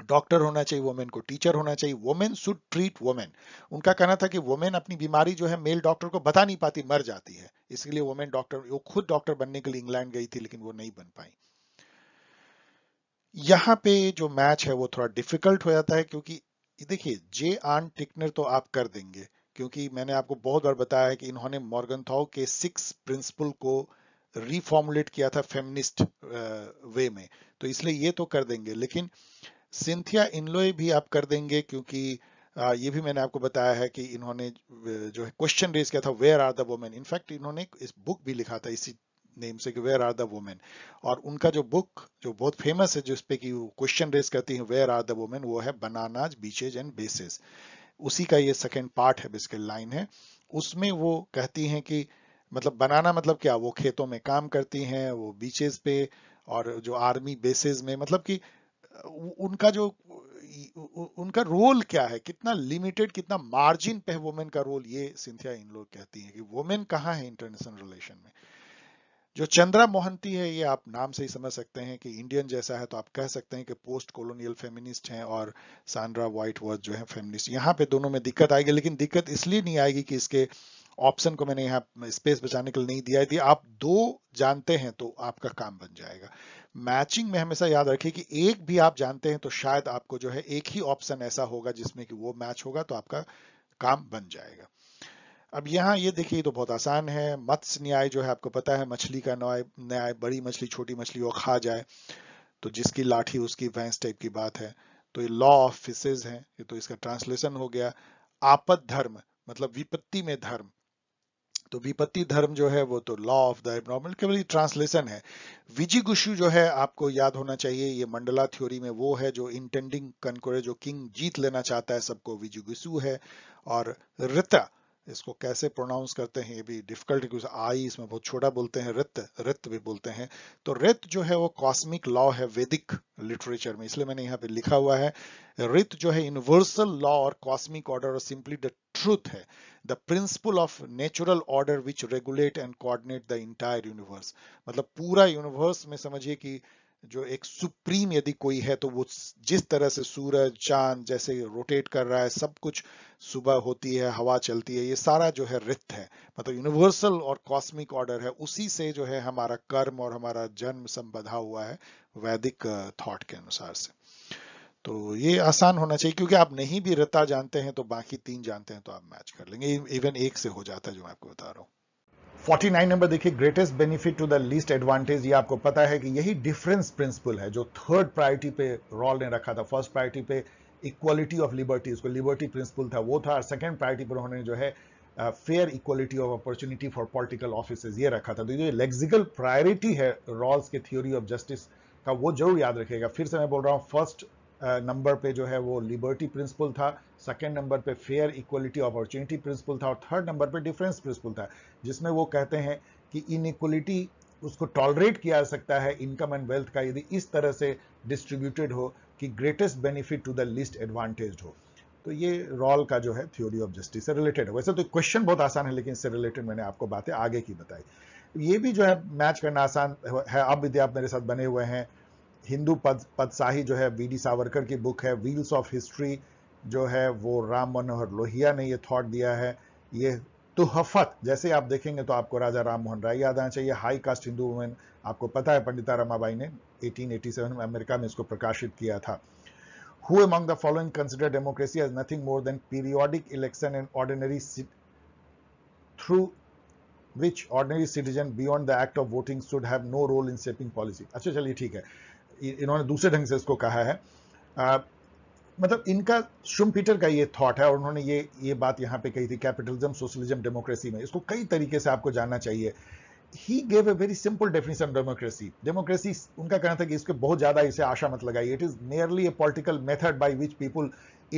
डॉक्टर होना चाहिए, वुमेन को टीचर होना चाहिए, वुमेन शुड ट्रीट वुमेन। उनका कहना था कि वुमेन अपनी बीमारी जो है मेल डॉक्टर को बता नहीं पाती, मर जाती है, इसलिए वुमेन डॉक्टर, वो खुद डॉक्टर बनने के लिए इंग्लैंड गई थी लेकिन वो नहीं बन पाई। यहाँ पे जो मैच है वो थोड़ा डिफिकल्ट हो जाता है क्योंकि देखिए जे आन टिकनर तो आप कर देंगे क्योंकि मैंने आपको बहुत बार बताया है कि इन्होंने मॉर्गेंथाउ के सिक्स प्रिंसिपल को रिफॉर्मुलेट किया था फेमिनिस्ट वे में, तो इसलिए ये तो कर देंगे। लेकिन सिंथिया इनलोए भी आप कर देंगे क्योंकि ये भी मैंने आपको बताया है कि इन्होंने जो है क्वेश्चन रेज किया था where are the women. In fact इन्होंने इस बुक भी लिखा था इसी नेम से कि वेयर आर द वुमेन, और उनका जो बुक जो बहुत फेमस है जिसपे कि क्वेश्चन रेस करती है वेयर आर द वुमेन, वो है बनानाज बीचेज एंड बेसेस। उसी का ये सेकंड पार्ट है, बेसिकल लाइन है। उसमें वो कहती हैं कि मतलब बनाना मतलब क्या, वो खेतों में काम करती हैं, वो बीचेज पे और जो आर्मी बेसेस में, मतलब कि उनका जो उनका रोल क्या है, कितना लिमिटेड, कितना मार्जिन पे है वुमेन का रोल। ये सिंथिया इन लोग कहती है कि वुमेन कहाँ है इंटरनेशनल रिलेशन में। जो चंद्रा मोहंती है, ये आप नाम से ही समझ सकते हैं कि इंडियन जैसा है, तो आप कह सकते हैं कि पोस्ट कॉलोनियल फेमिनिस्ट हैं और सांड्रा व्हाइटवर्थ जो है फेमिनिस्ट। यहाँ पे दोनों में दिक्कत आएगी, लेकिन दिक्कत इसलिए नहीं आएगी कि इसके ऑप्शन को मैंने यहाँ स्पेस बचाने के लिए नहीं दिया है। यदि आप दो जानते हैं तो आपका काम बन जाएगा। मैचिंग में हमेशा याद रखिए कि एक भी आप जानते हैं तो शायद आपको जो है एक ही ऑप्शन ऐसा होगा जिसमें कि वो मैच होगा, तो आपका काम बन जाएगा। अब यहाँ ये देखिए, तो बहुत आसान है। मत्स्य न्याय जो है आपको पता है, मछली का न्याय न्याय बड़ी मछली छोटी मछली को खा जाए तो जिसकी लाठी उसकी भैंस टाइप की बात है, तो ये लॉ ऑफ फिशेज है, ये तो इसका ट्रांसलेशन हो गया। आपद धर्म मतलब विपत्ति में धर्म, तो विपत्ति धर्म जो है वो तो लॉ ऑफ द एबनॉर्मल, केवल ट्रांसलेशन है। विजिगुशु जो है आपको याद होना चाहिए, ये मंडला थ्योरी में वो है जो इंटेंडिंग कनकोरे, जो किंग जीत लेना चाहता है सबको, विजिगुशु है। और ऋता, इसको कैसे प्रोनाउंस करते हैं ये भी डिफिकल्ट, क्योंकि आई इसमें बहुत छोटा बोलते हैं, ऋत ऋत भी बोलते हैं। तो ऋत जो है वो कॉस्मिक लॉ है वैदिक लिटरेचर में, इसलिए मैंने यहाँ पे लिखा हुआ है ऋत जो है यूनिवर्सल लॉ और कॉस्मिक ऑर्डर और सिंपली द ट्रूथ है, the principle of natural order which regulate and coordinate the entire universe. मतलब पूरा यूनिवर्स में समझिए कि जो एक सुप्रीम यदि कोई है तो वो जिस तरह से सूरज चांद जैसे रोटेट कर रहा है, सब कुछ सुबह होती है, हवा चलती है, ये सारा जो है रित है, मतलब यूनिवर्सल और कॉस्मिक ऑर्डर है। उसी से जो है हमारा कर्म और हमारा जन्म सब बंधा हुआ है वैदिक थॉट के अनुसार से। तो ये आसान होना चाहिए, क्योंकि आप नहीं भी रिता जानते हैं तो बाकी तीन जानते हैं तो आप मैच कर लेंगे, इवन एक से हो जाता है जो मैं आपको बता रहा हूँ। उनचास नंबर देखिए, greatest benefit to the least advantage. ये आपको पता है कि यही डिफरेंस प्रिंसिपल है जो थर्ड प्रायोरिटी पे रॉल ने रखा था। फर्स्ट प्रायोरिटी पे इक्वालिटी ऑफ लिबर्टी, उसको लिबर्टी प्रिंसिपल था वो था, और सेकंड प्रायोरिटी पर उन्होंने जो है fair equality of opportunity for political officers ये रखा था। तो ये लेक्सिकल प्रायोरिटी है रॉल्स के थ्योरी ऑफ जस्टिस का, वो जरूर याद रखिएगा। फिर से मैं बोल रहा हूँ, फर्स्ट नंबर uh, पे जो है वो लिबर्टी प्रिंसिपल था, सेकंड नंबर पे फेयर इक्वलिटी अपॉर्चुनिटी प्रिंसिपल था और थर्ड नंबर पे डिफरेंस प्रिंसिपल था, जिसमें वो कहते हैं कि इनइक्वलिटी उसको टॉलरेट किया जा सकता है इनकम एंड वेल्थ का, यदि इस तरह से डिस्ट्रीब्यूटेड हो कि greatest benefit to the least advantage हो। तो ये रॉल का जो है थ्योरी ऑफ जस्टिस से रिलेटेड है। वैसे तो क्वेश्चन बहुत आसान है, लेकिन इससे रिलेटेड मैंने आपको बातें आगे की बताई। ये भी जो है मैच करना आसान है। अब यदि आप मेरे साथ बने हुए हैं, हिंदू पद पदशाही जो है वी डी सावरकर की बुक है, व्हील्स ऑफ हिस्ट्री जो है वो राम मनोहर लोहिया ने ये थॉट दिया है। ये तुहफत जैसे आप देखेंगे तो आपको राजा राम मोहन राय याद आना चाहिए। हाई कास्ट हिंदू वुमेन आपको पता है पंडिता रमाबाई ने अठारह सौ सत्तासी में अमेरिका में इसको प्रकाशित किया था। Who among the following consider democracy as nothing more than periodic election and ordinary through which ordinary citizen beyond the act of voting should have no role in shaping policy. अच्छा चलिए ठीक है, इन्होंने दूसरे ढंग से इसको कहा है, आ, मतलब इनका शुमपीटर का ये थॉट है और उन्होंने ये ये बात यहाँ पे कही थी कैपिटलिज्म सोशलिज्म डेमोक्रेसी में। इसको कई तरीके से आपको जानना चाहिए। He gave a very simple definition democracy. Democracy उनका कहना था कि इसके बहुत ज़्यादा इसे आशा मत लगाइए, it is merely a political method by which people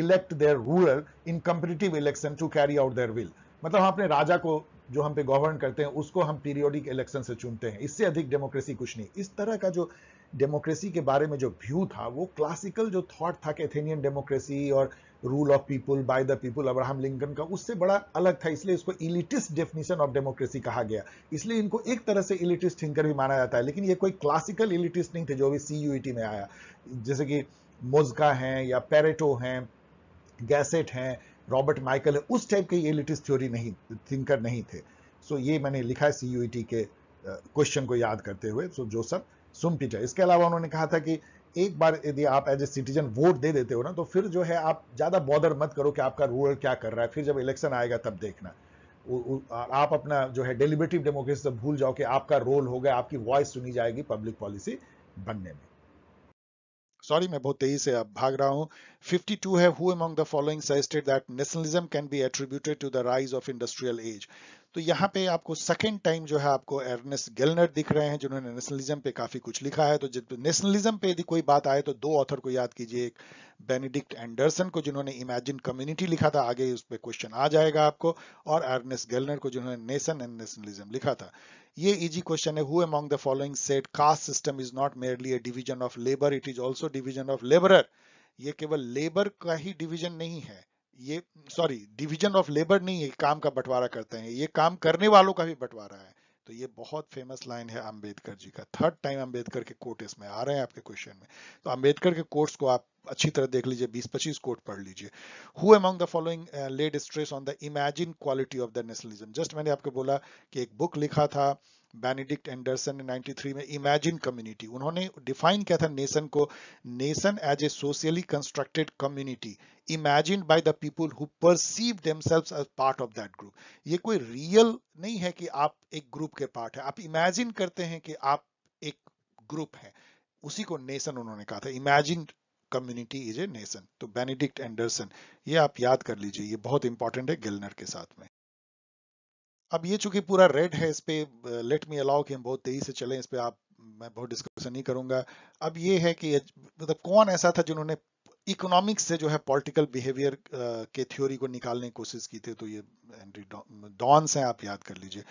elect their ruler in competitive election to carry out their will. मतलब हम अपने राजा को जो हम पे गवर्न करते हैं उसको हम पीरियोडिक इलेक्शन से चुनते हैं, इससे अधिक डेमोक्रेसी कुछ नहीं। इस तरह का जो डेमोक्रेसी के बारे में जो व्यू था वो क्लासिकल जो थॉट था कि एथेनियन डेमोक्रेसी और rule of people by the people Abraham Lincoln का, उससे बड़ा अलग था। इसलिए इसको इलिटिस्ट डेफिनेशन ऑफ डेमोक्रेसी कहा गया। इसलिए इनको एक तरह से इलिटिस्ट थिंकर भी माना जाता है, लेकिन ये कोई क्लासिकल इलिटिस्ट नहीं थे जो भी सी यू ई टी में आया, जैसे कि मोजका हैं या पेरेटो हैं, गैसेट हैं, रॉबर्ट माइकल है, उस टाइप के ये इलिटिस्ट थ्योरी नहीं थिंकर नहीं थे। सो so, ये मैंने लिखा है सी यू ई टी के क्वेश्चन को याद करते हुए। सो so, जो सब सुमपीटर। इसके अलावा उन्होंने कहा था कि एक बार यदि आप एज ए सिटीजन वोट दे देते हो ना, तो फिर जो है आप ज़्यादा बॉदर मत करो कि आपका रूलर क्या कर रहा है, फिर जब इलेक्शन आएगा तब देखना। उ, उ, आप अपना जो है डेलिबरेटिव डेमोक्रेसी से भूल जाओ कि आपका रोल होगा, आपकी वॉइस सुनी जाएगी पब्लिक पॉलिसी बनने में। सॉरी मैं बहुत तेजी से अब भाग रहा हूँ। बावन है, who among the following suggested that nationalism can be attributed to the rise of industrial age. तो यहाँ पे आपको सेकंड टाइम जो है आपको अर्नेस्ट गेलनर दिख रहे हैं, जिन्होंने नेशनलिज्म पे काफी कुछ लिखा है। तो जब नेशनलिज्म पे यदि कोई बात आए तो दो ऑथर को याद कीजिए, एक बेनेडिक्ट एंडरसन को जिन्होंने इमेजिन कम्युनिटी लिखा था, आगे उस पर क्वेश्चन आ जाएगा आपको, और अर्नेस्ट गेलनर को जिन्होंने नेशन एंड नेशनलिज्म लिखा था। ये इजी क्वेश्चन है। Who among the following said caste system is not merely a division of labour, it is also division of labourer. ये केवल लेबर का ही डिवीजन नहीं है, ये सॉरी डिवीजन ऑफ लेबर नहीं है, काम का बंटवारा करते हैं, ये काम करने वालों का भी बंटवारा है। तो ये बहुत फेमस लाइन है अंबेडकर जी का। थर्ड टाइम अंबेडकर के कोट इसमें आ रहे हैं आपके क्वेश्चन में, तो अंबेडकर के कोट्स को आप अच्छी तरह देख लीजिए, बीस पच्चीस कोट पढ़ लीजिए। Who among the following laid stress on the imagine quality of the nationalism. Just मैंने आपको बोला कि एक बुक लिखा था बेनेडिक्ट एंडरसन ने नाइंटी थ्री में, इमेजिन कम्युनिटी। उन्होंने डिफाइन किया था नेशन को, nation as a socially constructed community imagine by the people who perceive themselves as part of that group. ये कोई रियल नहीं है कि आप एक ग्रुप के पार्ट है, आप इमेजिन करते हैं कि आप एक ग्रुप है, उसी को नेशन उन्होंने कहा था, imagine community is a nation. तो बेनेडिक्ट एंडरसन, ये आप याद कर लीजिए, ये बहुत इंपॉर्टेंट है गिलनर के साथ में। अब ये चूंकि पूरा रेड है, इस पे लेट मी अलाउ कि हम बहुत तेजी से चलें, इस पे आप मैं बहुत डिस्कशन नहीं करूंगा। अब ये है कि मतलब कौन ऐसा था जिन्होंने इकोनॉमिक्स से जो है पॉलिटिकल बिहेवियर के थ्योरी को निकालने की कोशिश की थी, तो ये हेनरी डॉन्स हैं, आप याद कर लीजिए।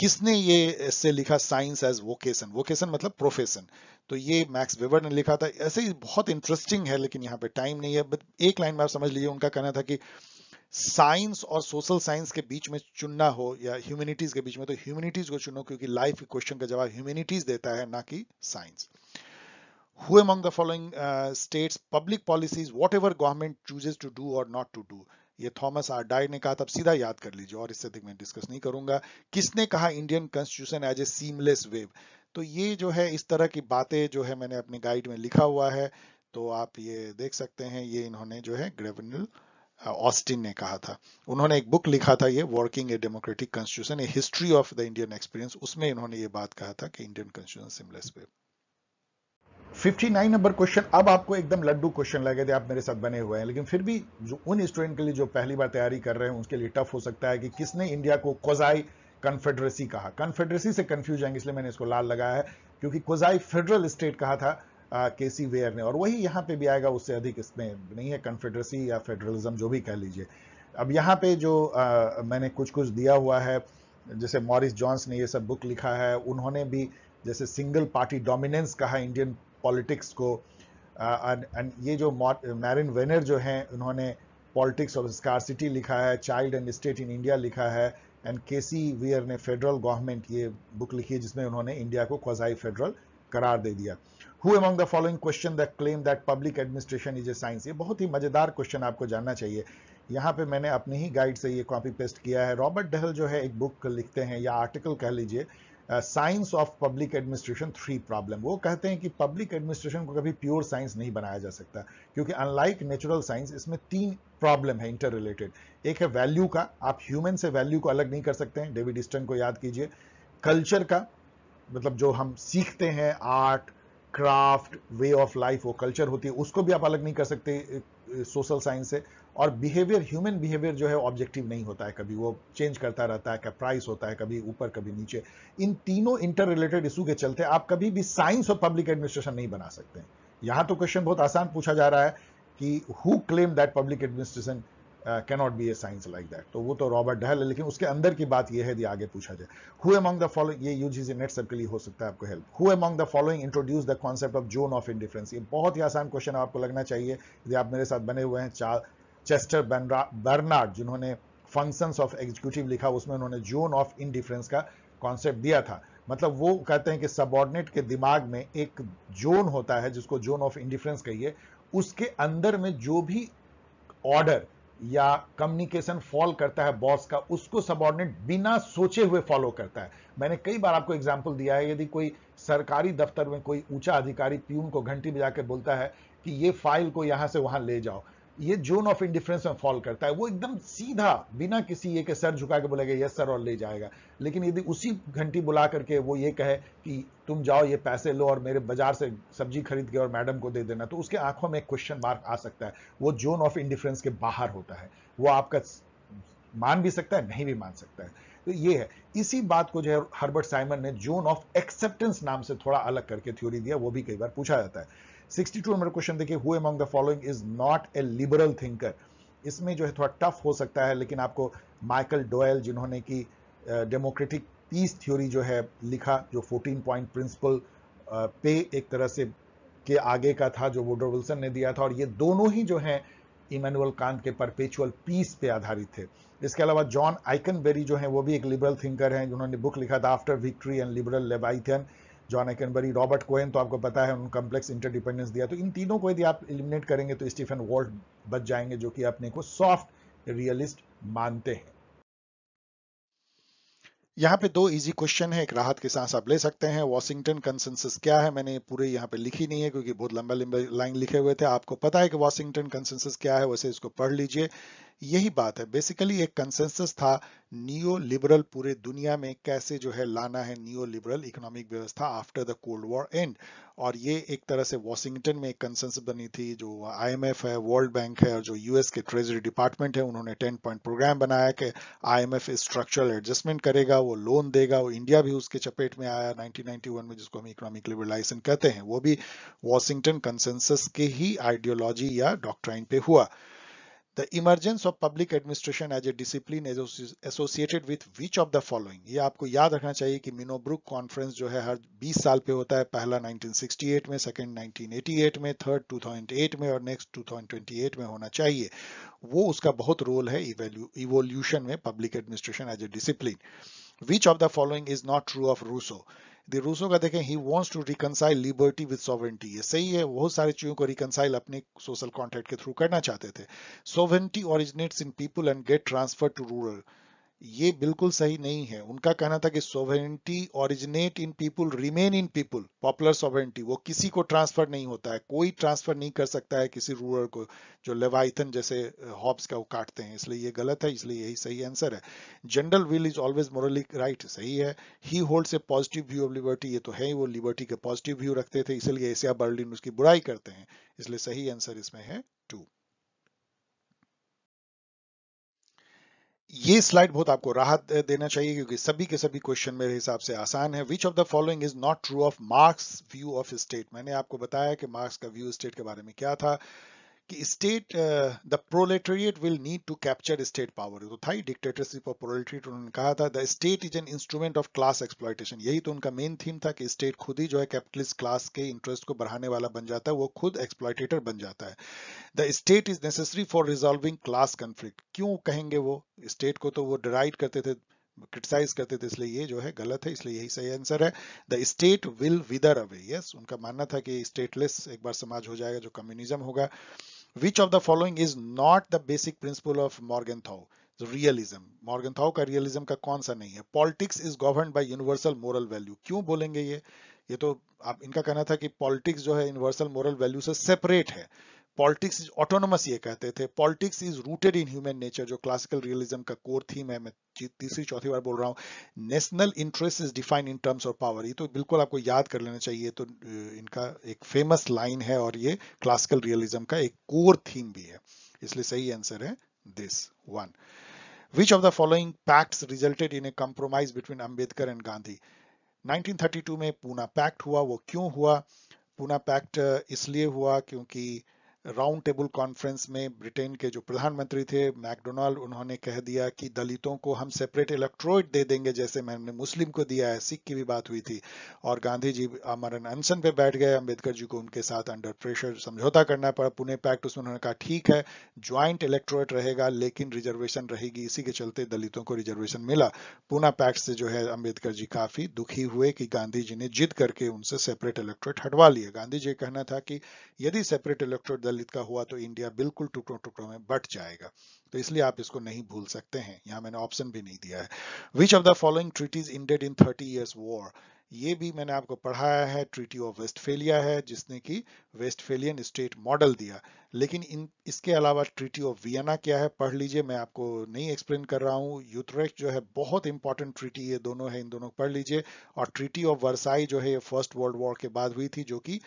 किसने ये इससे लिखा, साइंस एज वोकेशन, वोकेशन मतलब प्रोफेशन, तो ये मैक्स वेबर ने लिखा था। ऐसे ही बहुत इंटरेस्टिंग है, लेकिन यहाँ पे टाइम नहीं है, बट एक लाइन में आप समझ लीजिए। उनका कहना था कि साइंस और सोशल साइंस के बीच में चुनना हो या ह्यूमैनिटीज के बीच में, तो ह्यूमैनिटीज को चुनो, क्योंकि लाइफ के क्वेश्चन का जवाब ह्यूमैनिटीज देता है, ना कि science. Who among the following uh, states public policies whatever government chooses to do or not to do, ये थॉमस आर डाई ने कहा था, सीधा याद कर लीजिए और इससे अधिक मैं डिस्कस नहीं करूंगा। किसने कहा Indian constitution as a seamless web, तो ये जो है इस तरह की बातें जो है मैंने अपने गाइड में लिखा हुआ है, तो आप ये देख सकते हैं, ये इन्होंने जो है ग्रेवनल ऑस्टिन ने कहा था। उन्होंने एक बुक लिखा था ये, working a democratic constitution a history of the Indian experience, उसमें इन्होंने ये बात कहा था कि इंडियन कॉन्स्टिट्यूशन सीमलेस वेव। उनसठ नंबर क्वेश्चन, अब आपको एकदम लड्डू क्वेश्चन लगे थे, आप मेरे साथ बने हुए हैं, लेकिन फिर भी जो उन स्टूडेंट के लिए जो पहली बार तैयारी कर रहे हैं उसके लिए टफ हो सकता है कि किसने इंडिया को क्वाज़ाई कन्फेडरेसी कहा। कन्फेडरेसी से कंफ्यूज जाएंगे, इसलिए मैंने इसको लाल लगाया है, क्योंकि क्वाज़ाई फेडरल स्टेट कहा था केसी वेयर ने, और वही यहाँ पे भी आएगा, उससे अधिक इसमें नहीं है, कन्फेडरेसी या फेडरलिज्म जो भी कह लीजिए। अब यहाँ पे जो आ, मैंने कुछ कुछ दिया हुआ है, जैसे मॉरिस जॉन्स ने ये सब बुक लिखा है, उन्होंने भी जैसे सिंगल पार्टी डोमिनेंस कहा इंडियन पॉलिटिक्स को, एंड ये जो मैरिन वेनर जो हैं उन्होंने पॉलिटिक्स ऑफ स्कार्सिटी लिखा है, child and state in India लिखा है, एंड केसी वेयर ने फेडरल गवर्नमेंट ये बुक लिखी है, जिसमें उन्होंने इंडिया को क्वाज़ाई फेडरल करार दे दिया। Who among the following question that claim that public administration is a science, ये बहुत ही मजेदार क्वेश्चन आपको जानना चाहिए। यहाँ पे मैंने अपने ही गाइड से ये कॉपी पेस्ट किया है। रॉबर्ट डहल जो है एक बुक लिखते हैं या आर्टिकल कह लीजिए, science of public administration three problem. वो कहते हैं कि पब्लिक एडमिनिस्ट्रेशन को कभी प्योर साइंस नहीं बनाया जा सकता, क्योंकि अनलाइक नेचुरल साइंस इसमें तीन प्रॉब्लम है इंटर रिलेटेड। एक है वैल्यू का, आप ह्यूमन से वैल्यू को अलग नहीं कर सकते हैं, डेविड ईस्टर्न को याद कीजिए। कल्चर का मतलब जो हम सीखते हैं, art, craft, way of life, वो कल्चर होती है, उसको भी आप अलग नहीं कर सकते सोशल साइंस से। और बिहेवियर, ह्यूमन बिहेवियर जो है ऑब्जेक्टिव नहीं होता है, कभी वो चेंज करता रहता है, प्राइस होता है, कभी ऊपर कभी नीचे। इन तीनों इंटर रिलेटेड इशू के चलते आप कभी भी साइंस और पब्लिक एडमिनिस्ट्रेशन नहीं बना सकते हैं। यहाँ तो क्वेश्चन बहुत आसान पूछा जा रहा है कि who claim that public administration can not be a science like that, तो वो तो रॉबर्ट डहल है, लेकिन उसके अंदर की बात यह है कि आगे पूछा जाए। हु अमंग द फॉलोइंग, ये यूजीसी नेट सब के लिए हो सकता है आपको help. Who among the following introduce the concept of zone of indifference, ये बहुत ही आसान क्वेश्चन आपको लगना चाहिए यदि आप मेरे साथ बने हुए हैं। चार चेस्टर बर्नार्ड जिन्होंने फंक्शंस ऑफ एग्जीक्यूटिव लिखा, उसमें उन्होंने जोन ऑफ इंडिफरेंस का कॉन्सेप्ट दिया था। मतलब वो कहते हैं कि सबऑर्डिनेट के दिमाग में एक जोन होता है, जिसको जोन ऑफ इंडिफरेंस कहिए, उसके अंदर में जो भी ऑर्डर या कम्युनिकेशन फॉल करता है बॉस का, उसको सबऑर्डिनेट बिना सोचे हुए फॉलो करता है। मैंने कई बार आपको एग्जाम्पल दिया है, यदि कोई सरकारी दफ्तर में कोई ऊंचा अधिकारी प्यून को घंटी बजा के बोलता है कि ये फाइल को यहाँ से वहाँ ले जाओ, ये जोन ऑफ इंडिफरेंस में फॉल करता है। वो एकदम सीधा बिना किसी ये के सर झुका के बोलेगा यस सर और ले जाएगा। लेकिन यदि उसी घंटी बुला करके वो ये कहे कि तुम जाओ ये पैसे लो और मेरे बाजार से सब्जी खरीद के और मैडम को दे देना, तो उसके आंखों में एक क्वेश्चन मार्क आ सकता है। वो जोन ऑफ इंडिफरेंस के बाहर होता है, वो आपका मान भी सकता है, नहीं भी मान सकता है। तो ये है, इसी बात को जो है हर्बर्ट साइमन ने जोन ऑफ एक्सेप्टेंस नाम से थोड़ा अलग करके थ्योरी दिया, वो भी कई बार पूछा जाता है। बासठ नंबर क्वेश्चन देखिए, who among the following is not a liberal thinker, इसमें जो है थोड़ा टफ हो सकता है, लेकिन आपको माइकल डोयल जिन्होंने की डेमोक्रेटिक पीस थ्योरी जो है लिखा, जो चौदह पॉइंट प्रिंसिपल पे एक तरह से के आगे का था, जो वुडरो विल्सन ने दिया था, और ये दोनों ही जो हैं इमैनुअल कांट के परपेचुअल पीस पे आधारित है। इसके अलावा जॉन आइकनबेरी जो हैं वो भी एक लिबरल थिंकर हैं, जिन्होंने बुक लिखा था after victory and liberal लेबाइथियन। John Ikenberry, Robert Keohane तो आपको पता है उन्होंने कम्प्लेक्स इंटरडिपेंडेंस दिया। तो इन तीनों को यदि आप एलिमिनेट करेंगे तो स्टीफन वॉल्ट बच जाएंगे, जो कि अपने को सॉफ्ट रियलिस्ट मानते हैं। यहाँ पे दो इजी क्वेश्चन है, एक राहत के सांस आप ले सकते हैं। वॉशिंगटन कंसेंसस क्या है मैंने पूरे यहाँ पे लिखी नहीं है क्योंकि बहुत लंबा लंबा लाइन लिखे हुए थे। आपको पता है कि वॉशिंगटन कंसेंसस क्या है, वैसे इसको पढ़ लीजिए। यही बात है, बेसिकली एक कंसेंसस था नियो लिबरल, पूरे दुनिया में कैसे जो है लाना है नियो लिबरल इकोनॉमिक व्यवस्था after the cold war end. और ये एक तरह से वॉशिंगटन में एक कंसेंसस बनी थी। जो आईएमएफ है, वर्ल्ड बैंक है और जो यूएस के ट्रेजरी डिपार्टमेंट है, उन्होंने टेन पॉइंट प्रोग्राम बनाया कि आईएमएफ स्ट्रक्चरल एडजस्टमेंट करेगा, वो लोन देगा। वो इंडिया भी उसके चपेट में आया नाइनटीन नाइनटी वन में, जिसको हम इकोनॉमिक लिबरलाइजेशन कहते हैं, वो भी वॉशिंगटन कंसेंसस के ही आइडियोलॉजी या डॉक्ट्राइन पे हुआ। The emergence of public administration as a discipline is associated with which of the following? ये आपको याद रखना चाहिए कि मिनोब्रुक कॉन्फ्रेंस जो है हर बीस साल पे होता है। पहला नाइनटीन सिक्सटी एट में, सेकंड नाइनटीन एटी एट में, थर्ड टू थाउजेंड एट में और next two thousand twenty eight में होना चाहिए। वो उसका बहुत रोल है इवोल्यूशन में public administration as a discipline. Which of the following is not true of Rousseau? The Rousseau का देखें, he wants to reconcile liberty with sovereignty। ये सही है, बहुत सारी चीजों को reconcile अपने social contract के थ्रू करना चाहते थे। Sovereignty originates in people and get transferred to rural। ये बिल्कुल सही नहीं है। उनका कहना था कि sovereignty originate in people, remain in people, popular sovereignty। वो किसी को ट्रांसफर नहीं होता है, कोई ट्रांसफर नहीं कर सकता है किसी रूरल को, जो लेवाइथन जैसे हॉब्स का वो काटते हैं। इसलिए ये गलत है, इसलिए यही सही आंसर है। General will is always morally right, सही है। He holds a positive view of liberty, ये तो है ही, वो लिबर्टी के पॉजिटिव व्यू रखते थे, इसलिए एशिया बर्लिन उसकी बुराई करते हैं। इसलिए सही आंसर इसमें है टू। ये स्लाइड बहुत आपको राहत देना चाहिए क्योंकि सभी के सभी क्वेश्चन मेरे हिसाब से आसान है। Which of the following is not true of Marx view of state? मैंने आपको बताया कि मार्क्स का व्यू स्टेट के बारे में क्या था कि state, the proletariat will need to capture state power, तो था ही डिक्टेटरशिप ऑफ प्रोलेटेरिएट। उन्होंने कहा था the state is an instrument of class exploitation, यही तो उनका मेन थीम था कि स्टेट खुद ही जो है कैपिटलिस्ट क्लास के इंटरेस्ट को बढ़ाने वाला बन जाता है, वो खुद एक्सप्लॉयटेटर बन जाता है। The state is necessary for resolving class conflict, क्यों कहेंगे वो स्टेट को, तो वो डिराइड करते थे, क्रिटिसाइज करते थे, इसलिए ये जो है गलत है, इसलिए यही सही आंसर है। The state will wither away, yes, उनका मानना था कि स्टेटलेस एक बार समाज हो जाएगा जो कम्युनिज्म होगा। Which of the following is not the basic principle of Morgenthau? Realism. Morgenthau का realism का कौन सा नहीं है? Politics is governed by universal moral value. क्यों बोलेंगे ये? ये तो आप, इनका कहना था कि politics जो है universal moral value से separate है। Politics is autonomous ये कहते थे। Politics is rooted in human nature, जो classical realism का core theme है। मैं तीसरी चौथी बार बोल रहा हूँ। National interest is defined in terms of power, ये तो बिल्कुल आपको याद कर लेना चाहिए। तो इनका एक famous line है और ये classical realism का एक core theme भी है, इसलिए सही आंसर है this one। Which of the following pacts resulted in a compromise between Ambedkar and Gandhi? Nineteen thirty two में पूना पैक्ट हुआ। वो क्यों हुआ? पूना पैक्ट इसलिए हुआ क्योंकि राउंड टेबल कॉन्फ्रेंस में ब्रिटेन के जो प्रधानमंत्री थे मैकडोनाल्ड, उन्होंने कह दिया कि दलितों को हम सेपरेट इलेक्ट्रोरेट दे देंगे, जैसे हमने मुस्लिम को दिया है। सिख की भी बात हुई थी और गांधी जी अमरन अनशन पे बैठ गए। अंबेडकर जी को उनके साथ अंडर प्रेशर समझौता करना पड़ा। पुणे पैक्ट, उसमें उन्होंने कहा ठीक है ज्वाइंट इलेक्ट्रोरेट रहेगा लेकिन रिजर्वेशन रहेगी, इसी के चलते दलितों को रिजर्वेशन मिला। पूना पैक्ट से जो है अम्बेडकर जी काफी दुखी हुए कि गांधी जी ने जिद करके उनसे सेपरेट इलेक्ट्रोरेट हटवा लिया। गांधी जी कहना था कि यदि सेपरेट इलेक्ट्रोरेट का हुआ तो इंडिया बिल्कुल टुकड़ों टुकड़ों में बट जाएगा, तो इसलिए आप इसको नहीं भूल सकते हैं। यहाँ मैंने ऑप्शन भी नहीं दिया है। Which of the following treaties ended in thirty years war? ये भी मैंने आपको पढ़ाया है। ट्रीटी ऑफ वेस्टफेलिया है, जिसने की वेस्टफेलियन स्टेट मॉडल दिया। लेकिन इन, इसके अलावा ट्रीटी ऑफ वियना क्या है पढ़ लीजिए, मैं आपको नहीं एक्सप्लेन कर रहा हूँ। यूथरेक्ट जो है बहुत इंपॉर्टेंट ट्रीटी, ये दोनों है, इन दोनों को पढ़ लीजिए। और ट्रीटी ऑफ वर्साई जो है ये फर्स्ट वर्ल्ड वॉर के बाद हुई थी, जो कि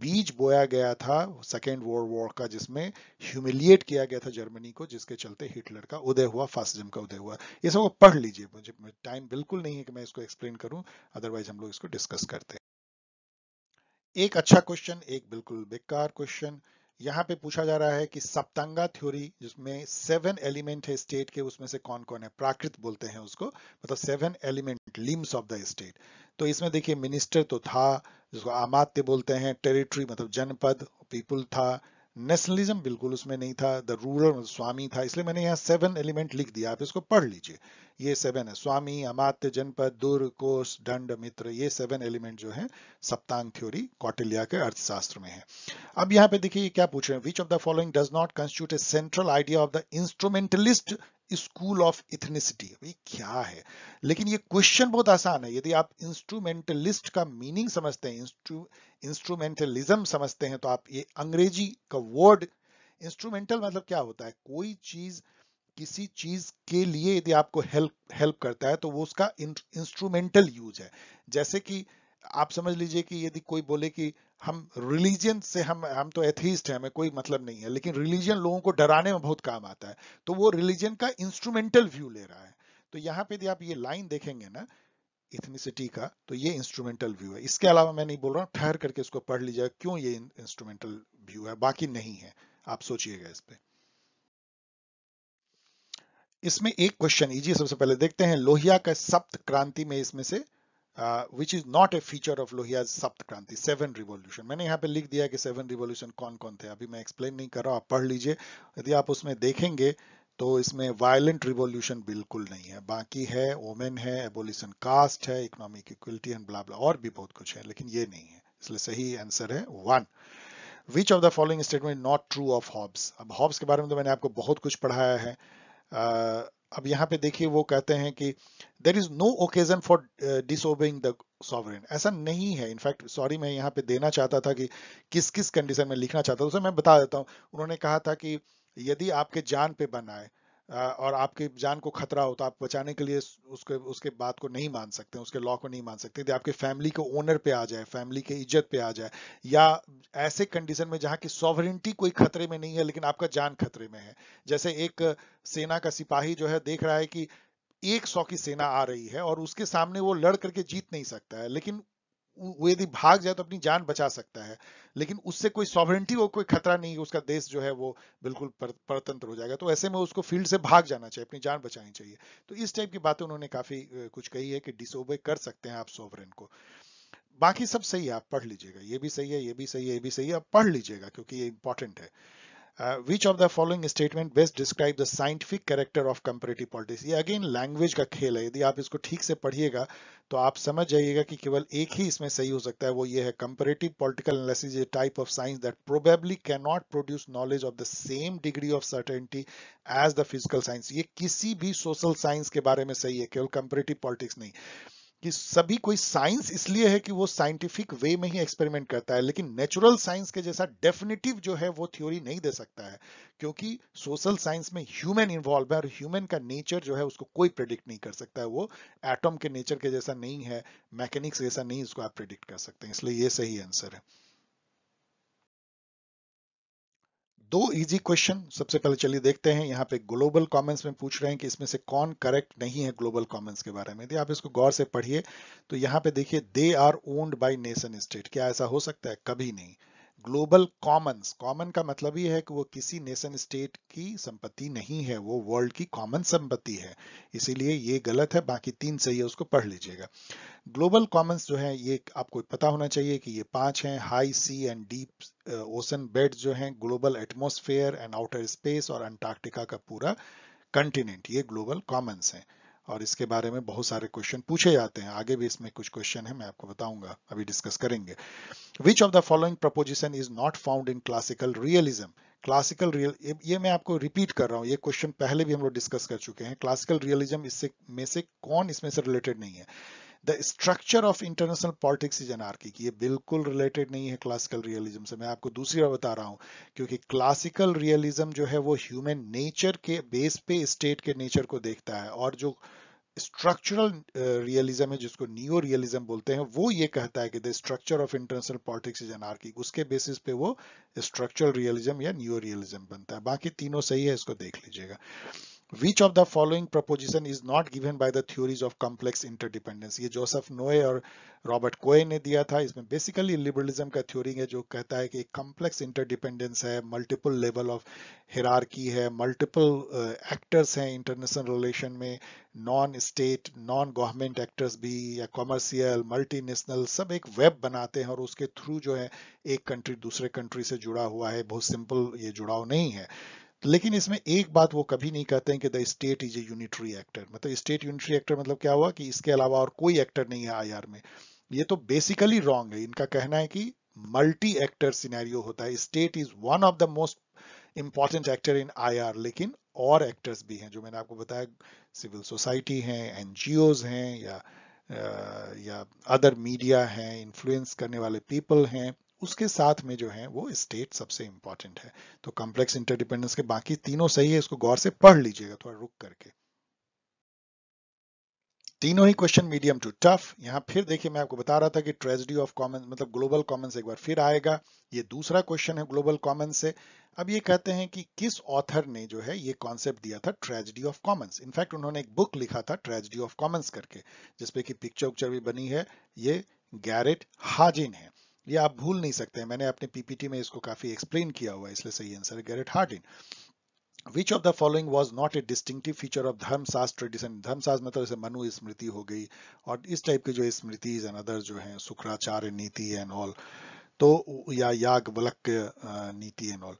बीज बोया गया था सेकेंड वर्ल्ड वॉर का, जिसमें ह्यूमिलिएट किया गया था जर्मनी को, जिसके चलते हिटलर का उदय हुआ, फासिज्म का उदय हुआ। ये सब पढ़ लीजिए, मुझे टाइम बिल्कुल नहीं है कि मैं इसको एक्सप्लेन करूँ, अदरवाइज हम लोग इसको डिस्कस करते हैं। एक अच्छा क्वेश्चन, एक बिल्कुल बेकार क्वेश्चन। यहाँ पे पूछा जा रहा है कि सप्तांगा थ्योरी, जिसमें सेवन एलिमेंट है स्टेट के, उसमें से कौन कौन है? प्राकृत बोलते हैं उसको, मतलब seven element, limbs of the state. तो इसमें देखिए मिनिस्टर तो था, जिसको आमात्य बोलते हैं, टेरिटरी मतलब जनपद, पीपल था, नेशनलिज्म बिल्कुल उसमें नहीं था, द रूरल स्वामी था, इसलिए मैंने यहाँ सेवन एलिमेंट लिख दिया, आप इसको पढ़ लीजिए। ये सेवन है, स्वामी, अमात्य, जनपद, दुर्ग, कोष, दंड, मित्र, ये सेवन एलिमेंट जो है सप्तांग थ्योरी कौटिल्य के अर्थशास्त्र में है। अब यहाँ पे देखिए क्या पूछ रहे हैं, which of the following does not constitute a central idea of the instrumentalist school of ethnicity, क्या है। लेकिन ये क्वेश्चन बहुत आसान है, यदि आप इंस्ट्रूमेंटलिस्ट का मीनिंग समझते हैं, इंस्ट्रू इंस्ट्रूमेंटलिज्म समझते हैं, तो आप ये अंग्रेजी का वर्ड इंस्ट्रूमेंटल मतलब क्या होता है, कोई चीज किसी चीज के लिए यदि आपको हेल्प हेल्प करता है तो वो उसका इंस्ट्रूमेंटल यूज है। जैसे कि आप समझ लीजिए कि यदि कोई बोले कि हम रिलीजन से हम हम तो एथीस्ट हैं, हमें कोई मतलब नहीं है, लेकिन रिलीजन लोगों को डराने में बहुत काम आता है, तो वो रिलीजन का इंस्ट्रूमेंटल व्यू ले रहा है। तो यहाँ पे यदि आप ये लाइन देखेंगे ना इथनिसिटी का, तो ये इंस्ट्रूमेंटल व्यू है। इसके अलावा मैं नहीं बोल रहा हूँ, ठहर करके इसको पढ़ लीजिएगा क्यों ये इंस्ट्रूमेंटल व्यू है, बाकी नहीं है, आप सोचिएगा इस पर। इसमें एक क्वेश्चन इजी सबसे पहले देखते हैं, लोहिया का सप्त क्रांति में इसमें से Uh, which is not a feature of Lohia's Sapt Kranti, seven revolution। मैंने यहाँ पे लिख दिया कि सेवन रिवोल्यूशन कौन कौन थे, अभी मैं एक्सप्लेन नहीं कर रहा, आप पढ़ लीजिए। यदि आप उसमें देखेंगे तो इसमें वायलेंट रिवोल्यूशन बिल्कुल नहीं है, बाकी है वोमेन है, एबोलिशन कास्ट है, economic equality and blah blah, और भी बहुत कुछ है, लेकिन ये नहीं है, इसलिए सही आंसर है one. Which of the following statement not true of Hobbes, अब हॉब्स के बारे में तो मैंने आपको बहुत कुछ पढ़ाया है। uh, अब यहाँ पे देखिए वो कहते हैं कि there is no occasion for disobeying the sovereign, ऐसा नहीं है। इनफैक्ट सॉरी मैं यहाँ पे देना चाहता था कि किस किस कंडीशन में लिखना चाहता था, उसे मैं बता देता हूँ। उन्होंने कहा था कि यदि आपके जान पे बनाए और आपकी जान को खतरा हो तो आप बचाने के लिए उसके उसके बात को नहीं मान सकते, उसके लॉ को नहीं मान सकते। यदि आपके फैमिली के ओनर पे आ जाए, फैमिली के इज्जत पे आ जाए, या ऐसे कंडीशन में जहाँ की सॉवरेनिटी कोई खतरे में नहीं है लेकिन आपका जान खतरे में है, जैसे एक सेना का सिपाही जो है देख रहा है कि एक सौ की सेना आ रही है और उसके सामने वो लड़ करके जीत नहीं सकता है, लेकिन वो यदि भाग जाए तो अपनी जान बचा सकता है, लेकिन उससे कोई सॉवरेनिटी को कोई खतरा नहीं है, उसका देश जो है वो बिल्कुल परतंत्र हो जाएगा। तो ऐसे में उसको फील्ड से भाग जाना चाहिए, अपनी जान बचानी चाहिए। तो इस टाइप की बातें उन्होंने काफी कुछ कही है कि डिसओबे कर सकते हैं आप सॉवरेन को। बाकी सब सही है, आप पढ़ लीजिएगा, ये भी सही है, ये भी सही है, ये भी सही है, आप पढ़ लीजिएगा क्योंकि ये इंपॉर्टेंट है। Which of the following statement best describe the scientific character of comparative politics, ये अगेन लैंग्वेज का खेल है, यदि आप इसको ठीक से पढ़िएगा तो आप समझ जाइएगा कि केवल एक ही इसमें सही हो सकता है, वो ये है comparative political analysis is a type of science that probably can not produce knowledge of the same degree of certainty as the physical science. ये किसी भी सोशल साइंस के बारे में सही है, केवल कंपैरेटिव पॉलिटिक्स नहीं, कि सभी कोई साइंस इसलिए है कि वो साइंटिफिक वे में ही एक्सपेरिमेंट करता है, लेकिन नेचुरल साइंस के जैसा डेफिनेटिव जो है वो थ्योरी नहीं दे सकता है, क्योंकि सोशल साइंस में ह्यूमन इन्वॉल्व है और ह्यूमन का नेचर जो है उसको कोई प्रेडिक्ट नहीं कर सकता है, वो एटम के नेचर के जैसा नहीं है, मैकेनिक्स के जैसा नहीं, इसको आप प्रेडिक्ट कर सकते हैं, इसलिए ये सही आंसर है। दो इजी क्वेश्चन सबसे पहले चलिए देखते हैं। यहाँ पे ग्लोबल कॉमन्स में पूछ रहे हैं कि इसमें से कौन करेक्ट नहीं है ग्लोबल कॉमन्स के बारे में। यदि आप इसको गौर से पढ़िए तो यहाँ पे देखिए they are owned by nation state, क्या ऐसा हो सकता है? कभी नहीं। ग्लोबल कॉमन्स, कॉमन का मतलब ये है कि वो किसी नेशन स्टेट की संपत्ति नहीं है, वो वर्ल्ड की कॉमन संपत्ति है, इसीलिए ये गलत है। बाकी तीन सही है, उसको पढ़ लीजिएगा। ग्लोबल कॉमन्स जो है ये आपको पता होना चाहिए कि ये पांच हैं, high sea and deep ocean bed जो हैं, global atmosphere and outer space, और अंटार्कटिका का पूरा कंटिनेंट, ये ग्लोबल कॉमन्स हैं। और इसके बारे में बहुत सारे क्वेश्चन पूछे जाते हैं, आगे भी इसमें कुछ क्वेश्चन है, मैं आपको बताऊंगा, अभी डिस्कस करेंगे। Which of the following proposition is not found in classical realism, classical real, ये मैं आपको रिपीट कर रहा हूँ, ये क्वेश्चन पहले भी हम लोग डिस्कस कर चुके हैं। क्लासिकल रियलिज्म इससे में से कौन इसमें से रिलेटेड नहीं है? The structure of international politics is anarchic, ये बिल्कुल रिलेटेड नहीं है क्लासिकल रियलिज्म से, मैं आपको दूसरी बार बता रहा हूँ, क्योंकि क्लासिकल रियलिज्म जो है वो ह्यूमन नेचर के बेस पे स्टेट के नेचर को देखता है, और जो स्ट्रक्चरल रियलिज्म है जिसको नियो रियलिज्म बोलते हैं, वो ये कहता है कि the structure of international politics is anarchic, उसके बेसिस पे वो स्ट्रक्चरल रियलिज्म या नियो रियलिज्म बनता है। बाकी तीनों सही है, इसको देख लीजिएगा। Which of the following proposition is not given by the theories of complex interdependence? ये जोसेफ नोए और रॉबर्ट कोए ने दिया था। इसमें बेसिकली लिबरलिज्म का थ्योरी है जो कहता है कि कम्प्लेक्स इंटरडिपेंडेंस है, मल्टीपल लेवल ऑफ हिरार्की है, मल्टीपल एक्टर्स हैं इंटरनेशनल रिलेशन में, non state non government actors भी या कॉमर्शियल मल्टीनेशनल सब एक वेब बनाते हैं और उसके थ्रू जो है एक कंट्री दूसरे कंट्री से जुड़ा हुआ है। बहुत सिंपल ये जुड़ाव नहीं है। लेकिन इसमें एक बात वो कभी नहीं कहते हैं कि the state is a unitary actor. मतलब स्टेट यूनिटरी एक्टर मतलब क्या हुआ कि इसके अलावा और कोई एक्टर नहीं है आईआर में। ये तो बेसिकली रॉन्ग है। इनका कहना है कि मल्टी एक्टर सिनेरियो होता है। State is one of the most important actor in IR, लेकिन और एक्टर्स भी हैं जो मैंने आपको बताया, सिविल सोसाइटी हैं, एनजीओज हैं या या अदर मीडिया हैं, इन्फ्लुएंस करने वाले पीपल हैं, उसके साथ में जो है वो स्टेट सबसे इंपॉर्टेंट है। तो कॉम्प्लेक्स इंटरडिपेंडेंस के बाकी तीनों सही है, इसको गौर से पढ़ लीजिएगा थोड़ा रुक करके। तीनों ही क्वेश्चन मीडियम टू टफ। यहाँ फिर देखिए मैं आपको बता रहा था कि ट्रेजेडी ऑफ कॉमन्स मतलब ग्लोबल कॉमन्स एक बार फिर आएगा। ये दूसरा क्वेश्चन है ग्लोबल कॉमन्स से। अब ये कहते हैं कि किस ऑथर ने जो है ये कॉन्सेप्ट दिया था ट्रेजेडी ऑफ कॉमन्स। इनफैक्ट उन्होंने एक बुक लिखा था ट्रेजेडी ऑफ कॉमन्स करके, जिसपे की पिक्चर उक्चर भी बनी है। ये गैरेट हाजिन है, ये आप भूल नहीं सकते हैं। मैंने अपने पीपीटी में इसको काफी एक्सप्लेन किया हुआ है, इसलिए सही आंसर है Garrett Hardin. Which of the following was not a distinctive feature of धर्मशास्त्र tradition? धर्मशास्त्र मतलब जैसे मनु स्मृति हो गई और इस टाइप के जो स्मृति एंड अदर जो है, शुक्राचार्य नीति एंड ऑल, तो या याज्ञवल्क्य नीति एंड ऑल,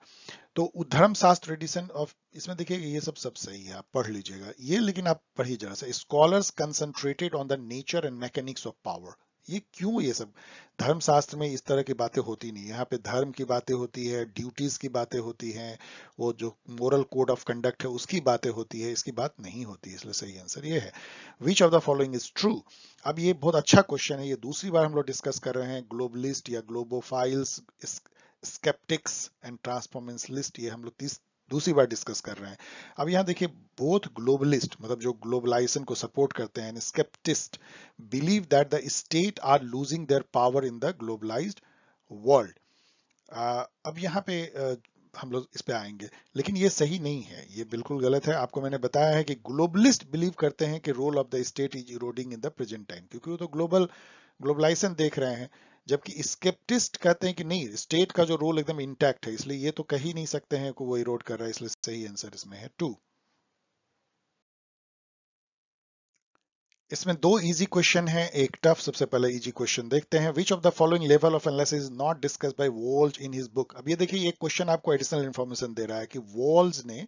तो धर्मशास्त्र ट्रेडिशन ऑफ, इसमें देखिए ये सब सब सही है, आप पढ़ लीजिएगा ये। लेकिन आप पढ़िए जरा सा, scholars concentrated on the nature and mechanics of power. ये क्यों? ये सब धर्मशास्त्र में इस तरह की बातें होती नहीं। यहाँ पे धर्म की बातें होती है, ड्यूटीज की बातें होती हैं, वो जो मोरल कोड ऑफ कंडक्ट है उसकी बातें होती है, इसकी बात नहीं होती, इसलिए सही आंसर ये है। Which of the following is true? अब ये बहुत अच्छा क्वेश्चन है, ये दूसरी बार हम लोग डिस्कस कर रहे हैं। ग्लोबलिस्ट या ग्लोबोफाइल्स, स्केप्टिक्स एंड ट्रांसफॉर्मेंसलिस्ट, ये हम लोग तीस दूसरी बार डिस्कस कर रहे हैं। अब यहाँ देखिए, बोथ ग्लोबलिस्ट मतलब जो ग्लोबलाइजेशन को सपोर्ट करते हैं and sceptics believe that the state are losing their power in the globalised world. अब यहाँ पे uh, हम लोग इस पे आएंगे, लेकिन ये सही नहीं है, ये बिल्कुल गलत है। आपको मैंने बताया है कि ग्लोबलिस्ट बिलीव करते हैं कि role of the state is eroding in the present time, क्योंकि वो तो ग्लोबल ग्लोबलाइजेशन देख रहे हैं। जबकि स्केप्टिस्ट कहते हैं कि नहीं, स्टेट का जो रोल एकदम इंटैक्ट है, इसलिए ये तो कह ही नहीं सकते हैं कि वो इरोड कर रहा है, इसलिए सही आंसर इसमें है टू। इसमें दो इजी क्वेश्चन हैं, एक टफ। सबसे पहले इजी क्वेश्चन देखते हैं। Which of the following level of analysis is not discussed by Waltz in his book? अब ये देखिए, एक क्वेश्चन आपको एडिशनल इंफॉर्मेशन दे रहा है कि वॉल्ज ने,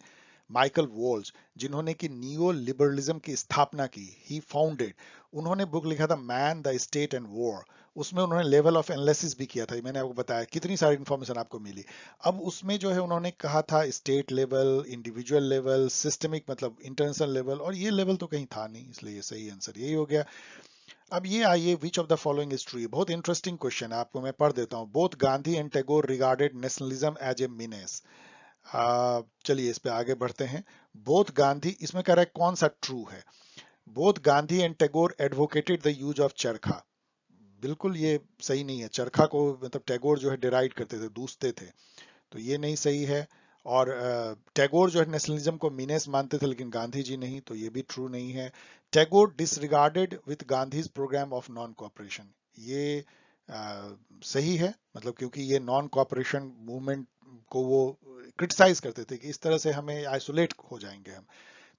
माइकल वॉल्ज जिन्होंने कि नियो लिबरलिज्म की स्थापना की, ही फाउंडेड, उन्होंने बुक लिखा था man the state and war. उसमें उन्होंने लेवल ऑफ एनालिसिस भी किया था, मैंने आपको बताया। कितनी सारी इन्फॉर्मेशन आपको मिली। अब उसमें जो है उन्होंने कहा था state level, individual level, systemic मतलब इंटरनेशनल लेवल, और ये लेवल तो कहीं था नहीं, इसलिए सही आंसर यही हो गया। अब ये आइए, which of the following is true? बहुत इंटरेस्टिंग क्वेश्चन है, आपको मैं पढ़ देता हूँ। Both Gandhi and Tagore regarded nationalism as a menace. चलिए इस पे आगे बढ़ते हैं। बोथ गांधी, इसमें कह रहा है कौन सा ट्रू है? Both Gandhi and Tagore advocated the use of charkha. बिल्कुल ये सही नहीं है। चरखा को मतलब टैगोर जो है डिराइड करते थे, दूसते थे, तो ये नहीं सही है। और टैगोर जो है नेशनलिज्म को मीनेस मानते थे, लेकिन गांधी जी नहीं, तो ये भी ट्रू नहीं है। Tagore disregarded with Gandhi's programme of non cooperation, ये आ, सही है। मतलब क्योंकि ये नॉन कोऑपरेशन मूवमेंट को वो क्रिटिसाइज करते थे कि इस तरह से हमें आइसोलेट हो जाएंगे हम,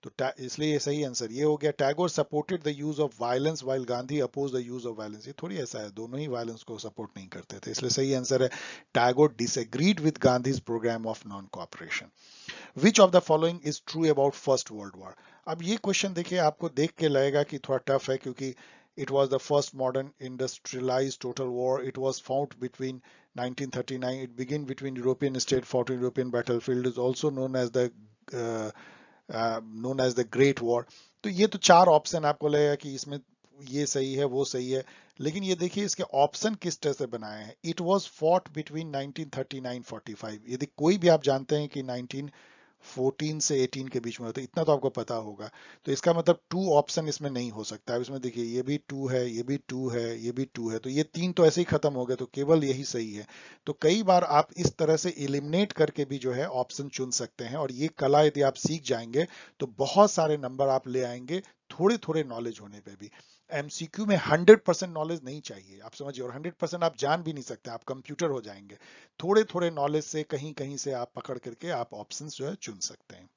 तो इसलिए ये सही आंसर ये हो गया। Tagore supported the use of violence while Gandhi oppose the use of violence. ये थोड़ी ऐसा है, दोनों ही वायलेंस को सपोर्ट नहीं करते थे, इसलिए सही आंसर है Tagore disagreed with Gandhi's programme of non cooperation. Which of the following is true about first world war? अब ये क्वेश्चन देखिए, आपको देख के लगेगा कि थोड़ा टफ है, क्योंकि It was the first modern industrialized total war. It was fought between nineteen thirty-nine. It began between European states, fought in European battlefield. Is also known as the uh, uh, known as the Great War. तो ये तो चार ऑप्शन आपको लगेगा कि इसमें ये सही है, वो सही है, लेकिन ये देखिए इसके ऑप्शन किस तरह से बनाए हैं। It was fought between nineteen thirty-nine forty-five. यदि कोई भी आप जानते हैं कि 19 फोर्टीन से एटीन के बीच में होता है, इतना तो आपको पता होगा। तो इसका मतलब टू ऑप्शन इसमें नहीं हो सकता है। इसमें देखिए ये भी टू है, ये भी टू है, ये भी टू है, तो ये तीन तो ऐसे ही खत्म हो गए, तो केवल यही सही है। तो कई बार आप इस तरह से एलिमिनेट करके भी जो है ऑप्शन चुन सकते हैं, और ये कला यदि आप सीख जाएंगे तो बहुत सारे नंबर आप ले आएंगे थोड़े थोड़े नॉलेज होने पे भी। एमसीक्यू में हंड्रेड परसेंट नॉलेज नहीं चाहिए, आप समझिए, और हंड्रेड परसेंट आप जान भी नहीं सकते, आप कंप्यूटर हो जाएंगे। थोड़े थोड़े नॉलेज से कहीं कहीं से आप पकड़ करके आप ऑप्शंस जो है चुन सकते हैं।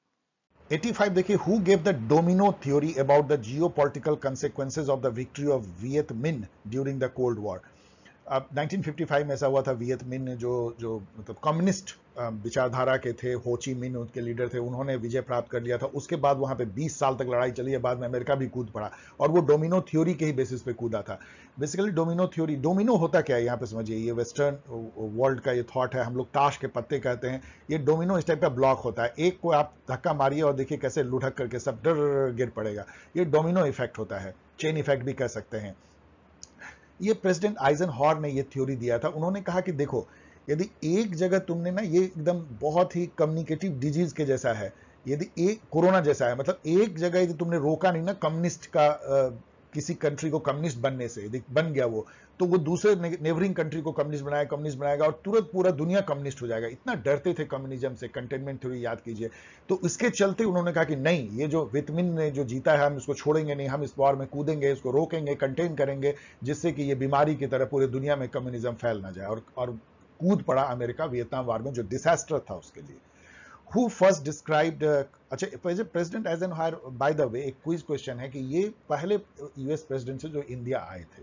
एटी फाइव देखिए, who gave the domino theory about the geopolitical consequences of the victory of Viet Minh during the cold war. अब नाइनटीन फिफ्टी फाइव में ऐसा हुआ था, वियत मिन जो जो मतलब कम्युनिस्ट विचारधारा के थे, हो ची मिन उनके लीडर थे, उन्होंने विजय प्राप्त कर लिया था। उसके बाद वहाँ पे बीस साल तक लड़ाई चली है, बाद में अमेरिका भी कूद पड़ा, और वो डोमिनो थ्योरी के ही बेसिस पे कूदा था। बेसिकली डोमिनो थ्योरी, डोमिनो होता क्या है यहाँ पे समझिए, ये वेस्टर्न वर्ल्ड का ये थॉट है, हम लोग ताश के पत्ते कहते हैं, ये डोमिनो इस टाइप का ब्लॉक होता है, एक को आप धक्का मारिए और देखिए कैसे लुढ़क करके सब डर गिर पड़ेगा, ये डोमिनो इफेक्ट होता है, चेन इफेक्ट भी कह सकते हैं। ये प्रेसिडेंट आइजनहॉवर ने ये थ्योरी दिया था। उन्होंने कहा कि देखो, यदि एक जगह तुमने ना, ये एकदम बहुत ही कम्युनिकेटिव डिजीज के जैसा है, यदि एक कोरोना जैसा है, मतलब एक जगह यदि तुमने रोका नहीं ना कम्युनिस्ट का आ, किसी कंट्री को कम्युनिस्ट बनने से, यदि बन गया वो, तो वो दूसरे ने, नेवरिंग कंट्री को कम्युनिस्ट बनाया कम्युनिस्ट बनाएगा और तुरंत पूरा दुनिया कम्युनिस्ट हो जाएगा। इतना डरते थे कम्युनिज्म से, कंटेनमेंट थ्योरी याद कीजिए। तो इसके चलते उन्होंने कहा कि नहीं, ये जो वियत मिन ने जो जीता है, हम इसको छोड़ेंगे नहीं, हम इस वॉर में कूदेंगे, इसको रोकेंगे, कंटेन करेंगे, जिससे कि ये बीमारी की तरह पूरी दुनिया में कम्युनिज्म फैल ना जाए। और, और कूद पड़ा अमेरिका वियतनाम वार में, जो डिसास्टर था उसके लिए। हु फर्स्ट डिस्क्राइब्ड, अच्छा president Eisenhower, by the way एक क्विज क्वेश्चन है कि ये पहले यूएस प्रेसिडेंट से जो इंडिया आए थे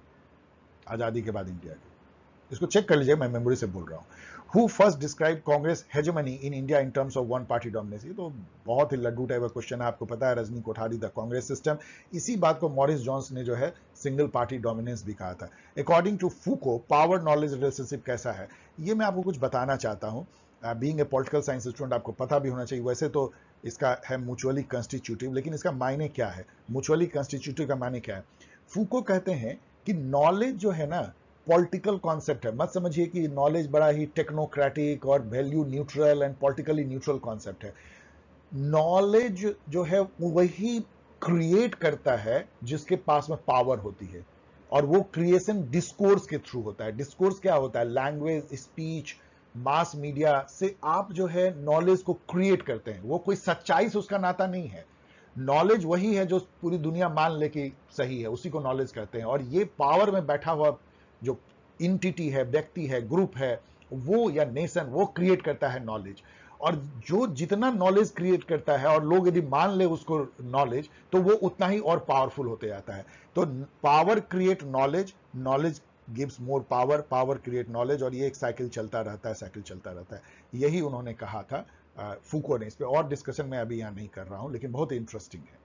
आजादी के बाद, इंडिया के, इसको चेक कर लीजिए, मैं मेमोरी से बोल रहा हूँ। Who first described Congress hegemony in India in terms of one party dominance, ये तो बहुत ही लड्डू टाइप का क्वेश्चन है, आपको पता है, रजनी कोठारी, द कांग्रेस सिस्टम। इसी बात को मॉरिस जॉन्स ने जो है सिंगल पार्टी डोमिनेंस भी कहा था। According to Foucault, power knowledge relationship कैसा है, ये मैं आपको कुछ बताना चाहता हूँ। Being a political science student आपको पता भी होना चाहिए, वैसे तो इसका है म्यूचुअली कंस्टिट्यूटिव, लेकिन इसका मायने क्या है, म्यूचुअली कंस्टिट्यूटिव का मायने क्या है। फूको कहते हैं कि नॉलेज जो है ना पॉलिटिकल कॉन्सेप्ट है, मत समझिए कि नॉलेज बड़ा ही टेक्नोक्रेटिक और value neutral and politically neutral concept है। नॉलेज जो है वही क्रिएट करता है जिसके पास में पावर होती है, और वो क्रिएशन डिस्कोर्स के थ्रू होता है। डिस्कोर्स क्या होता है, लैंग्वेज, स्पीच, मास मीडिया से आप जो है नॉलेज को क्रिएट करते हैं, वो कोई सच्चाई से उसका नाता नहीं है। नॉलेज वही है जो पूरी दुनिया मान ले कि सही है, उसी को नॉलेज कहते हैं। और ये पावर में बैठा हुआ जो एंटिटी है, व्यक्ति है, ग्रुप है, वो या नेशन, वो क्रिएट करता है नॉलेज। और जो जितना नॉलेज क्रिएट करता है और लोग यदि मान ले उसको नॉलेज, तो वो उतना ही और पावरफुल होते जाता है। तो power create knowledge, knowledge gives more power, power create knowledge, और ये एक साइकिल चलता रहता है, साइकिल चलता रहता है। यही उन्होंने कहा था फूको ने। इस पे और डिस्कशन मैं अभी यहाँ नहीं कर रहा हूँ, लेकिन बहुत इंटरेस्टिंग है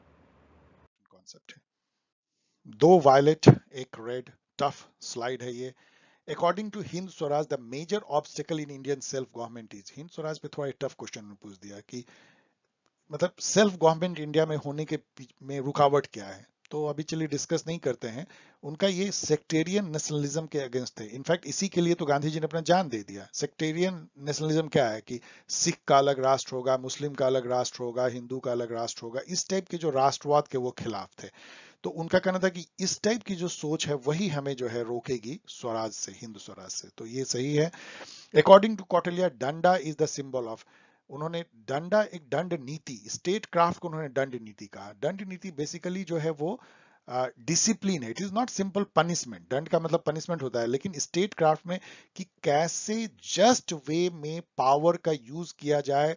कॉन्सेप्ट है। दो वायलेट एक रेड, टफ स्लाइड है ये। According to Hind Swaraj, the major obstacle in Indian self government is, Hind Swaraj पे थोड़ा टफ क्वेश्चन पूछ दिया कि मतलब सेल्फ गवर्नमेंट इंडिया में होने के में रुकावट क्या है, तो अभी चलिए डिस्कस नहीं करते हैं। उनका ये सेक्टेरियन नेशनलिज्म के अगेंस्ट थे, इनफैक्ट इसी के लिए तो गांधी जी ने अपना जान दे दिया। सेक्टेरियन नेशनलिज्म क्या है कि सिख का अलग राष्ट्र होगा, मुस्लिम का अलग राष्ट्र होगा, हिंदू का अलग राष्ट्र होगा, इस टाइप के जो राष्ट्रवाद के वो खिलाफ थे। तो उनका कहना था कि इस टाइप की जो सोच है वही हमें जो है रोकेगी स्वराज से, हिंद स्वराज से, तो ये सही है। अकॉर्डिंग टू कौटिल्य, डंडा इज द सिंबल ऑफ, उन्होंने डंडा एक दंड नीति, स्टेट क्राफ्ट को उन्होंने दंड नीति कहा। दंड नीति बेसिकली जो है वो डिसिप्लिन है, it is not simple punishment, दंड का मतलब पनिशमेंट होता है, लेकिन स्टेट क्राफ्ट में कि कैसे जस्ट वे में पावर का यूज किया जाए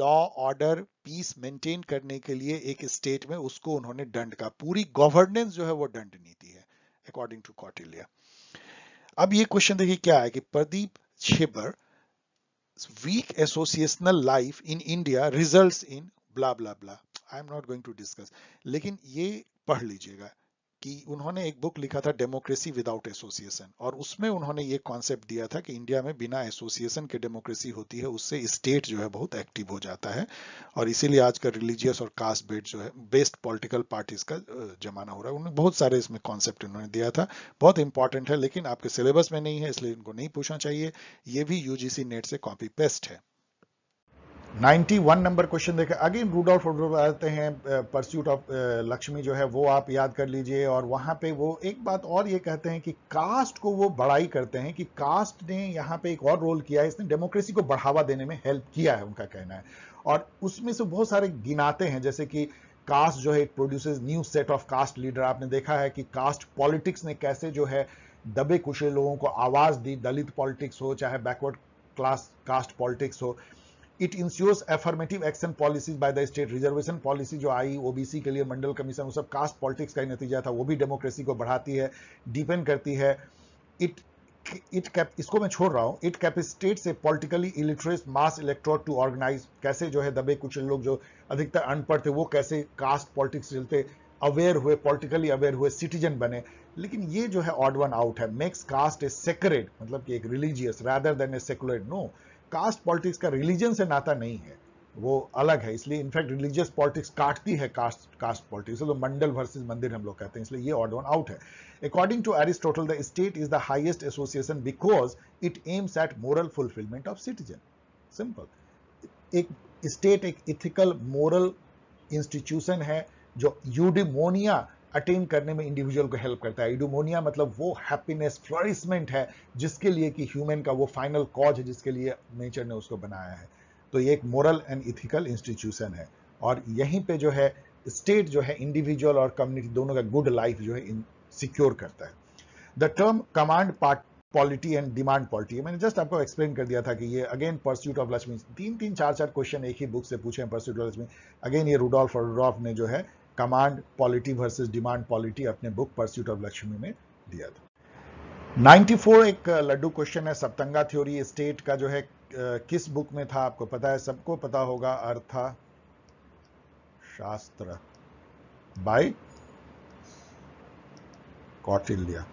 लॉ ऑर्डर पीस मेंटेन करने के लिए एक स्टेट में, उसको उन्होंने दंड का, पूरी गवर्नेंस जो है वो दंड नीति है अकॉर्डिंग टू कौटिल्य। अब ये क्वेश्चन देखिए क्या है कि Pradeep छेबर, weak associational life in India results in blah blah blah. I am not going to discuss. लेकिन ये पढ़ लीजिएगा कि उन्होंने एक बुक लिखा था डेमोक्रेसी विदाउट एसोसिएशन, और उसमें उन्होंने ये कॉन्सेप्ट दिया था कि इंडिया में बिना एसोसिएशन के डेमोक्रेसी होती है, उससे स्टेट जो है बहुत एक्टिव हो जाता है, और इसीलिए आज का रिलीजियस और कास्ट बेस्ड जो है बेस्ड पॉलिटिकल पार्टीज का जमाना हो रहा है। उन्होंने बहुत सारे इसमें कॉन्सेप्ट उन्होंने दिया था, बहुत इंपॉर्टेंट है, लेकिन आपके सिलेबस में नहीं है, इसलिए इनको नहीं पूछना चाहिए। ये भी यूजीसी नेट से कॉपी पेस्ट है। इक्यानवे नंबर क्वेश्चन देखें, अगेन रूडोल्फ आते हैं परस्यूट ऑफ लक्ष्मी जो है वो आप याद कर लीजिए। और वहाँ पे वो एक बात और ये कहते हैं कि कास्ट को वो बड़ाई करते हैं कि कास्ट ने यहाँ पे एक और रोल किया है, इसने डेमोक्रेसी को बढ़ावा देने में हेल्प किया है, उनका कहना है। और उसमें से बहुत सारे गिनाते हैं, जैसे कि कास्ट जो है it produces new set of caste leader. आपने देखा है कि कास्ट पॉलिटिक्स ने कैसे जो है दबे कुचले लोगों को आवाज़ दी, दलित पॉलिटिक्स हो चाहे बैकवर्ड क्लास कास्ट पॉलिटिक्स हो। It ensures affirmative action policies by the state, reservation policy जो आई ओबीसी के लिए मंडल कमीशन, वो सब कास्ट पॉलिटिक्स का ही नतीजा था, वो भी डेमोक्रेसी को बढ़ाती है, डीपेंड करती है। इट इट कैप इसको मैं छोड़ रहा हूँ। It capacitates a politically illiterate mass electorate to organise, कैसे जो है दबे कुछ लोग जो अधिकतर अनपढ़ थे वो कैसे कास्ट पॉलिटिक्स चलते अवेयर हुए, पॉलिटिकली अवेयर हुए, सिटीजन बने। लेकिन ये जो है ऑड वन आउट है, मेक्स कास्ट ए सेक्रेड, मतलब कि एक religious rather than a secular. No, caste politics का रिलीजन से नाता नहीं है, वो अलग है, इसलिए इनफैक्ट रिलीजियस पॉलिटिक्स काटती है कास्ट कास्ट पॉलिटिक्स, तो मंडल वर्सेस मंदिर हम लोग कहते हैं, इसलिए ये ऑड वन आउट है। According to Aristotle the state is the highest association because it aims at moral fulfilment of citizen. Simple, एक स्टेट एक इथिकल मोरल इंस्टीट्यूशन है जो यूडिमोनिया अटेन करने में इंडिविजुअल को हेल्प करता है। यूडिमोनिया मतलब वो हैप्पीनेस फ्लरिशमेंट है जिसके लिए कि ह्यूमन का वो फाइनल कॉज है जिसके लिए नेचर ने उसको बनाया है। तो ये एक मोरल एंड इथिकल इंस्टीट्यूशन है और यहीं पे जो है स्टेट जो है इंडिविजुअल और कम्युनिटी दोनों का गुड लाइफ जो है सिक्योर करता है। The term command part polity and demand polity, मैंने जस्ट आपको एक्सप्लेन कर दिया था कि ये अगेन परस्यूट ऑफ लक्ष्मी, तीन तीन चार चार क्वेश्चन एक ही बुक से पूछे हैं परस्यूट ऑफ लक्ष्मी। अगेन ये रूडोल्फ और रूडोल्फ ने जो है command polity versus demand polity अपने बुक परस्यूट ऑफ लक्ष्मी में दिया था। चौरानवे एक लड्डू क्वेश्चन है, सप्तंगा थ्योरी स्टेट का जो है किस बुक में था, आपको पता है, सबको पता होगा, अर्थशास्त्र बाय कौटिल्य।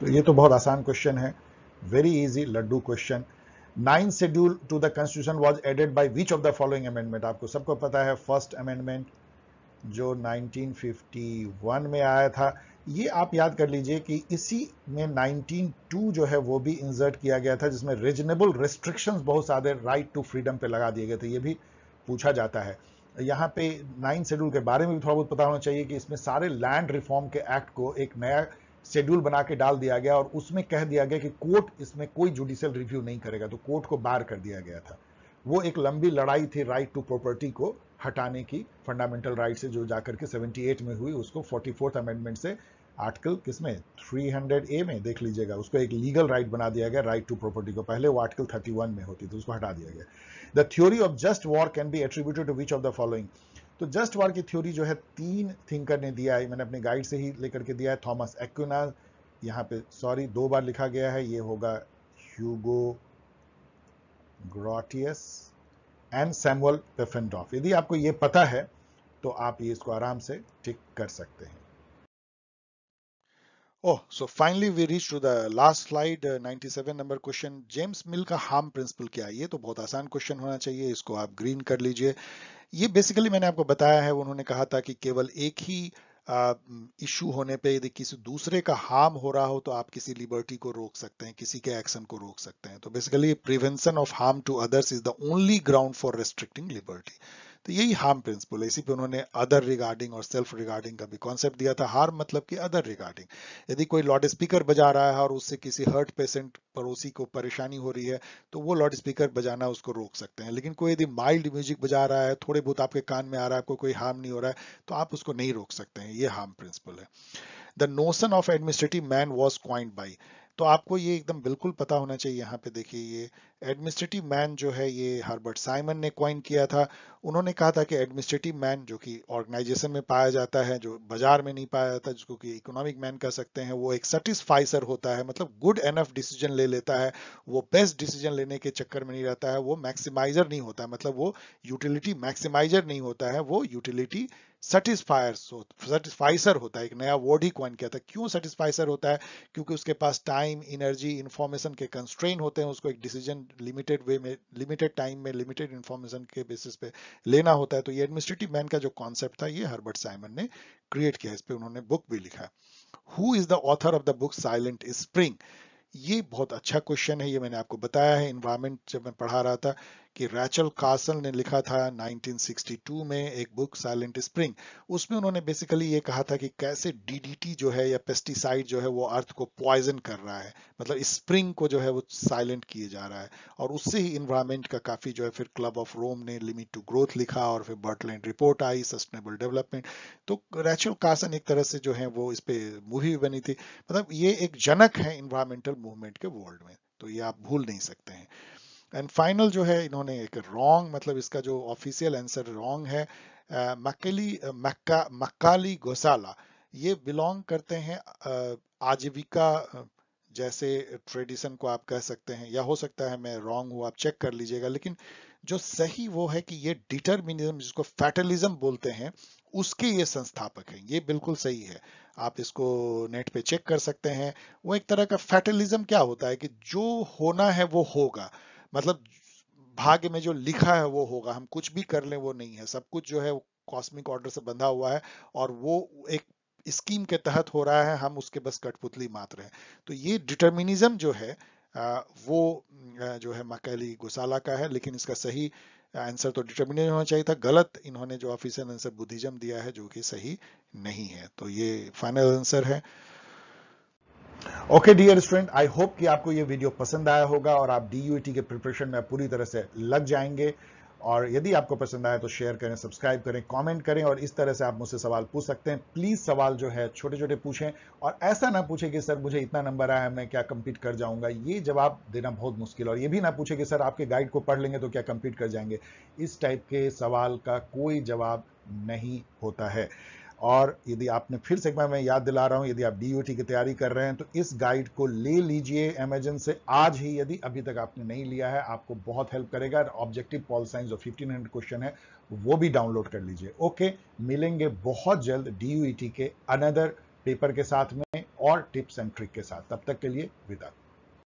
तो ये तो बहुत आसान क्वेश्चन है, very easy Laddu question. Ninth schedule to the constitution was added by which of the following amendment, आपको सबको पता है फर्स्ट अमेंडमेंट जो नाइनटीन फिफ्टी वन में आया था। ये आप याद कर लीजिए कि इसी में नाइनटीन टू जो है वो भी इंसर्ट किया गया था, जिसमें रीजनेबल रेस्ट्रिक्शंस बहुत सारे राइट टू फ्रीडम पे लगा दिए गए थे। ये भी पूछा जाता है, यहाँ पे नाइन्थ शेड्यूल के बारे में भी थोड़ा बहुत पता होना चाहिए कि इसमें सारे लैंड रिफॉर्म के एक्ट को एक नया शेड्यूल बना के डाल दिया गया और उसमें कह दिया गया कि कोर्ट इसमें कोई जुडिशियल रिव्यू नहीं करेगा, तो कोर्ट को बार कर दिया गया था। वो एक लंबी लड़ाई थी राइट टू प्रॉपर्टी को हटाने की, फंडामेंटल राइट से, जो जाकर के अठहत्तर में हुई, उसको चौवालीसवें अमेंडमेंट से आर्टिकल किसमें तीन सौ ए में देख लीजिएगा, उसको एक लीगल राइट बना दिया गया राइट टू प्रॉपर्टी को। पहले वो आर्टिकल इकतीस में होती थी, उसको हटा दिया गया। The theory of just war can be attributed to which of the following, तो जस्ट वॉर की थ्योरी जो है तीन थिंकर ने दिया है, मैंने अपने गाइड से ही लेकर के दिया है। थॉमस एक्विनास, यहाँ पे सॉरी दो बार लिखा गया है, ये होगा Hugo Grotius and Samuel Pufendorf. यदि आपको ये पता है तो आप ये इसको आराम से टिक कर सकते हैं। Oh, so finally we reach to the last slide, uh, सत्तानवे नंबर क्वेश्चन, जेम्स मिल का हार्म प्रिंसिपल क्या है। ये तो बहुत आसान क्वेश्चन होना चाहिए, इसको आप ग्रीन कर लीजिए। ये बेसिकली मैंने आपको बताया है, उन्होंने कहा था कि केवल एक ही इशू होने पे यदि किसी दूसरे का हार्म हो रहा हो तो आप किसी लिबर्टी को रोक सकते हैं, किसी के एक्शन को रोक सकते हैं। तो basically prevention of harm to others is the only ground for restricting liberty. तो यही हार्म प्रिंसिपल है, इसी पे उन्होंने अदर रिगार्डिंग और सेल्फ रिगार्डिंग का भी कॉन्सेप्ट दिया था। हार्म मतलब कि अदर रिगार्डिंग, यदि कोई लाउड स्पीकर बजा रहा है और उससे किसी हर्ट पेशेंट पड़ोसी को परेशानी हो रही है तो वो लाउड स्पीकर बजाना उसको रोक सकते हैं। लेकिन कोई यदि माइल्ड म्यूजिक बजा रहा है, थोड़े बहुत आपके कान में आ रहा है, आपको कोई हार्म नहीं हो रहा है, तो आप उसको नहीं रोक सकते हैं। ये हार्म प्रिंसिपल है। The notion of administrative man was coined by, तो आपको ये एकदम बिल्कुल पता होना चाहिए। यहाँ पे देखिए, ये एडमिनिस्ट्रेटिव मैन जो है ये हर्बर्ट साइमन ने क्वाइन किया था। उन्होंने कहा था कि एडमिनिस्ट्रेटिव मैन जो कि ऑर्गेनाइजेशन में पाया जाता है, जो बाजार में नहीं पाया जाता, जिसको कि इकोनॉमिक मैन कह सकते हैं, वो एक सेटिस्फाइसर होता है, मतलब गुड एनफ डिसीजन ले लेता है, वो बेस्ट डिसीजन लेने के चक्कर में नहीं रहता है, वो मैक्सिमाइजर नहीं होता, मतलब वो यूटिलिटी मैक्सिमाइजर नहीं होता है, वो यूटिलिटी सेटिस्फाइसर होता है। एक नया वर्ड ही क्वाइन किया था। क्यों सेटिस्फाइसर होता है? क्योंकि उसके पास टाइम, एनर्जी, इन्फॉर्मेशन के कंस्ट्रेन होते हैं, उसको एक डिसीजन लिमिटेड वे में, लिमिटेड टाइम में, लिमिटेड इन्फॉर्मेशन के बेसिस पे लेना होता है। तो ये एडमिनिस्ट्रेटिव मैन का जो कॉन्सेप्ट था ये हर्बर्ट साइमन ने क्रिएट किया, इस पर उन्होंने बुक भी लिखा। Who is the author of the book silent spring, ये बहुत अच्छा क्वेश्चन है, ये मैंने आपको बताया है इन्वायरमेंट जब मैं पढ़ा रहा था कि रैचल कार्सन ने लिखा था नाइनटीन सिक्सटी टू में एक बुक साइलेंट स्प्रिंग, उसमें उन्होंने बेसिकली ये कहा था कि कैसे डीडीटी जो है या पेस्टिसाइड जो है वो अर्थ को पॉइजन कर रहा है, मतलब स्प्रिंग को जो है वो साइलेंट किए जा रहा है, और उससे ही इन्वायरमेंट का काफी जो है फिर क्लब ऑफ रोम ने लिमिट टू ग्रोथ लिखा और फिर बर्टलैंड रिपोर्ट आई सस्टेनेबल डेवलपमेंट। तो रैचल कार्सन एक तरह से जो है वो इस पे मूवी बनी थी, मतलब ये एक जनक है इन्वायरमेंटल मूवमेंट के वर्ल्ड में, तो ये आप भूल नहीं सकते हैं। एंड फाइनल जो है इन्होंने एक रॉन्ग, मतलब इसका जो ऑफिशियल आंसर रॉन्ग है, मैकेली मक्का मक्काली गोसाला, ये बिलोंग करते हैं आजीविका जैसे ट्रेडिशन को आप कह सकते हैं, या हो सकता है मैं रॉन्ग हूँ, आप चेक कर लीजिएगा, लेकिन जो सही वो है कि ये डिटर्मिनिज्म जिसको फैटलिज्म बोलते हैं उसके ये संस्थापक हैं, ये बिल्कुल सही है, आप इसको नेट पे चेक कर सकते हैं। वो एक तरह का फैटलिज्म क्या होता है कि जो होना है वो होगा, मतलब भाग्य में जो लिखा है वो होगा, हम कुछ भी कर लें वो नहीं है, सब कुछ जो है कॉस्मिक ऑर्डर से बंधा हुआ है और वो एक स्कीम के तहत हो रहा है, हम उसके बस कठपुतली मात्र हैं। तो ये डिटर्मिनिज्म जो है वो जो है मकैली गोसाला का है, लेकिन इसका सही आंसर तो डिटर्मिनिज्म होना चाहिए था, गलत इन्होंने जो ऑफिशियल आंसर बुद्धिज्म दिया है जो कि सही नहीं है। तो ये फाइनल आंसर है। Okay dear student, I hope कि आपको ये वीडियो पसंद आया होगा और आप डी यू ई टी के प्रिपरेशन में पूरी तरह से लग जाएंगे, और यदि आपको पसंद आया तो शेयर करें, सब्सक्राइब करें, कमेंट करें, और इस तरह से आप मुझसे सवाल पूछ सकते हैं। प्लीज़ सवाल जो है छोटे छोटे पूछें, और ऐसा ना पूछें कि सर मुझे इतना नंबर आया मैं क्या कम्पीट कर जाऊंगा, ये जवाब देना बहुत मुश्किल है, और ये भी ना पूछें कि सर आपके गाइड को पढ़ लेंगे तो क्या कम्पीट कर जाएंगे, इस टाइप के सवाल का कोई जवाब नहीं होता है। और यदि आपने, फिर से एक बार मैं याद दिला रहा हूं, यदि आप डी यू ई टी की तैयारी कर रहे हैं तो इस गाइड को ले लीजिए अमेजन से आज ही, यदि अभी तक आपने नहीं लिया है, आपको बहुत हेल्प करेगा। ऑब्जेक्टिव पॉल साइंस जो फिफ्टीन हंड्रेड क्वेश्चन है वो भी डाउनलोड कर लीजिए। ओके, मिलेंगे बहुत जल्द डी यू ई टी के अनदर पेपर के साथ में और टिप्स एंड ट्रिक के साथ, तब तक के लिए विदा।